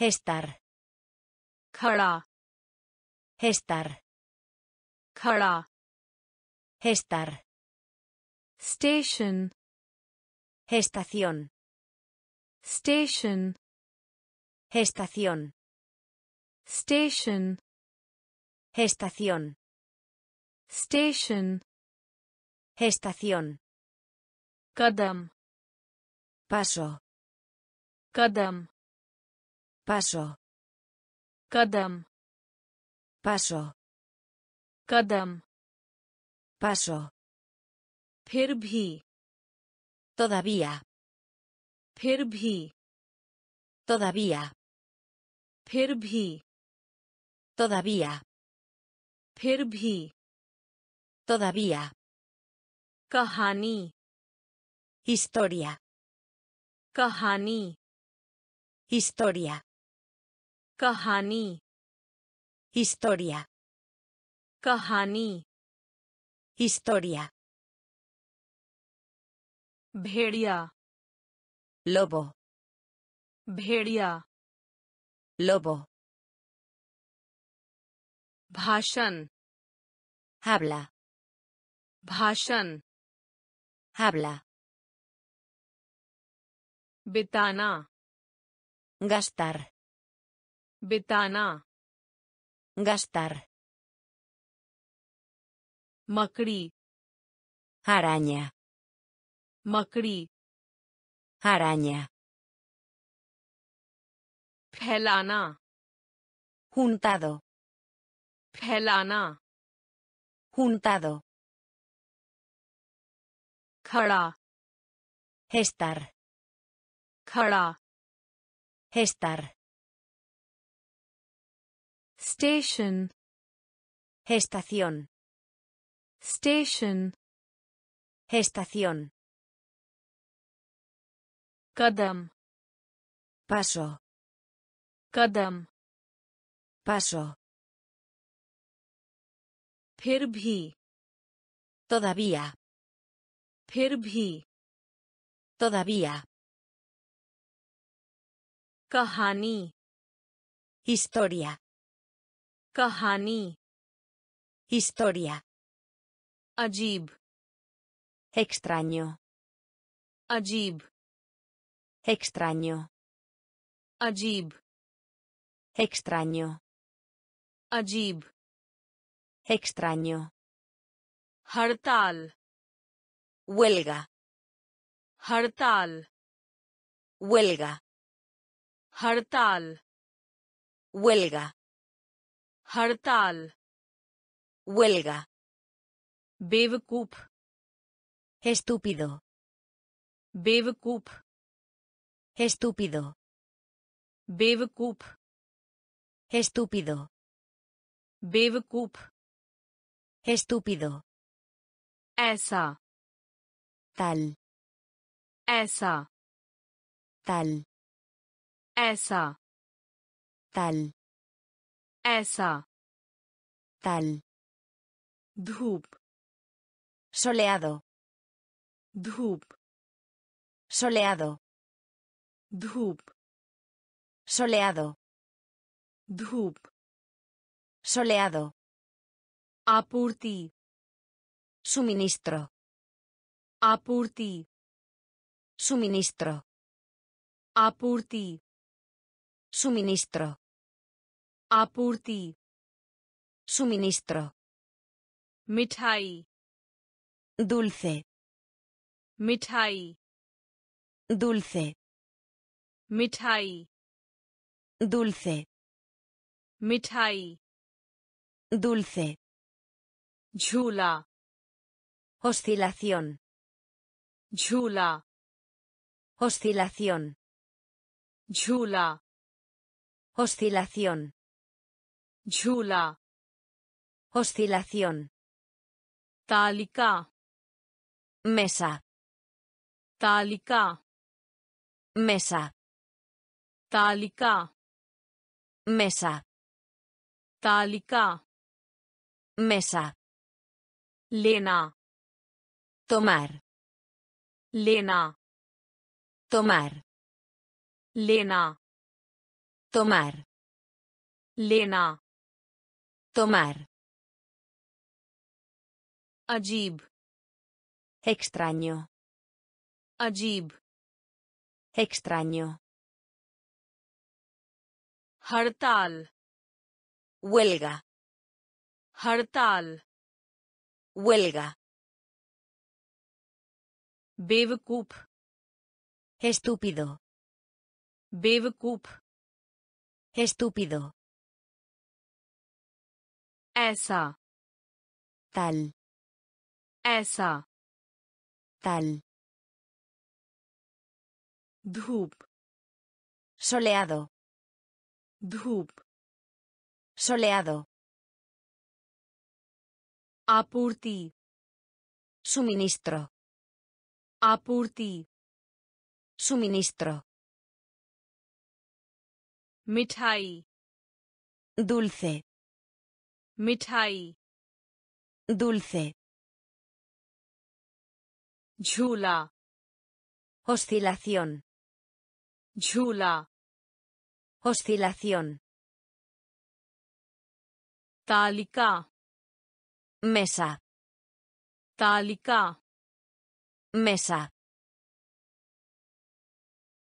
Estar. Khada. Estar. Khada. Estar. Station. Estación. Station. Estación. Station. Estación. Station. Estación. Kadam. Paso. Kadam. Paso. Kadam. Paso. Kadam. Paso. Phir bhi. Todavía. Phir bhi. Todavía. Phir bhi. Todavía. Phir bhi. Todavía. Kahani. Historia. Kahani. Historia. Kahani. Historia. Kahani. Historia. Bheria. Lobo. Bheria. Lobo. Bhashan. Habla. Bhashan. Habla. Bitana. Gastar. Bitana. Gastar. Macri. Araña. Macri. Araña. Phelana. Juntado. Phelana. Juntado. Khada. Estar. Khada. Estar. Station. Estación. Station. Estación. Kadam. Paso. Kadam. Paso. Phir bhi. Todavía. Phir bhi. Todavía. Kahani. Historia. Kahani. Historia. Ajib. Extraño. Ajib. Extraño. Ajib. Extraño. Ajib. Extraño. Hartal. Huelga. Hartal. Huelga. Hartal. Huelga. Hartal. Huelga. Bevkup. Estúpido. Bevkup. Estúpido. Bevkup. Estúpido. Bevkup. Estúpido. Esa. Tal. Esa. Tal. Esa. Tal. Esa. Tal. Dhup. Soleado. Dhup. Soleado. Dhup. Soleado. Dhup. Soleado. Apurti. Suministro. Apurti. Suministro. Apurti. Suministro. Apurti. Suministro. Mithai. Dulce. Mithai. Dulce. Mithai. Dulce. Mithai. Dulce. Jhula. Oscilación. Jhula. Oscilación. Jhula. Oscilación. Jhula. Oscilación. Tálica. Mesa. Tálica. Mesa. Tálica. Mesa. Tálica. Mesa. Lena. tomar, lena, tomar, lena, tomar, lena, tomar, ajib, extraño, ajib, extraño, hartal, huelga, hartal, huelga, बेवकूफ, estúpido, ऐसा, tal, धूप, soleado, आपूर्ति, suministro, मिठाई, dulce, झूला, oscilación, तालिका, mesa,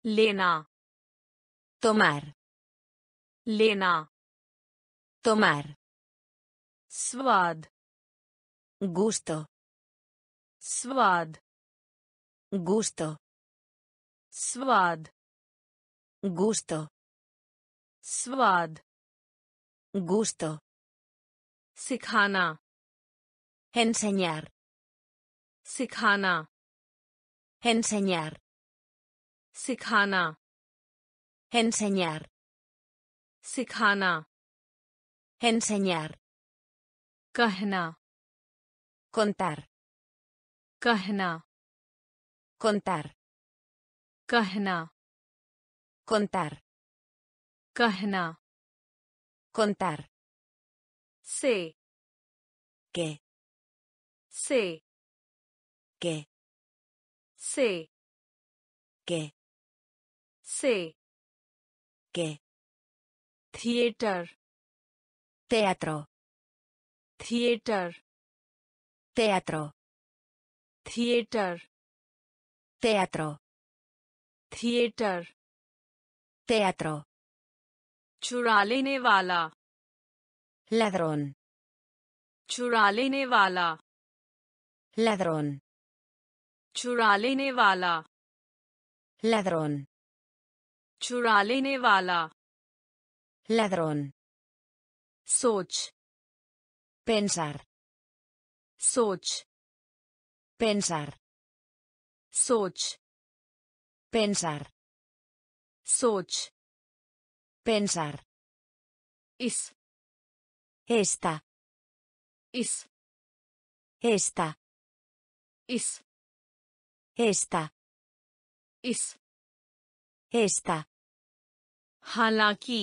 lena, tomar, स्वाद, gusto, स्वाद, gusto, स्वाद, gusto, सिखाना, enseñar, सिखाना, enseñar, कहना, contar, कहना, contar, sé, que, sé, que, sé, que, theater, chura leने वाला, ladrón, chura leने वाला, ladrón, सोच, pensar, esta, हालांकि,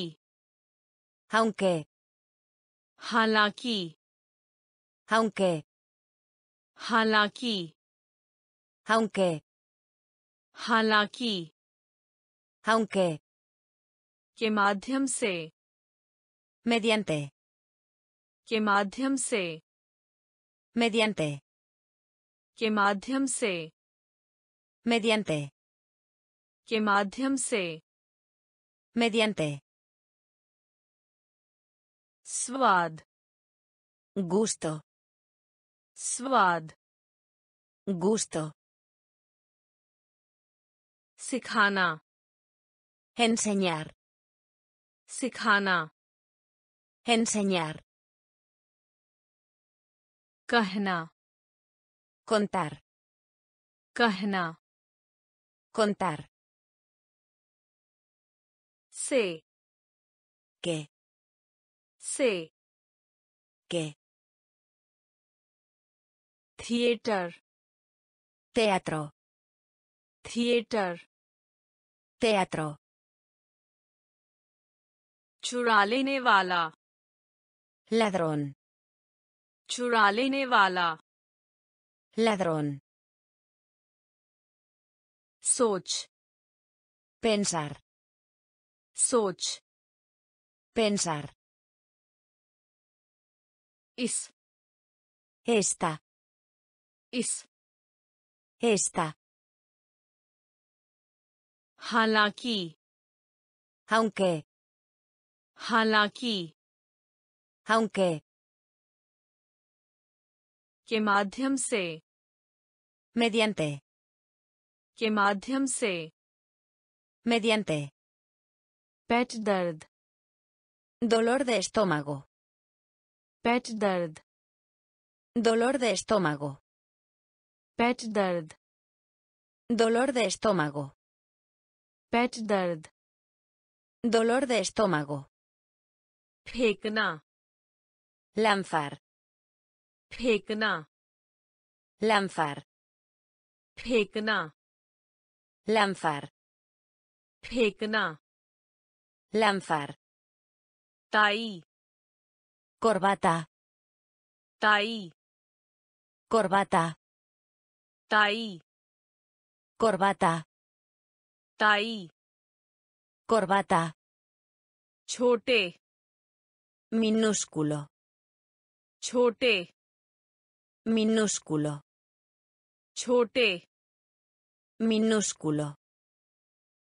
के माध्यम से, mediante, स्वाद, gusto, सिखाना, enseñar, कहना, contar, sé, que, theater, chura leने वाला, ladrón, सोच, pensar, सोच, pensar. Is, esta, is, esta. Halaki, aunque, halaki, aunque. के माध्यम से, mediante, के माध्यम से, mediante, पेट दर्द, dolor de estómago, पेट दर्द, dolor de estómago, पेट दर्द, dolor de estómago, पेट दर्द, dolor de estómago, फेंकना, lanzar. फेंकना, lanzar, फेंकना, lanzar, फेंकना, lanzar, टाई, कोर्बाटा, टाई, कोर्बाटा, टाई, कोर्बाटा, छोटे, minúsculo, छोटे minúsculo, छोटे, minúsculo,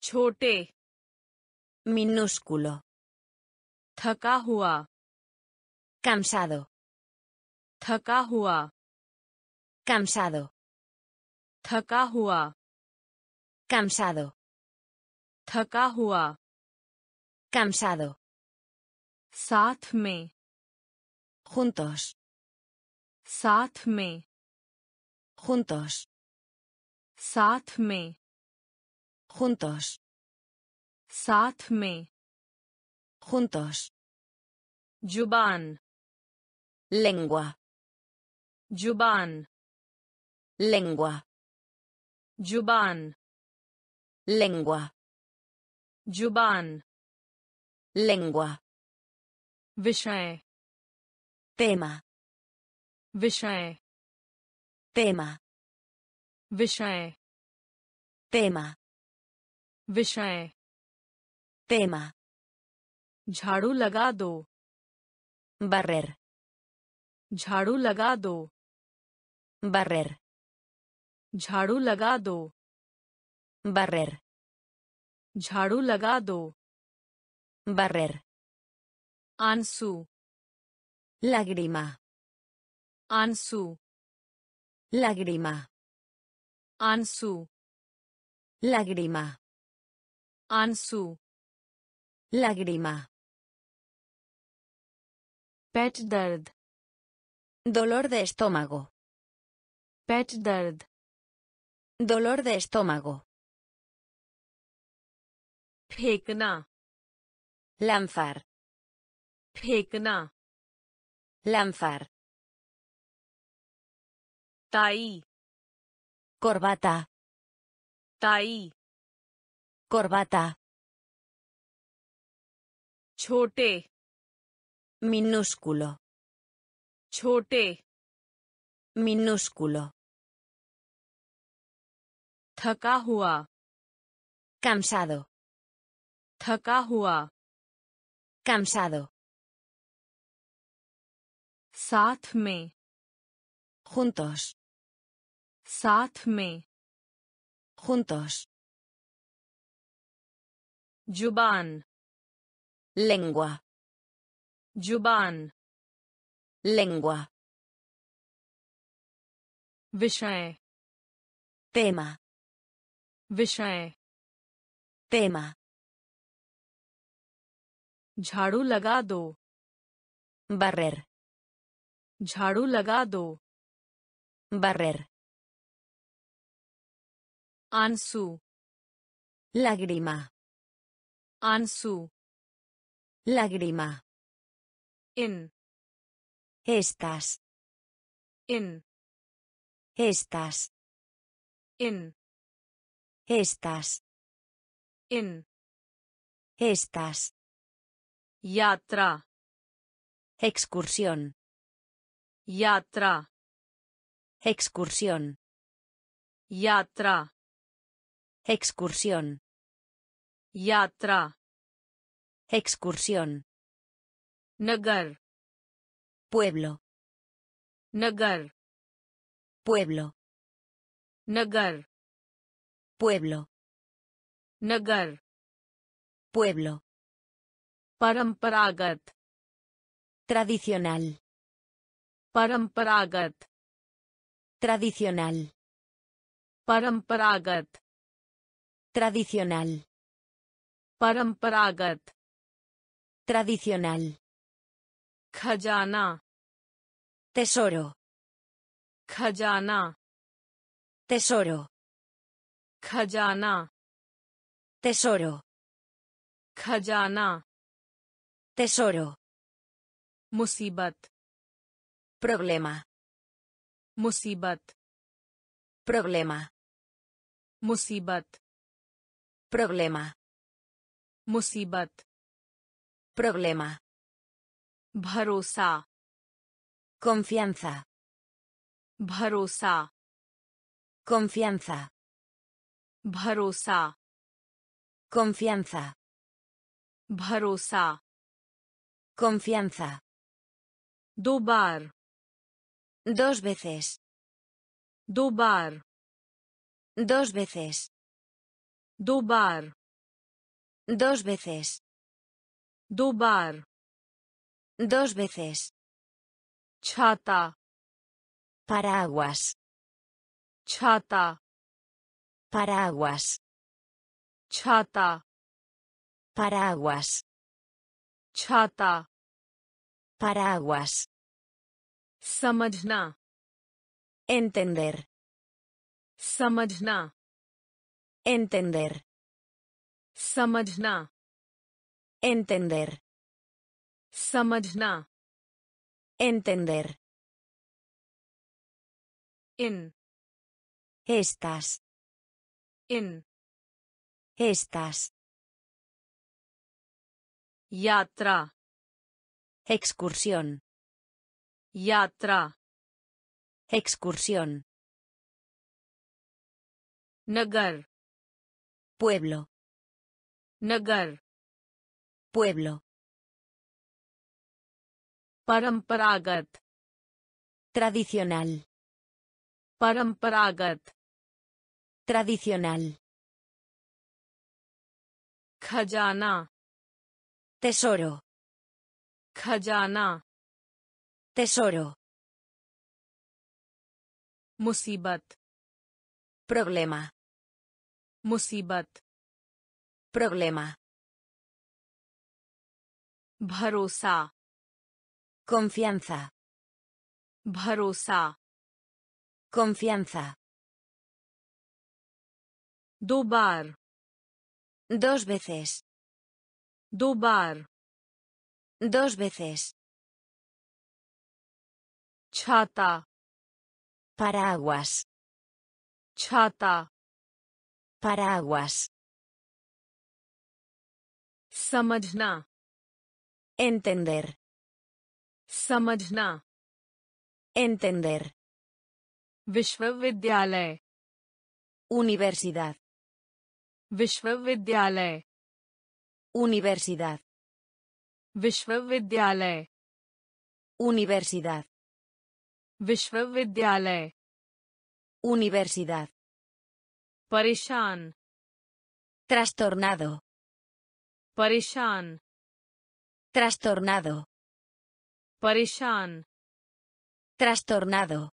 छोटे, minúsculo, थका हुआ, cansado, थका हुआ, cansado, साथ में, juntos. साथ में, juntos, साथ में, juntos, साथ में, juntos, जुबान, lengua, जुबान, lengua, जुबान, lengua, विषय, tema. Vishay. Tema. Vishay. Tema. Vishay. Tema. Jharu laga do. Barrer. Jharu laga do. Barrer. Jharu laga do. Barrer. Jharu laga do. Barrer. Ansu. Lágrima. आंसू, lágrima, आंसू, lágrima, आंसू, lágrima, पेट दर्द, dolor de estómago, पेट दर्द, dolor de estómago, फेंकना, lanzar, tie, कोर्बाटा, छोटे, minúsculo, थका हुआ, cansado, साथ में, juntos. साथ में, juntos, जुबान, lengua, विषय, tema, झाड़ू लगा दो, barrer, ansu, lágrima, in, estas, in, estas, in, estas, yatra, excursión, yatra, excursión, yatra. Excursión. Yatra. Excursión. Nagar. Pueblo. Nagar. Pueblo. Nagar. Pueblo. Nagar. Pueblo. Paramparagat. Tradicional. Paramparagat. Tradicional. Paramparagat. Tradicional. Paramparagat. Tradicional. Khajana. Tesoro. Khajana. Tesoro. Khajana. Tesoro. Khajana. Tesoro. Musibat. Problema. Musibat. Problema. Musibat. Problema. Musibat. Problema. Bharosa. Confianza. Bharosa. Confianza. Bharosa. Confianza. Bharosa. Confianza. Dubar. Dos veces. Dubar. Dos veces. Dubar. Dos veces. Dubar. Dos veces. Chata. Paraguas. Chata. Paraguas. Chata. Paraguas. Chata. Paraguas. Samajhna. Entender. Samajhna. Entender. Samajhna. Entender. Samajhna. Entender. In. Estas. In. Estas. Yatra. Excursión. Yatra. Excursión. Nagar. Pueblo. Nagar. Pueblo. Paramparagat. Tradicional. Paramparagat. Tradicional. Khajana. Tesoro. Khajana. Tesoro. Musibat. Problema. Musibat. Problema. Bharosa. Confianza. Bharosa. Confianza. Dubar. Dos veces. Dubar. Dos veces. Chata. Paraguas. Chata. Paraguas. Samajhna. Entender. Samajhna. Entender. Vishwavidyalay. Universidad. Vishwavidyalay. Universidad. Vishwavidyalay. Universidad. Vishwavidyalay. Universidad. Parishan. Trastornado. Parishan. Trastornado. Parishan. Trastornado.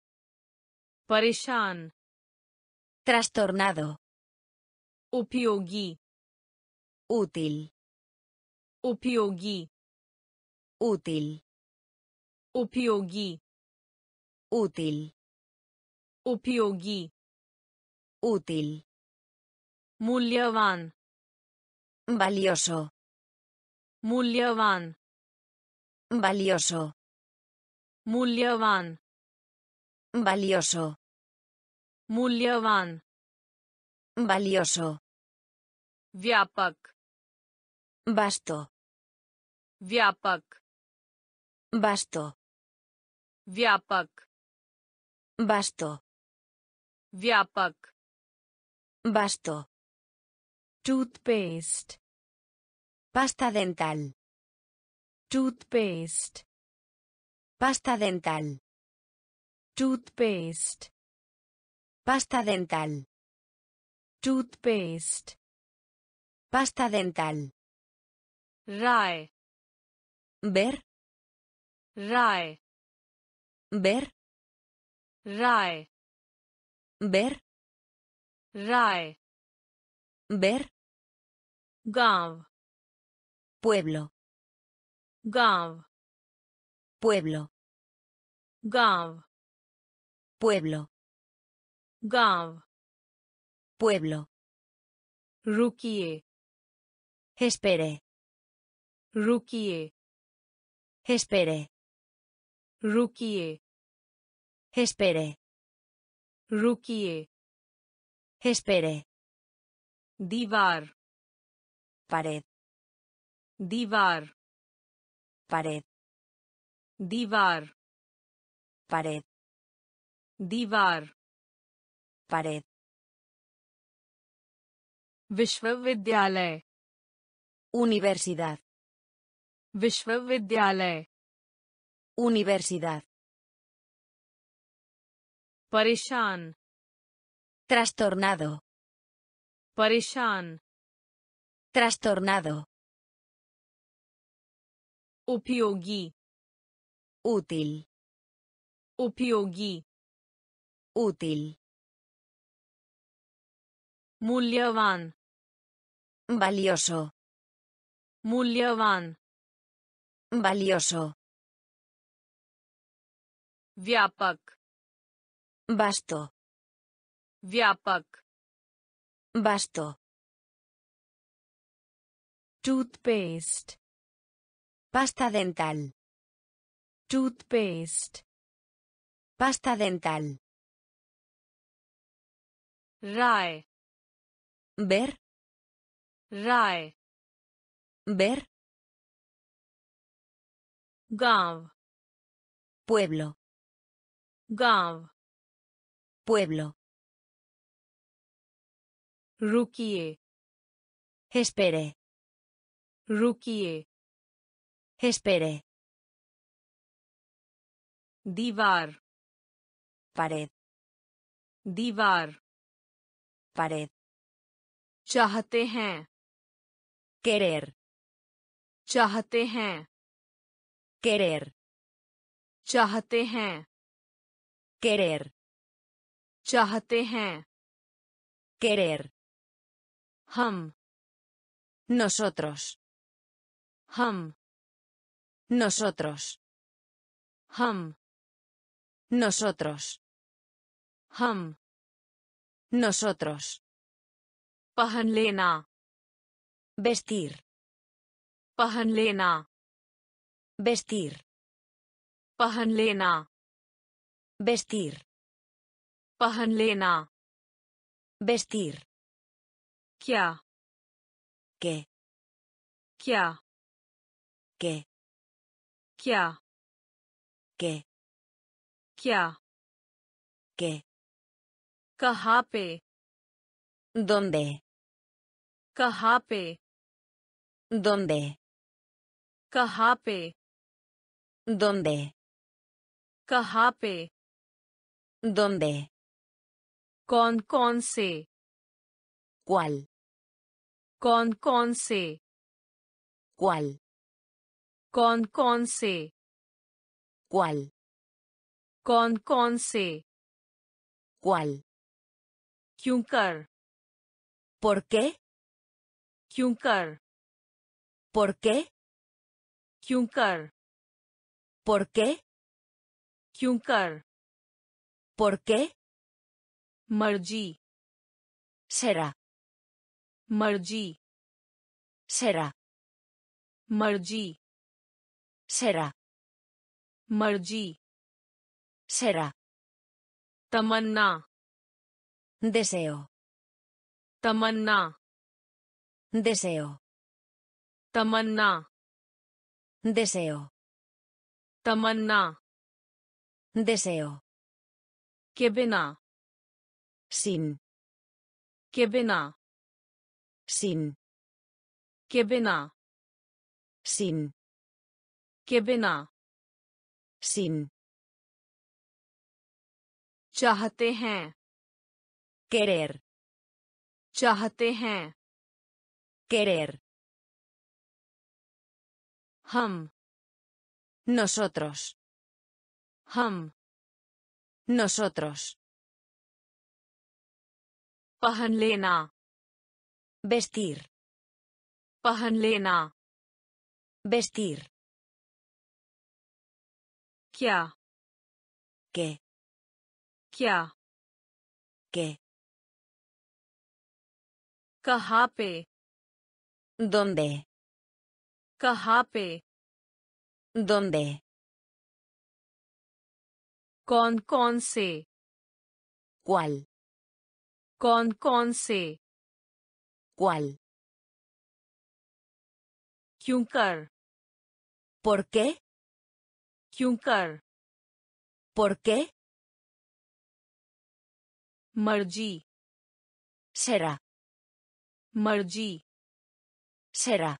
Parishan. Trastornado. Upyogi. Útil. Upyogi. Útil. Upyogi. Útil. Upyogi. Útil. Mulyavan. Valioso. Mulyavan. Valioso. Mulyavan. Valioso. Mulyavan. Valioso. Vyapak. Vasto. Vyapak. Vasto. Vyapak. Vasto. Vyapak. Vasto. Toothpaste. Pasta dental. Toothpaste. Pasta dental. Toothpaste. Pasta dental. Toothpaste. Pasta dental. Rae. Ver. Rae. Ver. Rae. Ver. Rae. Ver. Gav. Pueblo. Gav. Pueblo. Gav. Pueblo. Gav. Pueblo. Rukiye. Espere. Rukiye. Espere. Rukiye. Espere. Rukiye. Espere. Divar. Pared. Divar. Pared. Divar. Pared. Divar. Pared. Vishwavidyalay. Universidad. Vishwavidyalay. Universidad. Parishan. Trastornado. Parishan. Trastornado. Upyogi. Útil. Upyogi. Útil. Mulyavan. Valioso. Mulyavan. Valioso. Vyapak. Vasto. Vyapak. Vasto. Toothpaste. Pasta dental. Toothpaste. Pasta dental. Rae. Ver. Rae. Ver. Gav. Pueblo. Gav. Pueblo. Rukiye. Espere. Rukiye. Espere. Divar. Pared. Divar. Pared. Chahte hain. Querer. Chahte hain. Querer. Chahte hain. Querer. Chahte hain. Querer. Hum. Nosotros. Hum. Nosotros. Hum. Nosotros. Hum. Nosotros. Pahan lena. Vestir. Pahan lena. Vestir. Pahan lena. Vestir. Pahan lena. Vestir. Kya. ¿Qué? Kya. ¿Qué? Kya. ¿Qué? Kya. ¿Qué? Kaha pe. ¿Dónde? Kaha pe. ¿Dónde? Kaha pe. ¿Dónde? Kaha pe. ¿Dónde? Con se. ¿Cuál? Con se. ¿Cuál? Con se. ¿Cuál? Con se. ¿Cuál? Kyun kar. ¿Por qué? Kyun kar. ¿Por qué? Kyun kar. ¿Por qué? Kyun kar. ¿Por qué? Marji. Será. Marji. Será. Marji. Será. Marji. Será. Tamanna. Deseo. Tamanna. Deseo. Tamanna. Deseo. Tamanna. Deseo. Kebena. Sin. Kebena. sin, के बिना, sin, के बिना, sin, चाहते हैं, querer, चाहते हैं, querer, हम, nosotros, पहन लेना, vestir, क्या, qué, कहाँ पे, dónde, कौन-कौन से, cuál, कौन-कौन से, cuál, क्यों कर, por qué, मर्जी, será,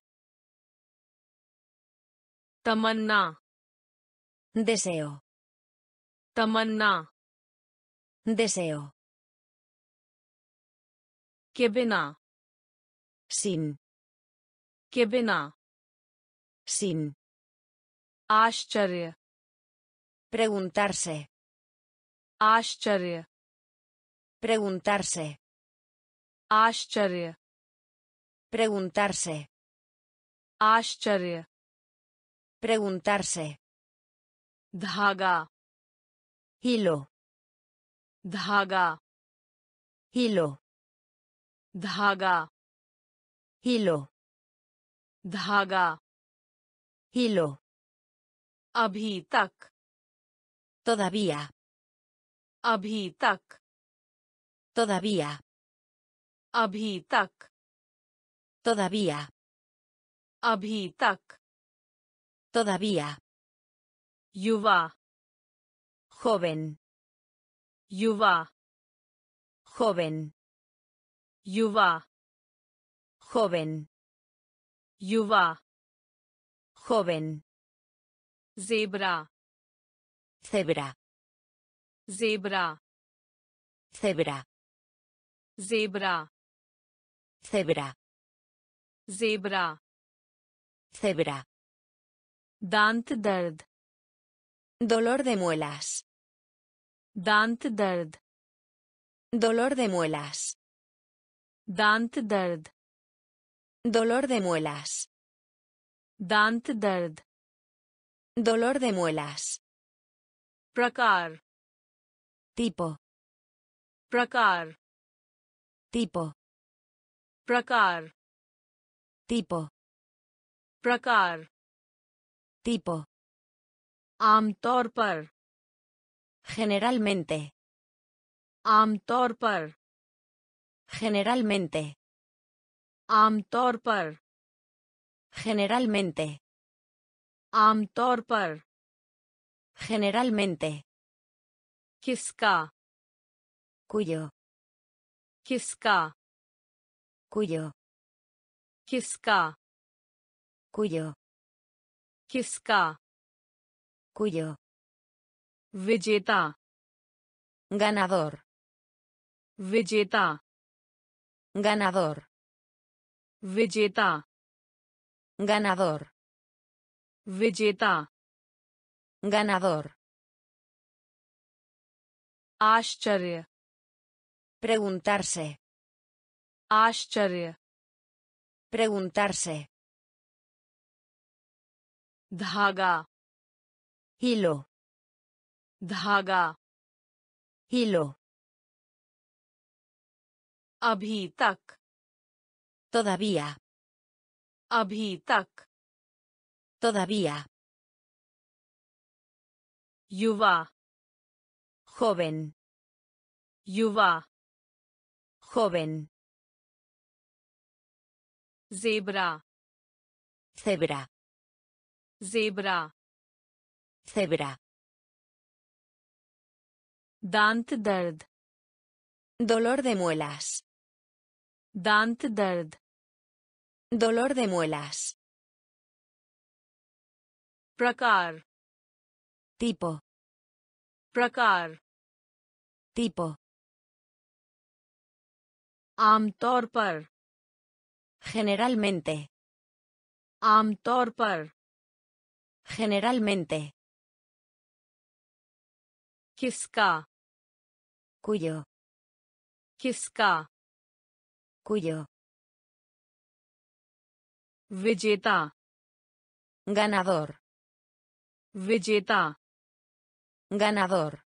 तमन्ना, deseo, के बिना, sin, आश्चर्य, preguntarse, आश्चर्य, preguntarse, आश्चर्य, preguntarse, धागा, hilo, धागा, hilo, धागा, hilo, अभी तक, todavía, अभी तक, todavía, अभी तक, todavía, युवा, joven, युवा, joven, युवा, joven, zebra, zebra, zebra, zebra, zebra, zebra, zebra, zebra, dantdard, dolor de muelas, dantdard, dolor de muelas, dantdard, dolor de muelas, dantdard, dolor de muelas, prakar, tipo, prakar, tipo, प्रकार, tipo, प्रकार, tipo, आमतौर पर, generalmente, आमतौर पर, generalmente, आमतौर पर, generalmente, आमतौर पर, generalmente, किसका, cuyo, किसका, cuyo, किसका, cuyo, किसका, cuyo, विजेता, ganador, विजेता, ganador, विजेता, ganador, विजेता, ganador, आश्चर्य, preguntarse, आश्चर्य, preguntarse, धागा, hilo, अभी तक, todavía, युवा, joven, zebra, zebra, zebra, zebra, dantdard, dolor de muelas, dantdard, Dolor de muelas. Prakar. Tipo. Prakar. Tipo. आमतौर पर. Generalmente. आमतौर पर. Generalmente. किसका. Cuyo. किसका. Cuyo. विजेता. Ganador. Vegeta. Ganador.